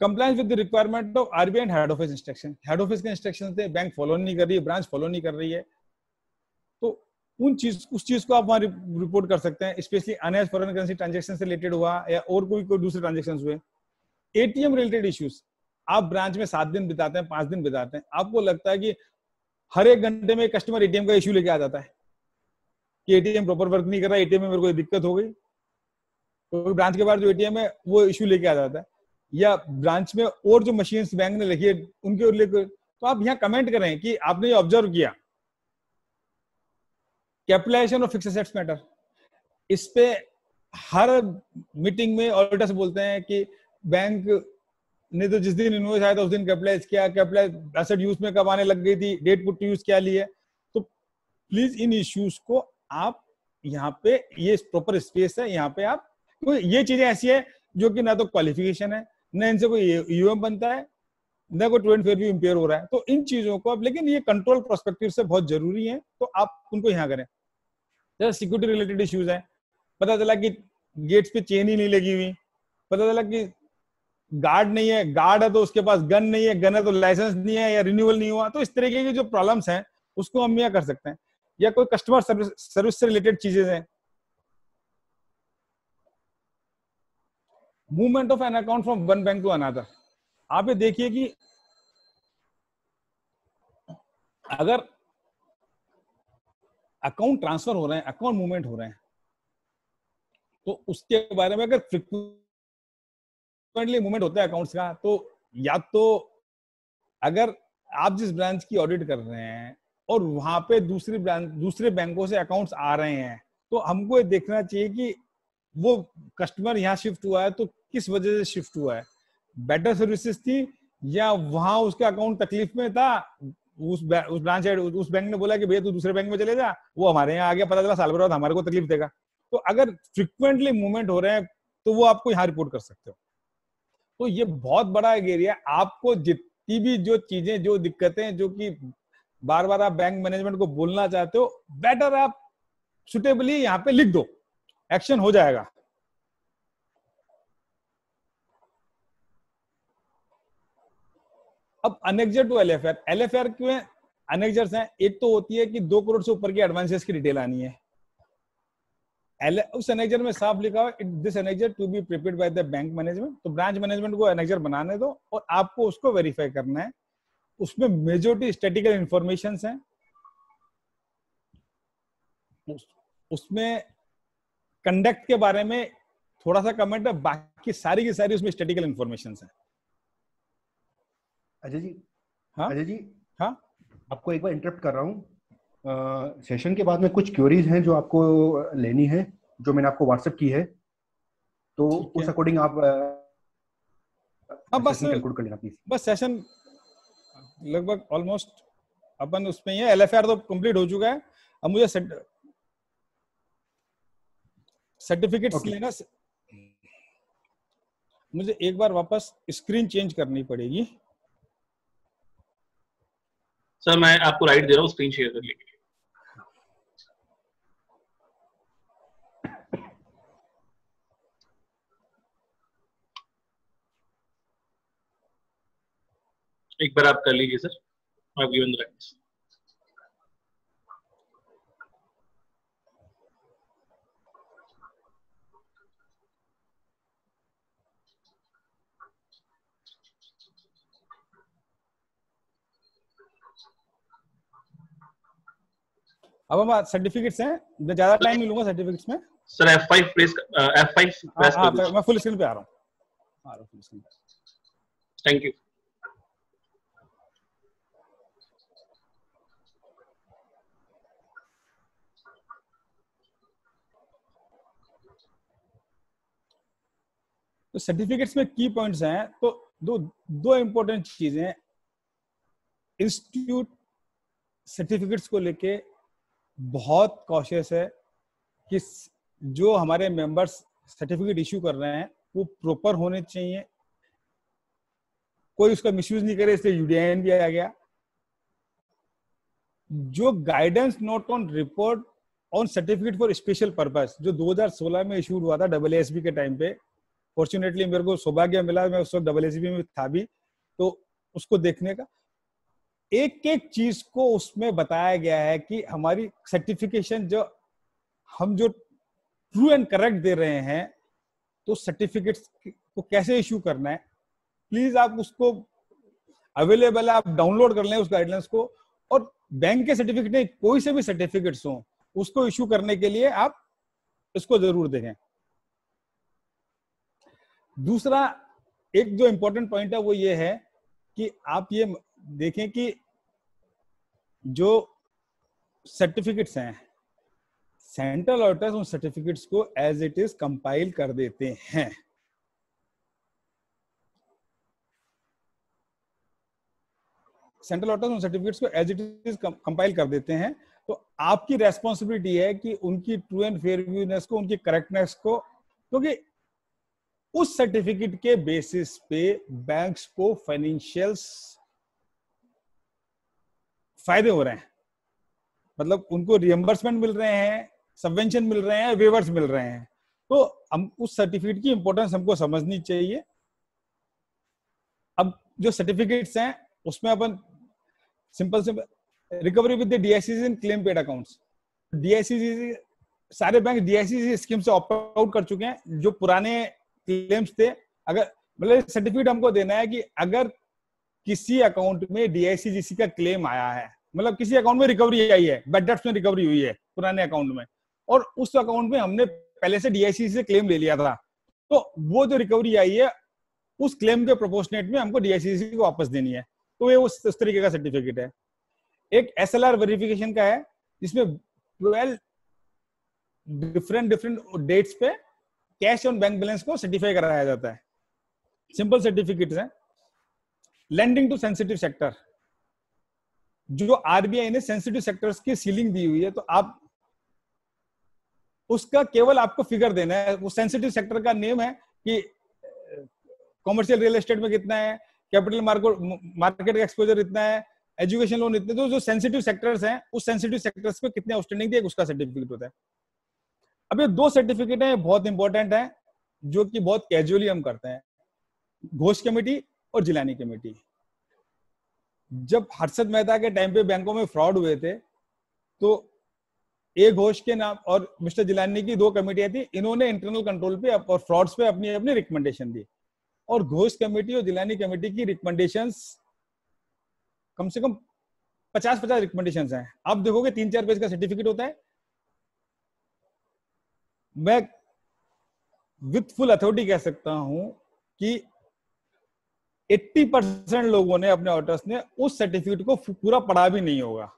Compliance with the requirement of RBI and head office instruction, head office के इंस्ट्रक्शन थे, बैंक फॉलो नहीं कर रही है, ब्रांच फॉलो नहीं कर रही है, तो उस चीज को आप वहां रिपोर्ट कर सकते हैं, specially unhedged foreign currency transaction से रिलेटेड हुआ या और कोई दूसरे ट्रांजेक्शन हुए। एटीएम रिलेटेड इश्यूज, आप ब्रांच में 7 दिन बिताते हैं, 5 दिन बिताते हैं, आपको लगता है कि हर एक घंटे में कस्टमर एटीएम का इश्यू लेके आ जाता है कि एटीएम प्रॉपर वर्क नहीं कर रहा, एटीएम में मेरे को दिक्कत हो गई, तो ब्रांच के बाहर जो एटीएम है वो इश्यू लेके आ जाता है, या ब्रांच में और जो मशीन्स बैंक ने लगी है उनके लेकर, तो आप यहाँ कमेंट करें कि आपने ये ऑब्जर्व किया। Capitalisation of fixed assets matter, इस पे हर मीटिंग में ऑडिटर्स बोलते हैं कि बैंक नहीं तो जिस दिन इन्वेस्ट आया था उस दिन कैपिटलाइज किया, कैपिटलाइज एसेट यूज में कब आने लग गई थी, डेट पुट यूज क्या ली है, तो प्लीज इन इश्यूज को आप यहाँ पे, ये प्रॉपर स्पेस है यहाँ पे आप, तो ये चीजें ऐसी है जो कि ना तो क्वालिफिकेशन है, ना इनसे कोई यूएम बनता है, ना कोई ट्रेंड फेयर भी इम्पेयर हो रहा है, तो इन चीजों को आप, लेकिन ये कंट्रोल प्रोस्पेक्टिव से बहुत जरूरी है, तो आप उनको यहाँ करें। जैसे सिक्योरिटी रिलेटेड इश्यूज है, पता चला कि गेट्स पे चेन ही नहीं लगी हुई, पता चला कि गार्ड नहीं है, गार्ड है तो उसके पास गन नहीं है, गन है तो लाइसेंस नहीं है या रिन्यूअल नहीं हुआ, तो इस तरीके की जो प्रॉब्लम्स हैं उसको हम यहाँ कर सकते हैं। या कोई कस्टमर सर्विस से रिलेटेड चीजें हैं, movement of an account from one bank to another, आप ये देखिए कि अगर अकाउंट ट्रांसफर हो रहे हैं, अकाउंट मूवमेंट हो रहे हैं, तो उसके बारे में अगर फ्रिक्वेंटली मूवमेंट होता है अकाउंट्स का, तो या तो अगर आप जिस ब्रांच की ऑडिट कर रहे हैं और वहां पे दूसरी ब्रांच, दूसरे बैंकों से अकाउंट्स आ रहे हैं, तो हमको ये देखना चाहिए कि वो कस्टमर यहाँ शिफ्ट हुआ है तो किस वजह से शिफ्ट हुआ है, बेटर सर्विसेज थी या वहां उसका अकाउंट तकलीफ में था, उस ब्रांच हेड, उस बैंक ने बोला कि भैया तू दूसरे बैंक में चले जा, वो हमारे यहाँ आ गया, पता चला साल भर बाद हमारे को तकलीफ देगा। तो अगर फ्रिक्वेंटली मूवमेंट हो रहे हैं तो वो आपको यहाँ रिपोर्ट कर सकते हो। तो ये बहुत बड़ा एक एरिया, आपको जितनी भी जो चीजें, जो दिक्कतें, जो कि बार बार आप बैंक मैनेजमेंट को बोलना चाहते हो, बेटर आप सुटेबली यहाँ पे लिख दो, एक्शन हो जाएगा। अब अनेक्जर टू एलएफआर, एलएफआर क्यों अनेक्जर्स हैं? एक तो होती है कि 2 करोड़ से ऊपर की एडवांसेस की डिटेल आनी है, उस एनेक्जर में साफ लिखा हुआ है this annexure to be prepared by the bank management, तो ब्रांच मैनेजमेंट को एनेक्जर बनाने दो और आपको उसको वेरीफाई करना है। उसमें मेजोरिटी स्टैटिकल इंफॉर्मेशन है, उसमें कंडक्ट के बारे में थोड़ा सा कमेंट है, बाकी सारी की सारी उसमें स्टैटिकल इंफॉर्मेशन है। अजय जी, हाँ अजय जी, हाँ आपको एक बार इंटरप्ट कर रहा हूँ, सेशन के बाद में कुछ क्वेरीज हैं जो आपको लेनी है, जो मैंने आपको व्हाट्सएप की है, तो उस अकॉर्डिंग आप बस कंक्लूड कर लेना प्लीज। बस सेशन लगभग ऑलमोस्ट अपन उसमें है, एलएफआर तो कंप्लीट हो चुका है, अब मुझे सर्टिफिकेट्स लेना, मुझे एक बार वापस स्क्रीन चेंज करनी पड़ेगी। सर मैं आपको राइट दे रहा हूँ, स्क्रीन शेयर कर लीजिए। एक बार आप कर लीजिए सर, आप गिवन द राइट। अब हमारे सर्टिफिकेट्स हैं, मैं ज्यादा टाइम नहीं लूंगा सर्टिफिकेट्स में। Sir F5 press, F5 press कर दो। मैं फुल स्क्रीन पे आ रहा हूं, फुल स्क्रीन पे। Thank you. तो सर्टिफिकेट्स में की पॉइंट्स हैं, तो दो इंपॉर्टेंट चीजें, इंस्टीट्यूट सर्टिफिकेट्स को लेके बहुत कॉशियस है कि जो हमारे मेंबर्स सर्टिफिकेट इश्यू कर रहे हैं वो प्रॉपर होने चाहिए, कोई उसका मिसयूज नहीं करे, इसलिए यूडीआईएन भी आ गया। जो guidance note on report on certificate for special purpose जो 2016 में इश्यूड हुआ था डब्ल्यूएसबी के टाइम पे, फॉर्चुनेटली मेरे को सौभाग्य मिला, मैं उस वक्त डब्ल्यूएसबी में था भी, तो उसको देखने का एक एक चीज को उसमें बताया गया है कि हमारी सर्टिफिकेशन जो हम जो ट्रू एंड करेक्ट दे रहे हैं तो सर्टिफिकेट्स को कैसे इश्यू करना है। प्लीज आप उसको अवेलेबल है, आप डाउनलोड कर लें उस गाइडलाइंस को, और बैंक के सर्टिफिकेट नहीं, कोई से भी सर्टिफिकेट्स हो उसको इश्यू करने के लिए आप इसको जरूर देखें। दूसरा एक जो इंपॉर्टेंट पॉइंट है वो ये है कि आप ये देखें कि जो सर्टिफिकेट्स हैं सेंट्रल ऑडिटर्स उन सर्टिफिकेट्स को एज इट इज कंपाइल कर देते हैं। सेंट्रल ऑडिटर्स उन सर्टिफिकेट्स को एज इट इज कंपाइल कर देते हैं, तो आपकी रेस्पॉन्सिबिलिटी है कि उनकी ट्रू एंड फेयर व्यूनेस को, उनकी करेक्टनेस को, क्योंकि उस सर्टिफिकेट के बेसिस पे बैंक्स को फाइनेंशियल्स फायदे हो रहे हैं, मतलब उनको रिएम्बर्समेंट मिल रहे हैं, सबवेंशन मिल रहे हैं, वेवर्स मिल रहे हैं। तो हम उस सर्टिफिकेट की इंपॉर्टेंस हमको समझनी चाहिए। अब जो सर्टिफिकेट्स हैं उसमें अपन सिंपल से recovery with the DICC in claim paid accounts, DICC सारे बैंक डीआईसीसी स्कीम से ऑप्ट आउट कर चुके हैं। जो पुराने क्लेम्स थे, अगर मतलब सर्टिफिकेट हमको देना है कि अगर किसी अकाउंट में डीआईसीजीसी का क्लेम आया है, मतलब किसी अकाउंट में रिकवरी आई है, बैड डेट्स में रिकवरी हुई है पुराने अकाउंट में, और उस अकाउंट में हमने पहले से डीआईसीसी से क्लेम ले लिया था, तो वो जो रिकवरी आई है उस क्लेम के प्रोपोर्शनेट में हमको डीआईसीसी को वापस देनी है, तो ये उस तरीके का सर्टिफिकेट है। एक एसएलआर वेरिफिकेशन का है जिसमें 12 डिफरेंट डेट्स पे कैश ऑन बैंक बैलेंस को सर्टिफाई कराया जाता है। सिंपल सर्टिफिकेट है। लेंडिंग टू सेंसिटिव सेक्टर, जो आरबीआई ने सेंसिटिव सेक्टर्स की सीलिंग दी हुई है, तो आप उसका केवल आपको फिगर देना है, वो सेंसिटिव सेक्टर का नेम है कि कॉमर्शियल रियल एस्टेट में कितना है, कैपिटल मार्केट का एक्सपोजर इतना है, एजुकेशन लोन इतने, तो जो सेंसिटिव सेक्टर्स हैं उस सेंसिटिव सेक्टर्स पे कितने आउटस्टैंडिंग थे उसका सर्टिफिकेट होता है। अब ये दो सर्टिफिकेट है बहुत इंपॉर्टेंट है जो कि बहुत कैजुअली हम करते हैं, घोष कमेटी और जिलानी कमेटी। जब हर्षद मेहता के टाइम पे बैंकों में फ्रॉड हुए थे तो ए घोष के नाम और मिस्टर जिलानी की दो कमेटियां थी, इन्होंने इंटरनल कंट्रोल पे और फ्रॉड्स पे अपनी अपनी रिकमेंडेशन दी, और घोष कमेटी और जिलानी कमेटी की रिकमेंडेशंस कम से कम 50-50 रिकमेंडेशंस हैं। आप देखोगे 3-4 पेज का सर्टिफिकेट होता है। मैं विथ फुल अथॉरिटी कह सकता हूं कि 80% लोगों ने, अपने ऑडिटर्स ने उस सर्टिफिकेट को पूरा पढ़ा भी नहीं होगा,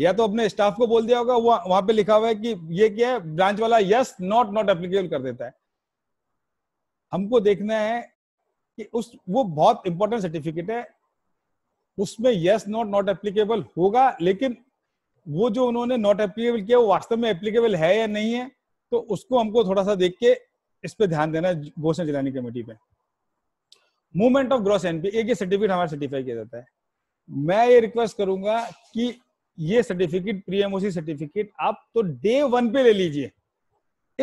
या तो अपने स्टाफ को बोल दिया होगा, वहां पे लिखा हुआ है कि ये क्या है, ब्रांच वाला यस नॉट नॉट एप्लीकेबल कर देता है। हमको देखना है कि उस वो बहुत इंपॉर्टेंट सर्टिफिकेट है, उसमें यस नॉट नॉट एप्लीकेबल होगा, लेकिन वो जो उन्होंने नॉट एप्लीकेबल किया वो वास्तव में एप्लीकेबल है या नहीं है, तो उसको हमको थोड़ा सा देख के इस पर ध्यान देना है घोषणा जिलानी कमेटी पे। मूवमेंट ऑफ ग्रॉस एनपीए, ये सर्टिफिकेट हमारा सर्टिफाई किया जाता है। मैं ये रिक्वेस्ट करूंगा कि ये सर्टिफिकेट प्रीएमओसी सर्टिफिकेट आप तो डे 1 पे ले लीजिए।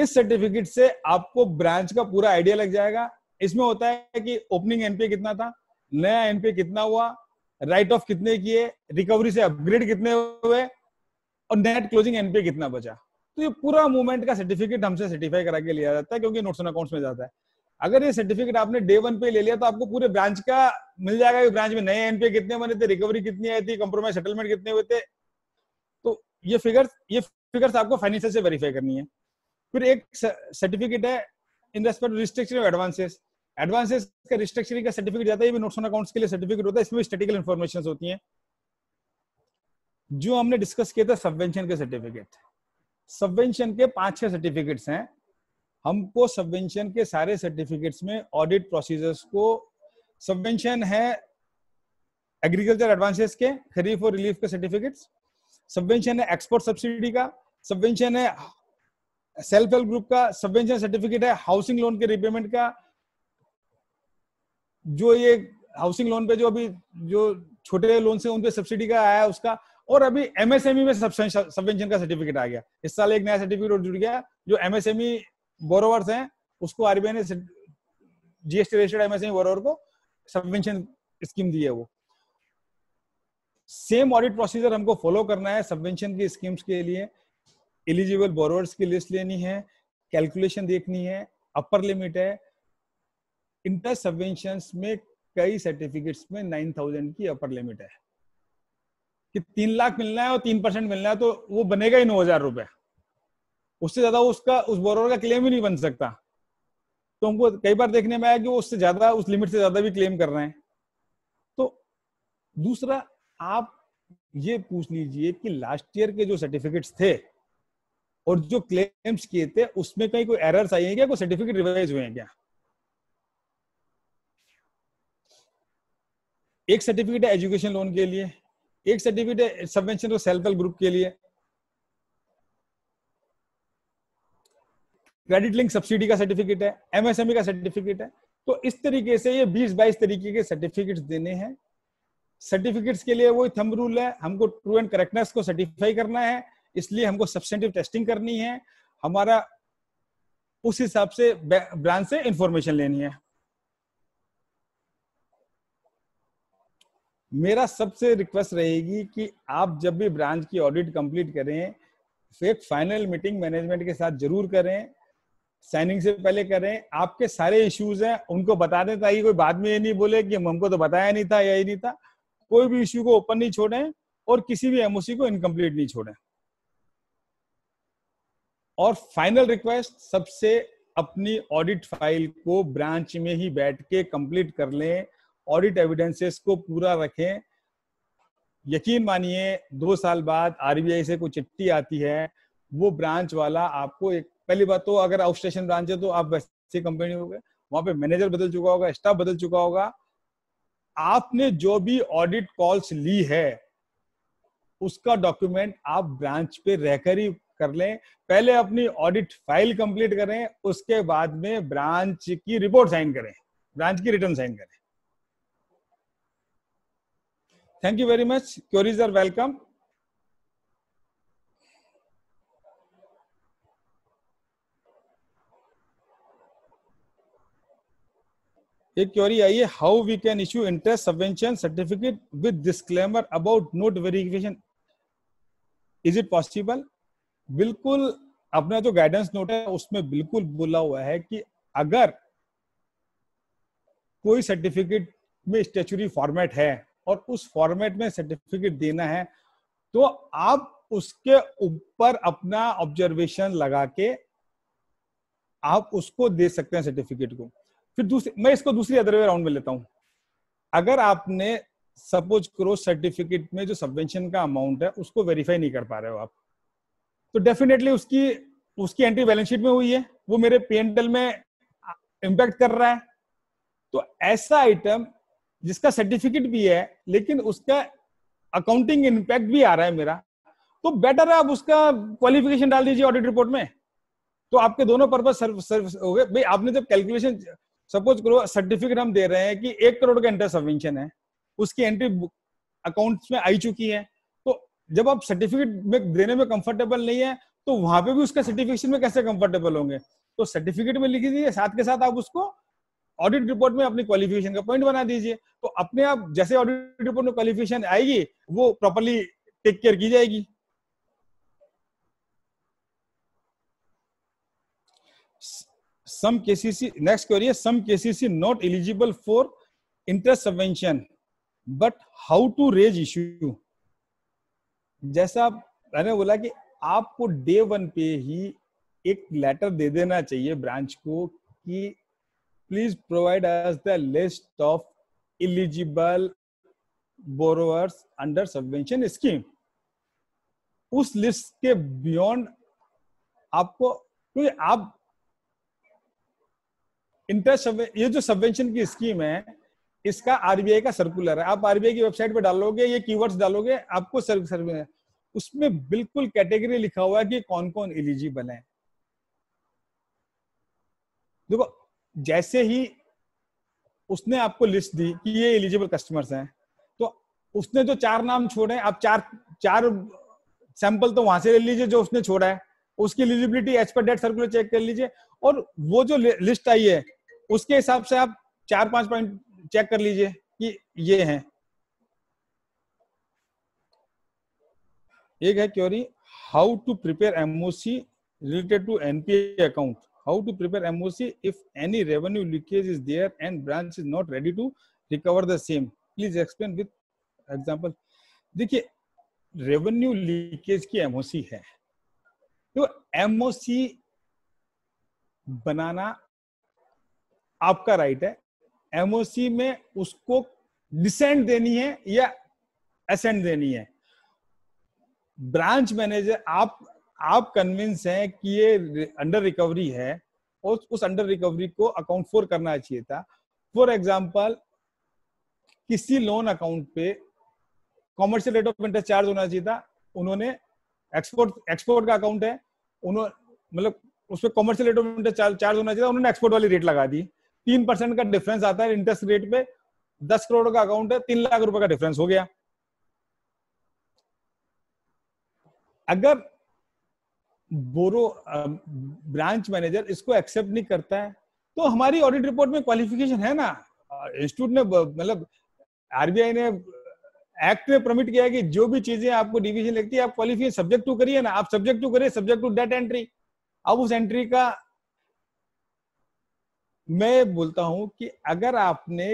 इस सर्टिफिकेट से आपको ब्रांच का पूरा आइडिया लग जाएगा। इसमें होता है कि ओपनिंग एनपीए कितना था, नया एनपीए कितना हुआ, राइट ऑफ कितने किए, रिकवरी से अपग्रेड कितने हुए, और नेट क्लोजिंग एनपीए कितना बचा। तो ये पूरा मूवमेंट का सर्टिफिकेट हमसे सर्टिफाई करा के लिया जाता है, क्योंकि नोट्स ऑन अकाउंट्स में जाता है। अगर ये सर्टिफिकेट आपने डे 1 पे ले लिया तो आपको पूरे ब्रांच का मिल जाएगा कि ब्रांच में नए एनपीए कितने बने थे, रिकवरी कितनी आई थी, कंप्रोमाइज सेटलमेंट कितने हुए थे। तो ये फिगर्स आपको फाइनेंशियल से वेरीफाई करनी है। फिर एक सर्टिफिकेट है in respect to restriction of advances. Advances का रिस्ट्रिक्शन का सर्टिफिकेट जाता है, ये भी नोट्स ऑन अकाउंट्स के लिए सर्टिफिकेट होता है। इसमें स्टैटिकल इंफॉर्मेशंस होती हैं। जो हमने डिस्कस किया था सबवेंशन के सर्टिफिकेट, सबवेंशन के 5-6 सर्टिफिकेट्स हैं। हमको सबवेंशन के सारे सर्टिफिकेट्स में ऑडिट प्रोसीजर्स को, सबवेंशन है एग्रीकल्चर एडवांसेस के खरीफ और रिलीफ के सर्टिफिकेट्स, सबवेंशन है एक्सपोर्ट सब्सिडी का, सबवेंशन है सेल्फ हेल्प ग्रुप का, सबवेंशन सर्टिफिकेट है हाउसिंग लोन के रिपेमेंट का। जो ये हाउसिंग लोन पे जो अभी जो छोटे लोन से उन पे सब्सिडी का आया है उसका, और अभी एमएसएमई में सबवेंशन का सर्टिफिकेट आ गया। इस साल एक नया सर्टिफिकेट और जुड़ गया। जो एमएसएमई बोरोवर्स हैं उसको आरबीआई ने जीएसटी रजिस्टर्ड एमएसएमई बोरोवर को सबवेंशन स्कीम दी है। वो सेम ऑडिट प्रोसीजर हमको फॉलो करना है सबवेंशन की स्कीम्स के लिए। एलिजिबल बोरोवर्स की लिस्ट लेनी है, कैलकुलेशन देखनी है, अपर लिमिट है। इंटर सबवेंशंस में कई सर्टिफिकेट्स में 9,000 की अपर लिमिट है कि 3 लाख मिलना है और 3% मिलना है, तो वो बनेगा ही 9,000 रुपए। उससे ज्यादा उसका उस बोरोवर का क्लेम ही नहीं बन सकता। तो हमको कई बार देखने में आया कि वो उससे ज्यादा, उस लिमिट से ज्यादा भी क्लेम कर रहे हैं। तो दूसरा आप ये पूछ लीजिए कि लास्ट ईयर के जो सर्टिफिकेट्स थे और जो क्लेम्स किए थे उसमें कहीं कोई एरर्स आई हैं क्या, कोई सर्टिफिकेट रिवाइज हुए हैं क्या। एक सर्टिफिकेट है एजुकेशन लोन के लिए, एक सर्टिफिकेट है सबवेंशन और सेल्फ हेल्प ग्रुप के लिए। क्रेडिट लिंक सब्सिडी का सर्टिफिकेट है, एमएसएमई का सर्टिफिकेट है। तो इस तरीके से ये 20-22 तरीके के सर्टिफिकेट्स देने हैं। सर्टिफिकेट्स के लिए वही थंब रूल है, हमको ट्रू एंड करेक्टनेस को सर्टिफाई करना है, इसलिए हमको सब्सटेंटिव टेस्टिंग करनी है। हमारा उस हिसाब से ब्रांच से इंफॉर्मेशन लेनी है। मेरा सबसे रिक्वेस्ट रहेगी कि आप जब भी ब्रांच की ऑडिट कंप्लीट करें तो एक फाइनल मीटिंग मैनेजमेंट के साथ जरूर करें, साइनिंग से पहले करें। आपके सारे इश्यूज हैं उनको बता दें, ताकि कोई बाद में ये नहीं बोले कि हमको तो बताया नहीं था, यही नहीं था। कोई भी इश्यू को ओपन नहीं छोड़ें और किसी भी एमओसी को इनकम्प्लीट नहीं छोड़ें। और फाइनल रिक्वेस्ट सबसे, अपनी ऑडिट फाइल को ब्रांच में ही बैठ के कंप्लीट कर लें, ऑडिट एविडेंसेस को पूरा रखें। यकीन मानिए 2 साल बाद आरबीआई से कोई चिट्ठी आती है, वो ब्रांच वाला आपको एक, पहली बात तो अगर आउट स्टेशन ब्रांच है तो आप वैसे कंपनी हो गए, वहां पे मैनेजर बदल चुका होगा, स्टाफ बदल चुका होगा। आपने जो भी ऑडिट कॉल्स ली है उसका डॉक्यूमेंट आप ब्रांच पे रहकर ही कर लें। पहले अपनी ऑडिट फाइल कंप्लीट करें, उसके बाद में ब्रांच की रिपोर्ट साइन करें, ब्रांच की रिटर्न साइन करें। Thank you very much. Queries are welcome. एक क्वेरी आई है, how we can issue interest subvention certificate with disclaimer about note verification, is it possible. बिल्कुल, अपना जो गाइडेंस नोट है उसमें बिल्कुल बोला हुआ है कि अगर कोई सर्टिफिकेट में स्टैच्यूटरी फॉर्मेट है और उस फॉर्मेट में सर्टिफिकेट देना है तो आप उसके ऊपर अपना ऑब्जर्वेशन लगा के आप उसको दे सकते हैं सर्टिफिकेट को। फिर मैं इसको दूसरी अदर वे राउंड में लेता हूं। अगर आपने सपोज करो सर्टिफिकेट में जो सबवेंशन का अमाउंट है उसको वेरीफाई नहीं कर पा रहे हो आप, तो डेफिनेटली उसकी एंट्री बैलेंस शीट में हुई है, वो मेरे P&L में इम्पैक्ट कर रहा है। तो ऐसा आइटम जिसका सर्टिफिकेट भी है लेकिन उसका अकाउंटिंग इंपैक्ट भी आ रहा है मेरा, तो बेटर है आप उसका क्वालिफिकेशन डाल दीजिए ऑडिट रिपोर्ट में। तो आपके दोनों पर्पस सर्व हो गए भाई। आपने जब कैलकुलेशन, सपोज करो सर्टिफिकेट हम दे रहे हैं कि 1 करोड़ का इंटरेस्ट सबवेंशन है, उसकी एंट्री अकाउंट्स में आई चुकी है, तो जब आप सर्टिफिकेट में देने में कंफर्टेबल नहीं है तो वहां पे भी उसका सर्टिफिकेशन में कैसे कंफर्टेबल होंगे। तो सर्टिफिकेट में लिख दीजिए, साथ के साथ आप उसको ऑडिट रिपोर्ट में अपनी क्वालिफिकेशन का पॉइंट बना दीजिए। तो अपने आप जैसे ऑडिट रिपोर्ट में क्वालिफिकेशन आएगी वो प्रॉपर्ली टेक केयर की जाएगी। सम केसीसी, नेक्स्ट क्वेरी है, some KCC not eligible for interest subvention but how to raise issue. जैसा मैंने बोला कि आपको डे वन पे ही एक लेटर दे देना चाहिए ब्रांच को कि please provide us the list of eligible borrowers under subvention scheme. उस लिस्ट के बियॉन्ड आपको, क्योंकि आप इंटरेस्ट, ये जो सबवेंशन की स्कीम है इसका आरबीआई का सर्कुलर है, आप आरबीआई की वेबसाइट पे डालोगे, ये कीवर्ड्स डालोगे, आपको सर्कुलर उसमें बिल्कुल कैटेगरी लिखा हुआ है कि कौन कौन एलिजिबल है। देखो जैसे ही उसने आपको लिस्ट दी कि ये एलिजिबल कस्टमर्स हैं, तो उसने जो चार नाम छोड़े, आप चार सैंपल तो वहां से ले लीजिए जो उसने छोड़ा है, उसकी eligibility as per date circular check कर लीजिए, और वो जो लिस्ट आई है उसके हिसाब से आप 4-5 पॉइंट चेक कर लीजिए कि ये हैं। एक है query, how to prepare MOC related to NPA account, how to prepare MOC if any revenue leakage is there and branch is not ready to recover the same, please explain with example. देखिए रेवेन्यू लीकेज की एमओसी है, तो एमओसी बनाना आपका राइट है, एमओसी में उसको डिसेंट देनी है या असेंट देनी है। ब्रांच मैनेजर, आप कन्विंस हैं कि ये अंडर रिकवरी है और उस अंडर रिकवरी को अकाउंट फॉर करना चाहिए था। फॉर एग्जांपल किसी लोन अकाउंट पे commercial rate of interest charge होना चाहिए था, उन्होंने एक्सपोर्ट का अकाउंट है, उन्होंने मतलब उसपे commercial rate of interest charge होना चाहिए था, उन्होंने एक्सपोर्ट वाली रेट लगा दी, 3% का डिफरेंस आता है इंटरेस्ट रेट पे, 10 करोड़ का अकाउंट है, 3 लाख रुपए का डिफरेंस हो गया। अगर बोरो ब्रांच मैनेजर इसको एक्सेप्ट नहीं करता है तो हमारी ऑडिट रिपोर्ट में क्वालिफिकेशन है ना, इंस्टीट्यूट ने मतलब आरबीआई ने एक्ट में परमिट किया कि जो भी चीजें आपको डिविजन लगती है आप क्वालिफाई सब्जेक्ट टू करिए ना, आप सब्जेक्ट टू करिए, सब्जेक्ट टू डेट एंट्री। अब उस एंट्री का मैं बोलता हूं कि अगर आपने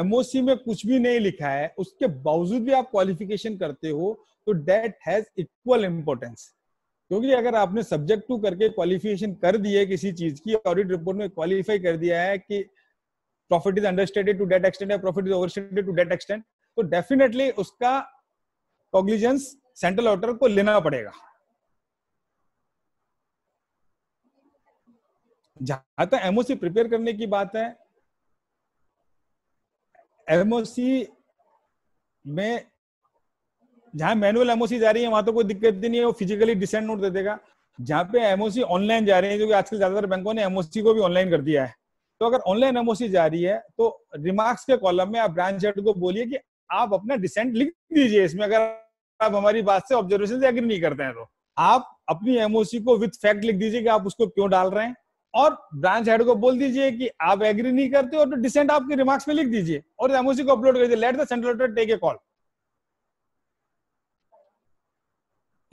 एमओसी में कुछ भी नहीं लिखा है उसके बावजूद भी आप क्वालिफिकेशन करते हो तो डेट हैज इक्वल इंपोर्टेंस, क्योंकि अगर आपने सब्जेक्ट टू करके क्वालिफिकेशन कर दिया है किसी चीज की, ऑडिट रिपोर्ट में क्वालिफाई कर दिया है कि profit is understated to date extent या profit is overstated to date extent, तो डेफिनेटली उसका कॉग्निजेंस सेंट्रल ऑडिटर को लेना पड़ेगा। जहां तक एमओसी प्रिपेयर करने की बात है, एमओसी में जहां मैनुअल एमओसी जा रही है वहां तो कोई दिक्कत नहीं है, वो फिजिकली डिसेंट नोट दे देगा। जहां पे एमओसी ऑनलाइन जा रही है, क्योंकि आजकल ज्यादातर बैंकों ने एमओसी को भी ऑनलाइन कर दिया है, तो अगर ऑनलाइन एमओसी जा रही है तो रिमार्क्स के कॉलम में आप ब्रांच हेड को बोलिए कि आप अपना डिसेंट लिख दीजिए इसमें, अगर आप हमारी बात से ऑब्जर्वेशन से एग्री नहीं करते हैं तो आप अपनी एमओसी को विद फैक्ट लिख दीजिए कि आप उसको क्यों डाल रहे हैं, और ब्रांच हेड को बोल दीजिए कि आप एग्री नहीं करते हो तो डिसेंट आपके रिमार्क्स में लिख दीजिए और एमओसी को अपलोड कर दीजिए, let the central auditor take a call.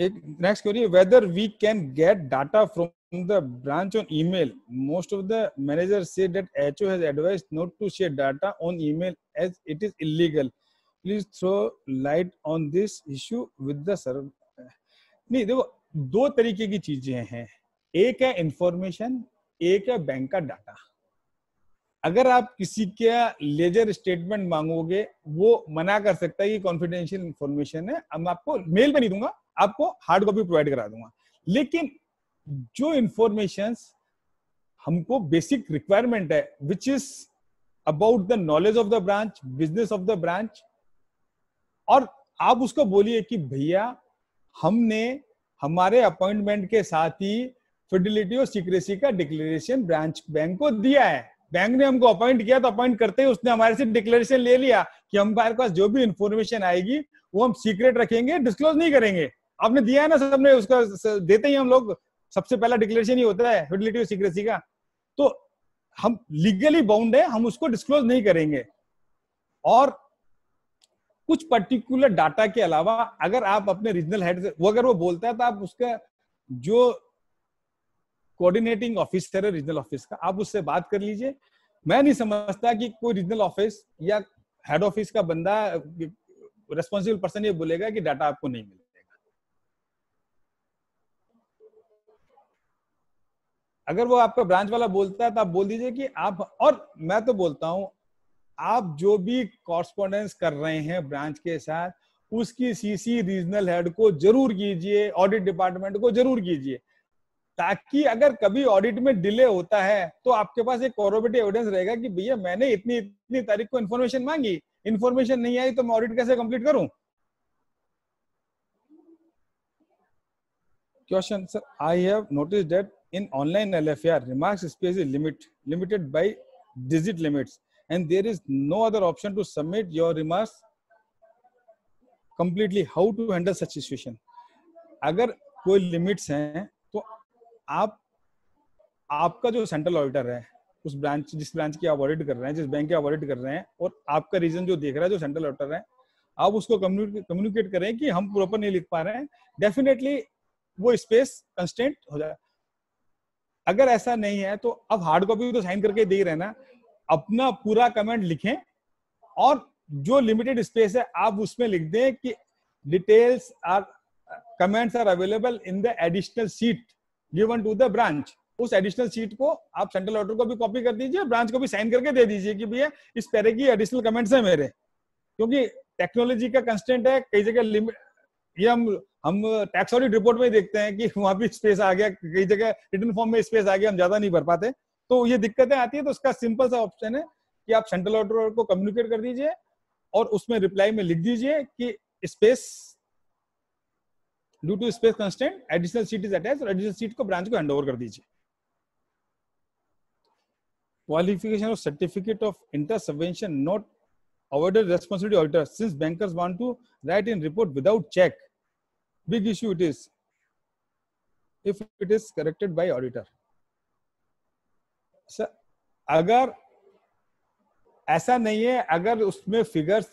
एक next query, whether we can get data from the branch on email, most of the manager say that HO has advised not to share data on email as it is illegal, please throw light on this issue with the serve. नहीं देखो, दो तरीके की चीजें हैं, एक है इंफॉर्मेशन, एक है बैंक का डाटा। अगर आप किसी के लेजर स्टेटमेंट मांगोगे वो मना कर सकता है कि कॉन्फिडेंशियल इंफॉर्मेशन है, अब मैं आपको मेल पे नहीं दूंगा, आपको हार्ड कॉपी प्रोवाइड करा दूंगा। लेकिन जो इंफॉर्मेशन हमको बेसिक रिक्वायरमेंट है which is about the knowledge of the branch, business of the branch, और आप उसको बोलिए कि भैया हमने हमारे अपॉइंटमेंट के साथ ही फिडिलिटी और सीक्रेसी का डिक्लेरेशन ब्रांच बैंक को दिया है, बैंक ने हमको अपॉइंट किया तो अपॉइंट करते ही उसने हमारे से डिक्लेरेशन ले लिया कि हमारे पास जो भी इंफॉर्मेशन आएगी वो हम सीक्रेट रखेंगे, डिस्क्लोज नहीं करेंगे। आपने दिया है ना, सबने उसका देते ही हम लोग सबसे पहला डिक्लेरेशन ही होता है फिडिलिटी और सीक्रेसी का, तो हम लीगली बाउंड है, हम उसको डिस्क्लोज नहीं करेंगे। और कुछ पर्टिकुलर डाटा के अलावा अगर आप अपने रीजनल हेड से, वो अगर वो बोलता है तो आप उसका जो कोऑर्डिनेटिंग ऑफिसर है रीजनल ऑफिस का, आप उससे बात कर लीजिए। मैं नहीं समझता कि कोई रीजनल ऑफिस या हेड ऑफिस का बंदा, रिस्पॉन्सिबल पर्सन ये बोलेगा कि डाटा आपको नहीं मिलेगा। अगर वो आपका ब्रांच वाला बोलता है तो आप बोल दीजिए कि आप, और मैं तो बोलता हूं आप जो भी कॉरस्पोंडेंस कर रहे हैं ब्रांच के साथ उसकी सीसी रीजनल हेड को जरूर कीजिए, ऑडिट डिपार्टमेंट को जरूर कीजिए, ताकि अगर कभी ऑडिट में डिले होता है तो आपके पास एक कॉरबोरेटिव एविडेंस रहेगा कि भैया मैंने इतनी इतनी तारीख को इन्फॉर्मेशन मांगी, इन्फॉर्मेशन नहीं आई तो मैं ऑडिट कैसे कंप्लीट करूं। Question, sir, I have noticed that in online LFR, remarks space is limited by digit limits, and there is no other option to submit your remarks completely. How to handle such situation? अगर कोई limits हैं, तो आपका जो central auditor है, उस branch जिस branch की आप audit कर रहे हैं, जिस bank की आप audit कर रहे हैं, और आपका region जो देख रहा है, जो central auditor है, आप उसको communicate करें कि हम proper नहीं लिख पा रहे हैं, definitely वो स्पेस कंस्टेंट हो जाए। अगर ऐसा नहीं है तो अब हार्ड कॉपी तो साइन करके दे ही रहना, अपना पूरा कमेंट लिखें और जो लिमिटेड स्पेस है आप उसमें लिख दें कि details are comments are available in the additional sheet given to the branch. उस एडिशनल सीट को आप सेंट्रल ऑर्डर को भी कॉपी कर दीजिए, ब्रांच को भी साइन करके दे दीजिए कि भैया इस पैरे की एडिशनल कमेंट्स है मेरे, क्योंकि टेक्नोलॉजी का कंस्टेंट है। कई जगह लिमिट ये हम टैक्स ऑडिट रिपोर्ट में देखते हैं कि वहां भी स्पेस आ गया, कई जगह रिटर्न फॉर्म में स्पेस आ गया, हम ज्यादा नहीं भर पाते, तो ये दिक्कतें आती है। तो उसका सिंपल सा ऑप्शन है कि आप सेंट्रल ऑडिटर को कम्युनिकेट कर दीजिए और उसमें रिप्लाई में लिख दीजिए कि space due to space constant additional sheet is attach, और एडिशनल सीट को ब्रांच को हैंड ओवर कर दीजिए। Qualification of certificate of inter subvention not avoided responsibility auditor since bankers want to write in report without check. Big issue it is if it is corrected by auditor. Sir, अगर ऐसा नहीं है, अगर उसमें फिगर्स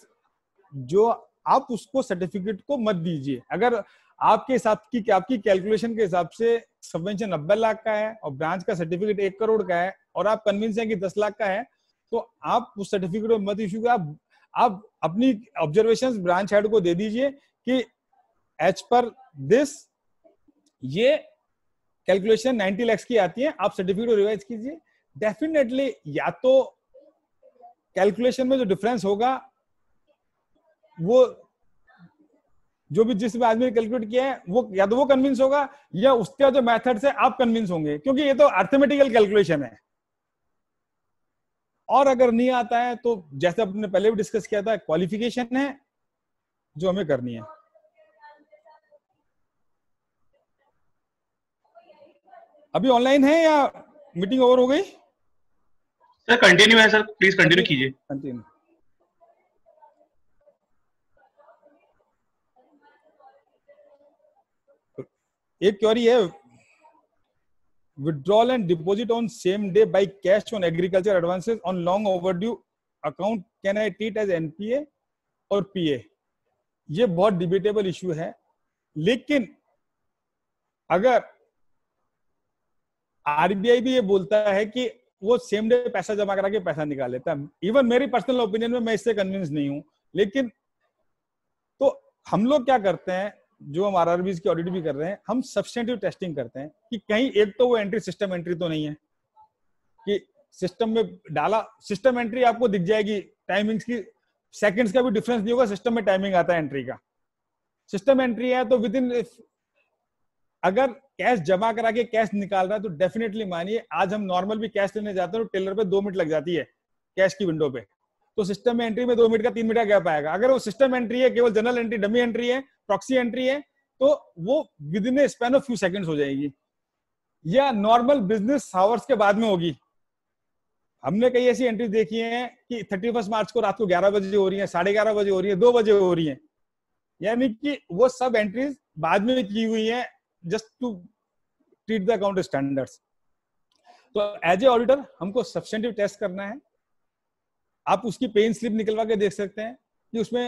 जो आप उसको सर्टिफिकेट को मत दीजिए। अगर आपके हिसाब की आपकी कैलकुलेशन के हिसाब से सबवेंशन 90 लाख का है और ब्रांच का सर्टिफिकेट 1 करोड़ का है और आप कन्विंस हैं कि 10 लाख का है, तो आप उस सर्टिफिकेट में मत इश्यू करें। आप अपनी ऑब्जर्वेशंस ब्रांच हेड को दे दीजिए कि एच पर दिस ये कैलकुलेशन 90 लाख की आती है, आप सर्टिफिकेट को रिवाइज कीजिए। डेफिनेटली या तो कैलकुलेशन में जो डिफरेंस होगा वो जो भी जिस आदमी ने कैलकुलेट किया है वो या तो वो कन्विंस होगा या उसका जो मैथड से आप कन्विंस होंगे, क्योंकि ये तो अर्थमेटिकल कैलकुलेशन है। और अगर नहीं आता है तो जैसे आपने पहले भी डिस्कस किया था, क्वालिफिकेशन है जो हमें करनी है। अभी ऑनलाइन है या मीटिंग ओवर हो गई? सर कंटिन्यू है सर, प्लीज कंटिन्यू कीजिए। कंटिन्यू एक क्वेरी है, withdrawal and deposit on same day by cash on agriculture advances on long overdue account, can I treat as NPA or PA? ये बहुत डिबेटेबल इश्यू है, लेकिन अगर RBI भी ये बोलता है कि वो सेम डे पैसा जमा करा के पैसा निकाल लेता है, इवन मेरी पर्सनल ओपिनियन में मैं इससे कन्विंस नहीं हूं, लेकिन तो हम लोग क्या करते हैं, जो हम आरआरबीज की ऑडिट भी कर रहे हैं, हम सब्सटेंटिव टेस्टिंग करते हैं कि कहीं एक तो वो एंट्री सिस्टम एंट्री तो नहीं है कि सिस्टम में डाला। सिस्टम एंट्री आपको दिख जाएगी, टाइमिंग्स की सेकंड्स का भी डिफरेंस नहीं होगा, सिस्टम में टाइमिंग आता है एंट्री का। सिस्टम एंट्री है तो विद इन, अगर कैश जमा करा के कैश निकाल रहा है तो डेफिनेटली मानिए, आज हम नॉर्मल भी कैश लेने जाते हैं तो टेलर पे 2 मिनट लग जाती है कैश की विंडो पे, तो सिस्टम में एंट्री में 2 मिनट का 3 मिनट का गैप आएगा। अगर वो सिस्टम एंट्री है, केवल जनरल एंट्री, डमी एंट्री है, प्रॉक्सी एंट्री है, तो वो within span of few seconds हो जाएगी या नॉर्मल बिजनेस आवर्स के बाद में होगी। हमने कई ऐसी एंट्री देखी है कि 31 मार्च को रात को 11 बजे हो रही है, 11:30 बजे हो रही है, 2 बजे हो रही है, यानी कि वो सब एंट्रीज बाद में की हुई है just to treat the account standards. तो एज ए ऑडिटर हमको सब्सटेंटिव टेस्ट करना है। आप उसकी पेन स्लिप निकलवा के देख सकते हैं कि उसमें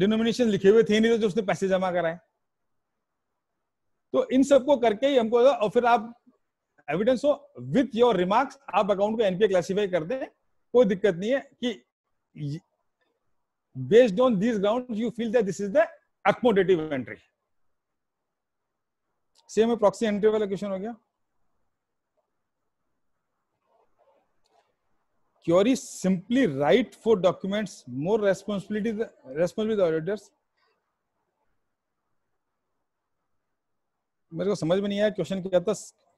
डिनोमिनेशन लिखे हुए थे नहीं, तो जो उसने पैसे जमा कराए। तो इन सबको करके ही हमको, और फिर आप एविडेंस हो विथ योर रिमार्क्स, आप अकाउंट को एनपीए क्लासिफाई कर दें, कोई दिक्कत नहीं है। कि based on this ground you feel that this is the accommodative entry. Same proxy entry वाला क्वेश्चन हो गया। Query simply write for documents, more responsibility the auditors. मेरे को समझ में नहीं आया क्वेश्चन क्या था.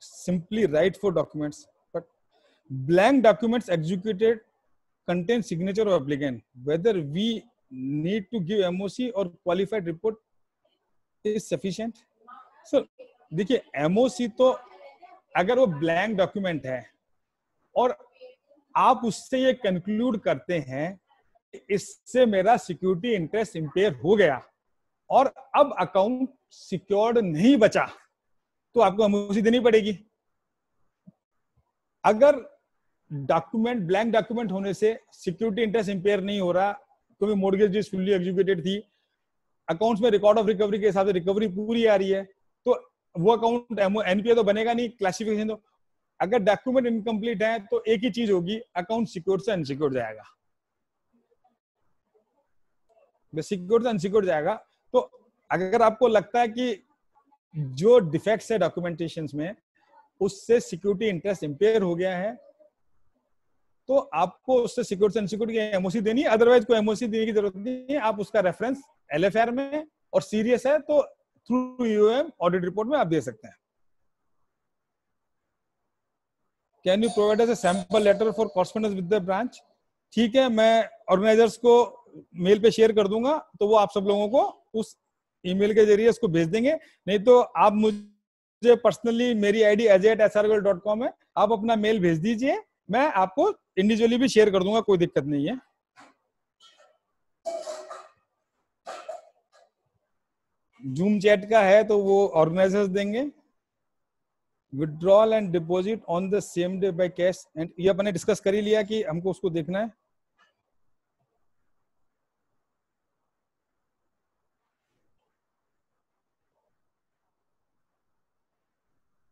Simply right for documents but blank documents executed contain signature of applicant whether we need to give MOC और qualified report is sufficient. Sir देखिए एमओसी तो अगर वो ब्लैंक डॉक्यूमेंट है और आप उससे ये कंक्लूड करते हैं इससे मेरा सिक्योरिटी इंटरेस्ट इंपेयर हो गया और अब अकाउंट सिक्योर्ड नहीं बचा तो आपको एमओसी देनी पड़ेगी. अगर डॉक्यूमेंट ब्लैंक डॉक्यूमेंट होने से सिक्योरिटी इंटरेस्ट इंपेयर नहीं हो रहा क्योंकि मॉर्गेज डीड फुल्ली एग्जीक्यूटेड थी, अकाउंट्स में रिकॉर्ड ऑफ रिकवरी के हिसाब से रिकवरी पूरी आ रही है तो वो अकाउंट एनपीए तो बनेगा नहीं, क्लासिफिकेशन तो. अगर डॉक्यूमेंट इनकम्प्लीट है तो एक ही चीज होगी, अकाउंट सिक्योर्ड से अनसिक्योर्ड जाएगा, सिक्योर्ड से अनसिक्योर्ड जाएगा. तो अगर आपको लगता है कि जो डिफेक्ट्स है डॉक्यूमेंटेशन में उससे सिक्योरिटी इंटरेस्ट इंपेयर हो गया है तो आपको उससे सिक्योरिटी अनसिक्योरिटी एमओसी देनी, अदरवाइज कोई एमओसी देने की जरूरत नहीं है. आप उसका रेफरेंस एलएफआर में और सीरियस है तो थ्रू यूएम ऑडिट रिपोर्ट में आप दे सकते हैं. Can you provide us a sample letter for correspondence with the branch? ठीक है, मैं ऑर्गेनाइजर्स को मेल पे शेयर कर दूंगा तो वो आप सब लोगों को उस ईमेल के जरिए इसको भेज देंगे. नहीं तो आप मुझे पर्सनली, मेरी आईडी ajay@srgirl.com है, आप अपना मेल भेज दीजिए, मैं आपको इंडिविजुअली भी शेयर कर दूंगा, कोई दिक्कत नहीं है. जूम चैट का है तो वो ऑर्गेनाइजर्स देंगे. Withdrawal and deposit on the same day by cash, and ये अपने डिस्कस कर ही लिया कि हमको उसको देखना है.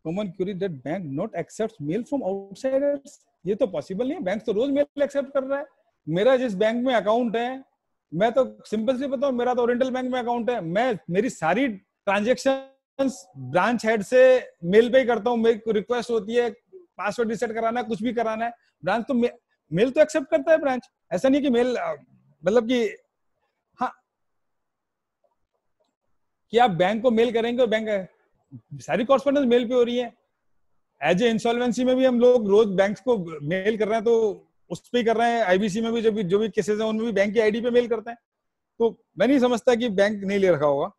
Common query that bank not accepts mail from outsiders. ये तो पॉसिबल नहीं है, बैंक तो रोज मेल एक्सेप्ट कर रहा है. मेरा जिस बैंक में अकाउंट है, मैं तो सिंपल से बताऊं, मेरा तो ओरिएंटल बैंक में अकाउंट है, मैं मेरी सारी ट्रांजेक्शंस ब्रांच हेड से मेल पे ही करता हूं. मेरे को रिक्वेस्ट होती है पासवर्ड रिसेट कराना है, कुछ भी कराना है, ब्रांच तो मेल तो एक्सेप्ट करता है ब्रांच. ऐसा नहीं कि मेल मतलब कि हाँ कि आप बैंक को मेल करेंगे और बैंक सारी कॉरेस्पॉन्डेंस मेल पे हो रही है. एज ए इंसॉल्वेंसी में भी हम लोग रोज बैंक्स को मेल कर रहे हैं तो उस पे कर रहे हैं. आईबीसी में भी जो भी केसेस हैं उनमें भी बैंक की आईडी पे मेल करते हैं. तो मैं नहीं समझता कि बैंक नहीं ले रखा होगा.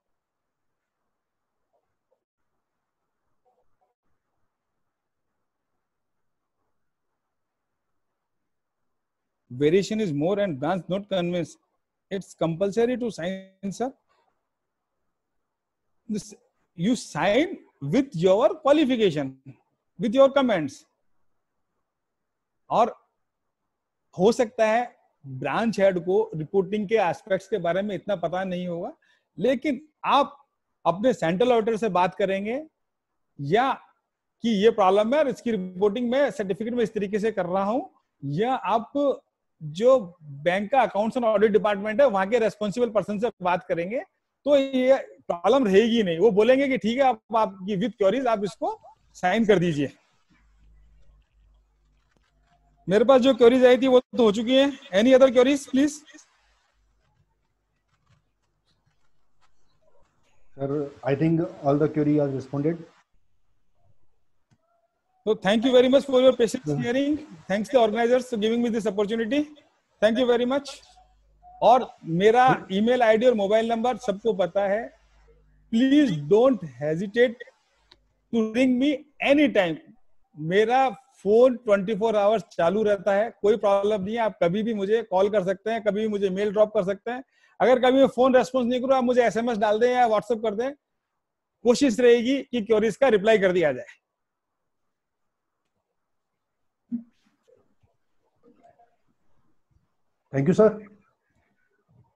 Variation is more and branch not convince, it's compulsory to sign. Sir you sign with your qualification, with your comments. और हो सकता है ब्रांच हेड को रिपोर्टिंग के एस्पेक्ट्स के बारे में इतना पता नहीं होगा, लेकिन आप अपने सेंट्रल ऑडिटर से बात करेंगे या कि ये प्रॉब्लम है और इसकी रिपोर्टिंग में सर्टिफिकेट में इस तरीके से कर रहा हूं, या आप जो बैंक का अकाउंट्स एंड ऑडिट डिपार्टमेंट है वहां के रेस्पॉन्सिबल पर्सन से बात करेंगे तो ये प्रॉब्लम रहेगी नहीं. वो बोलेंगे कि ठीक है, आप आपकी विद क्वेरीज आप इसको साइन कर दीजिए. मेरे पास जो क्वेरीज आई थी वो तो हो चुकी है. Any other queries please? Sir I think all the query are responded. तो thank you very much for your patience hearing. Thanks the organisers for giving me this opportunity. Thank you very much. और मेरा ईमेल आईडी और मोबाइल नंबर सबको पता है. Please don't hesitate to ring me any time. मेरा फोन 24 आवर्स चालू रहता है, कोई प्रॉब्लम नहीं है. आप कभी भी मुझे कॉल कर सकते हैं, कभी भी मुझे मेल ड्रॉप कर सकते हैं. अगर कभी मैं फोन रेस्पॉन्स नहीं करूँ, आप मुझे SMS डाल दें या WhatsApp कर दें. कोशिश रहेगी कि क्वेरीज का रिप्लाई कर दिया जाए. Thank you sir.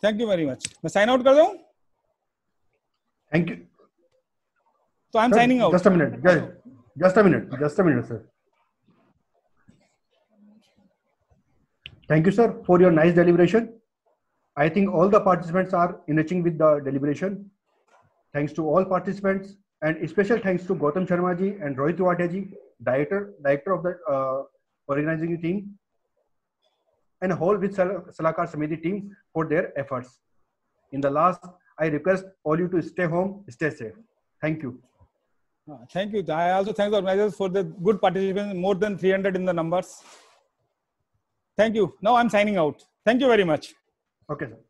Thank you very much. मैं साइन आउट कर दूं? Thank you. तो I am signing out. Just a minute sir. Thank you sir for your nice deliberation. I think all the participants are enriching with the deliberation. Thanks to all participants and special thanks to Gautam Sharma ji and Rohit Wate ji, director of the organising team. and whole with Salakar Samiti team for their efforts. In the last, I request all you to stay home, stay safe. Thank you. Thank you. I also thank the organizers for the good participation, more than 300 in the numbers. Thank you. Now I'm signing out. Thank you very much. Okay, sir.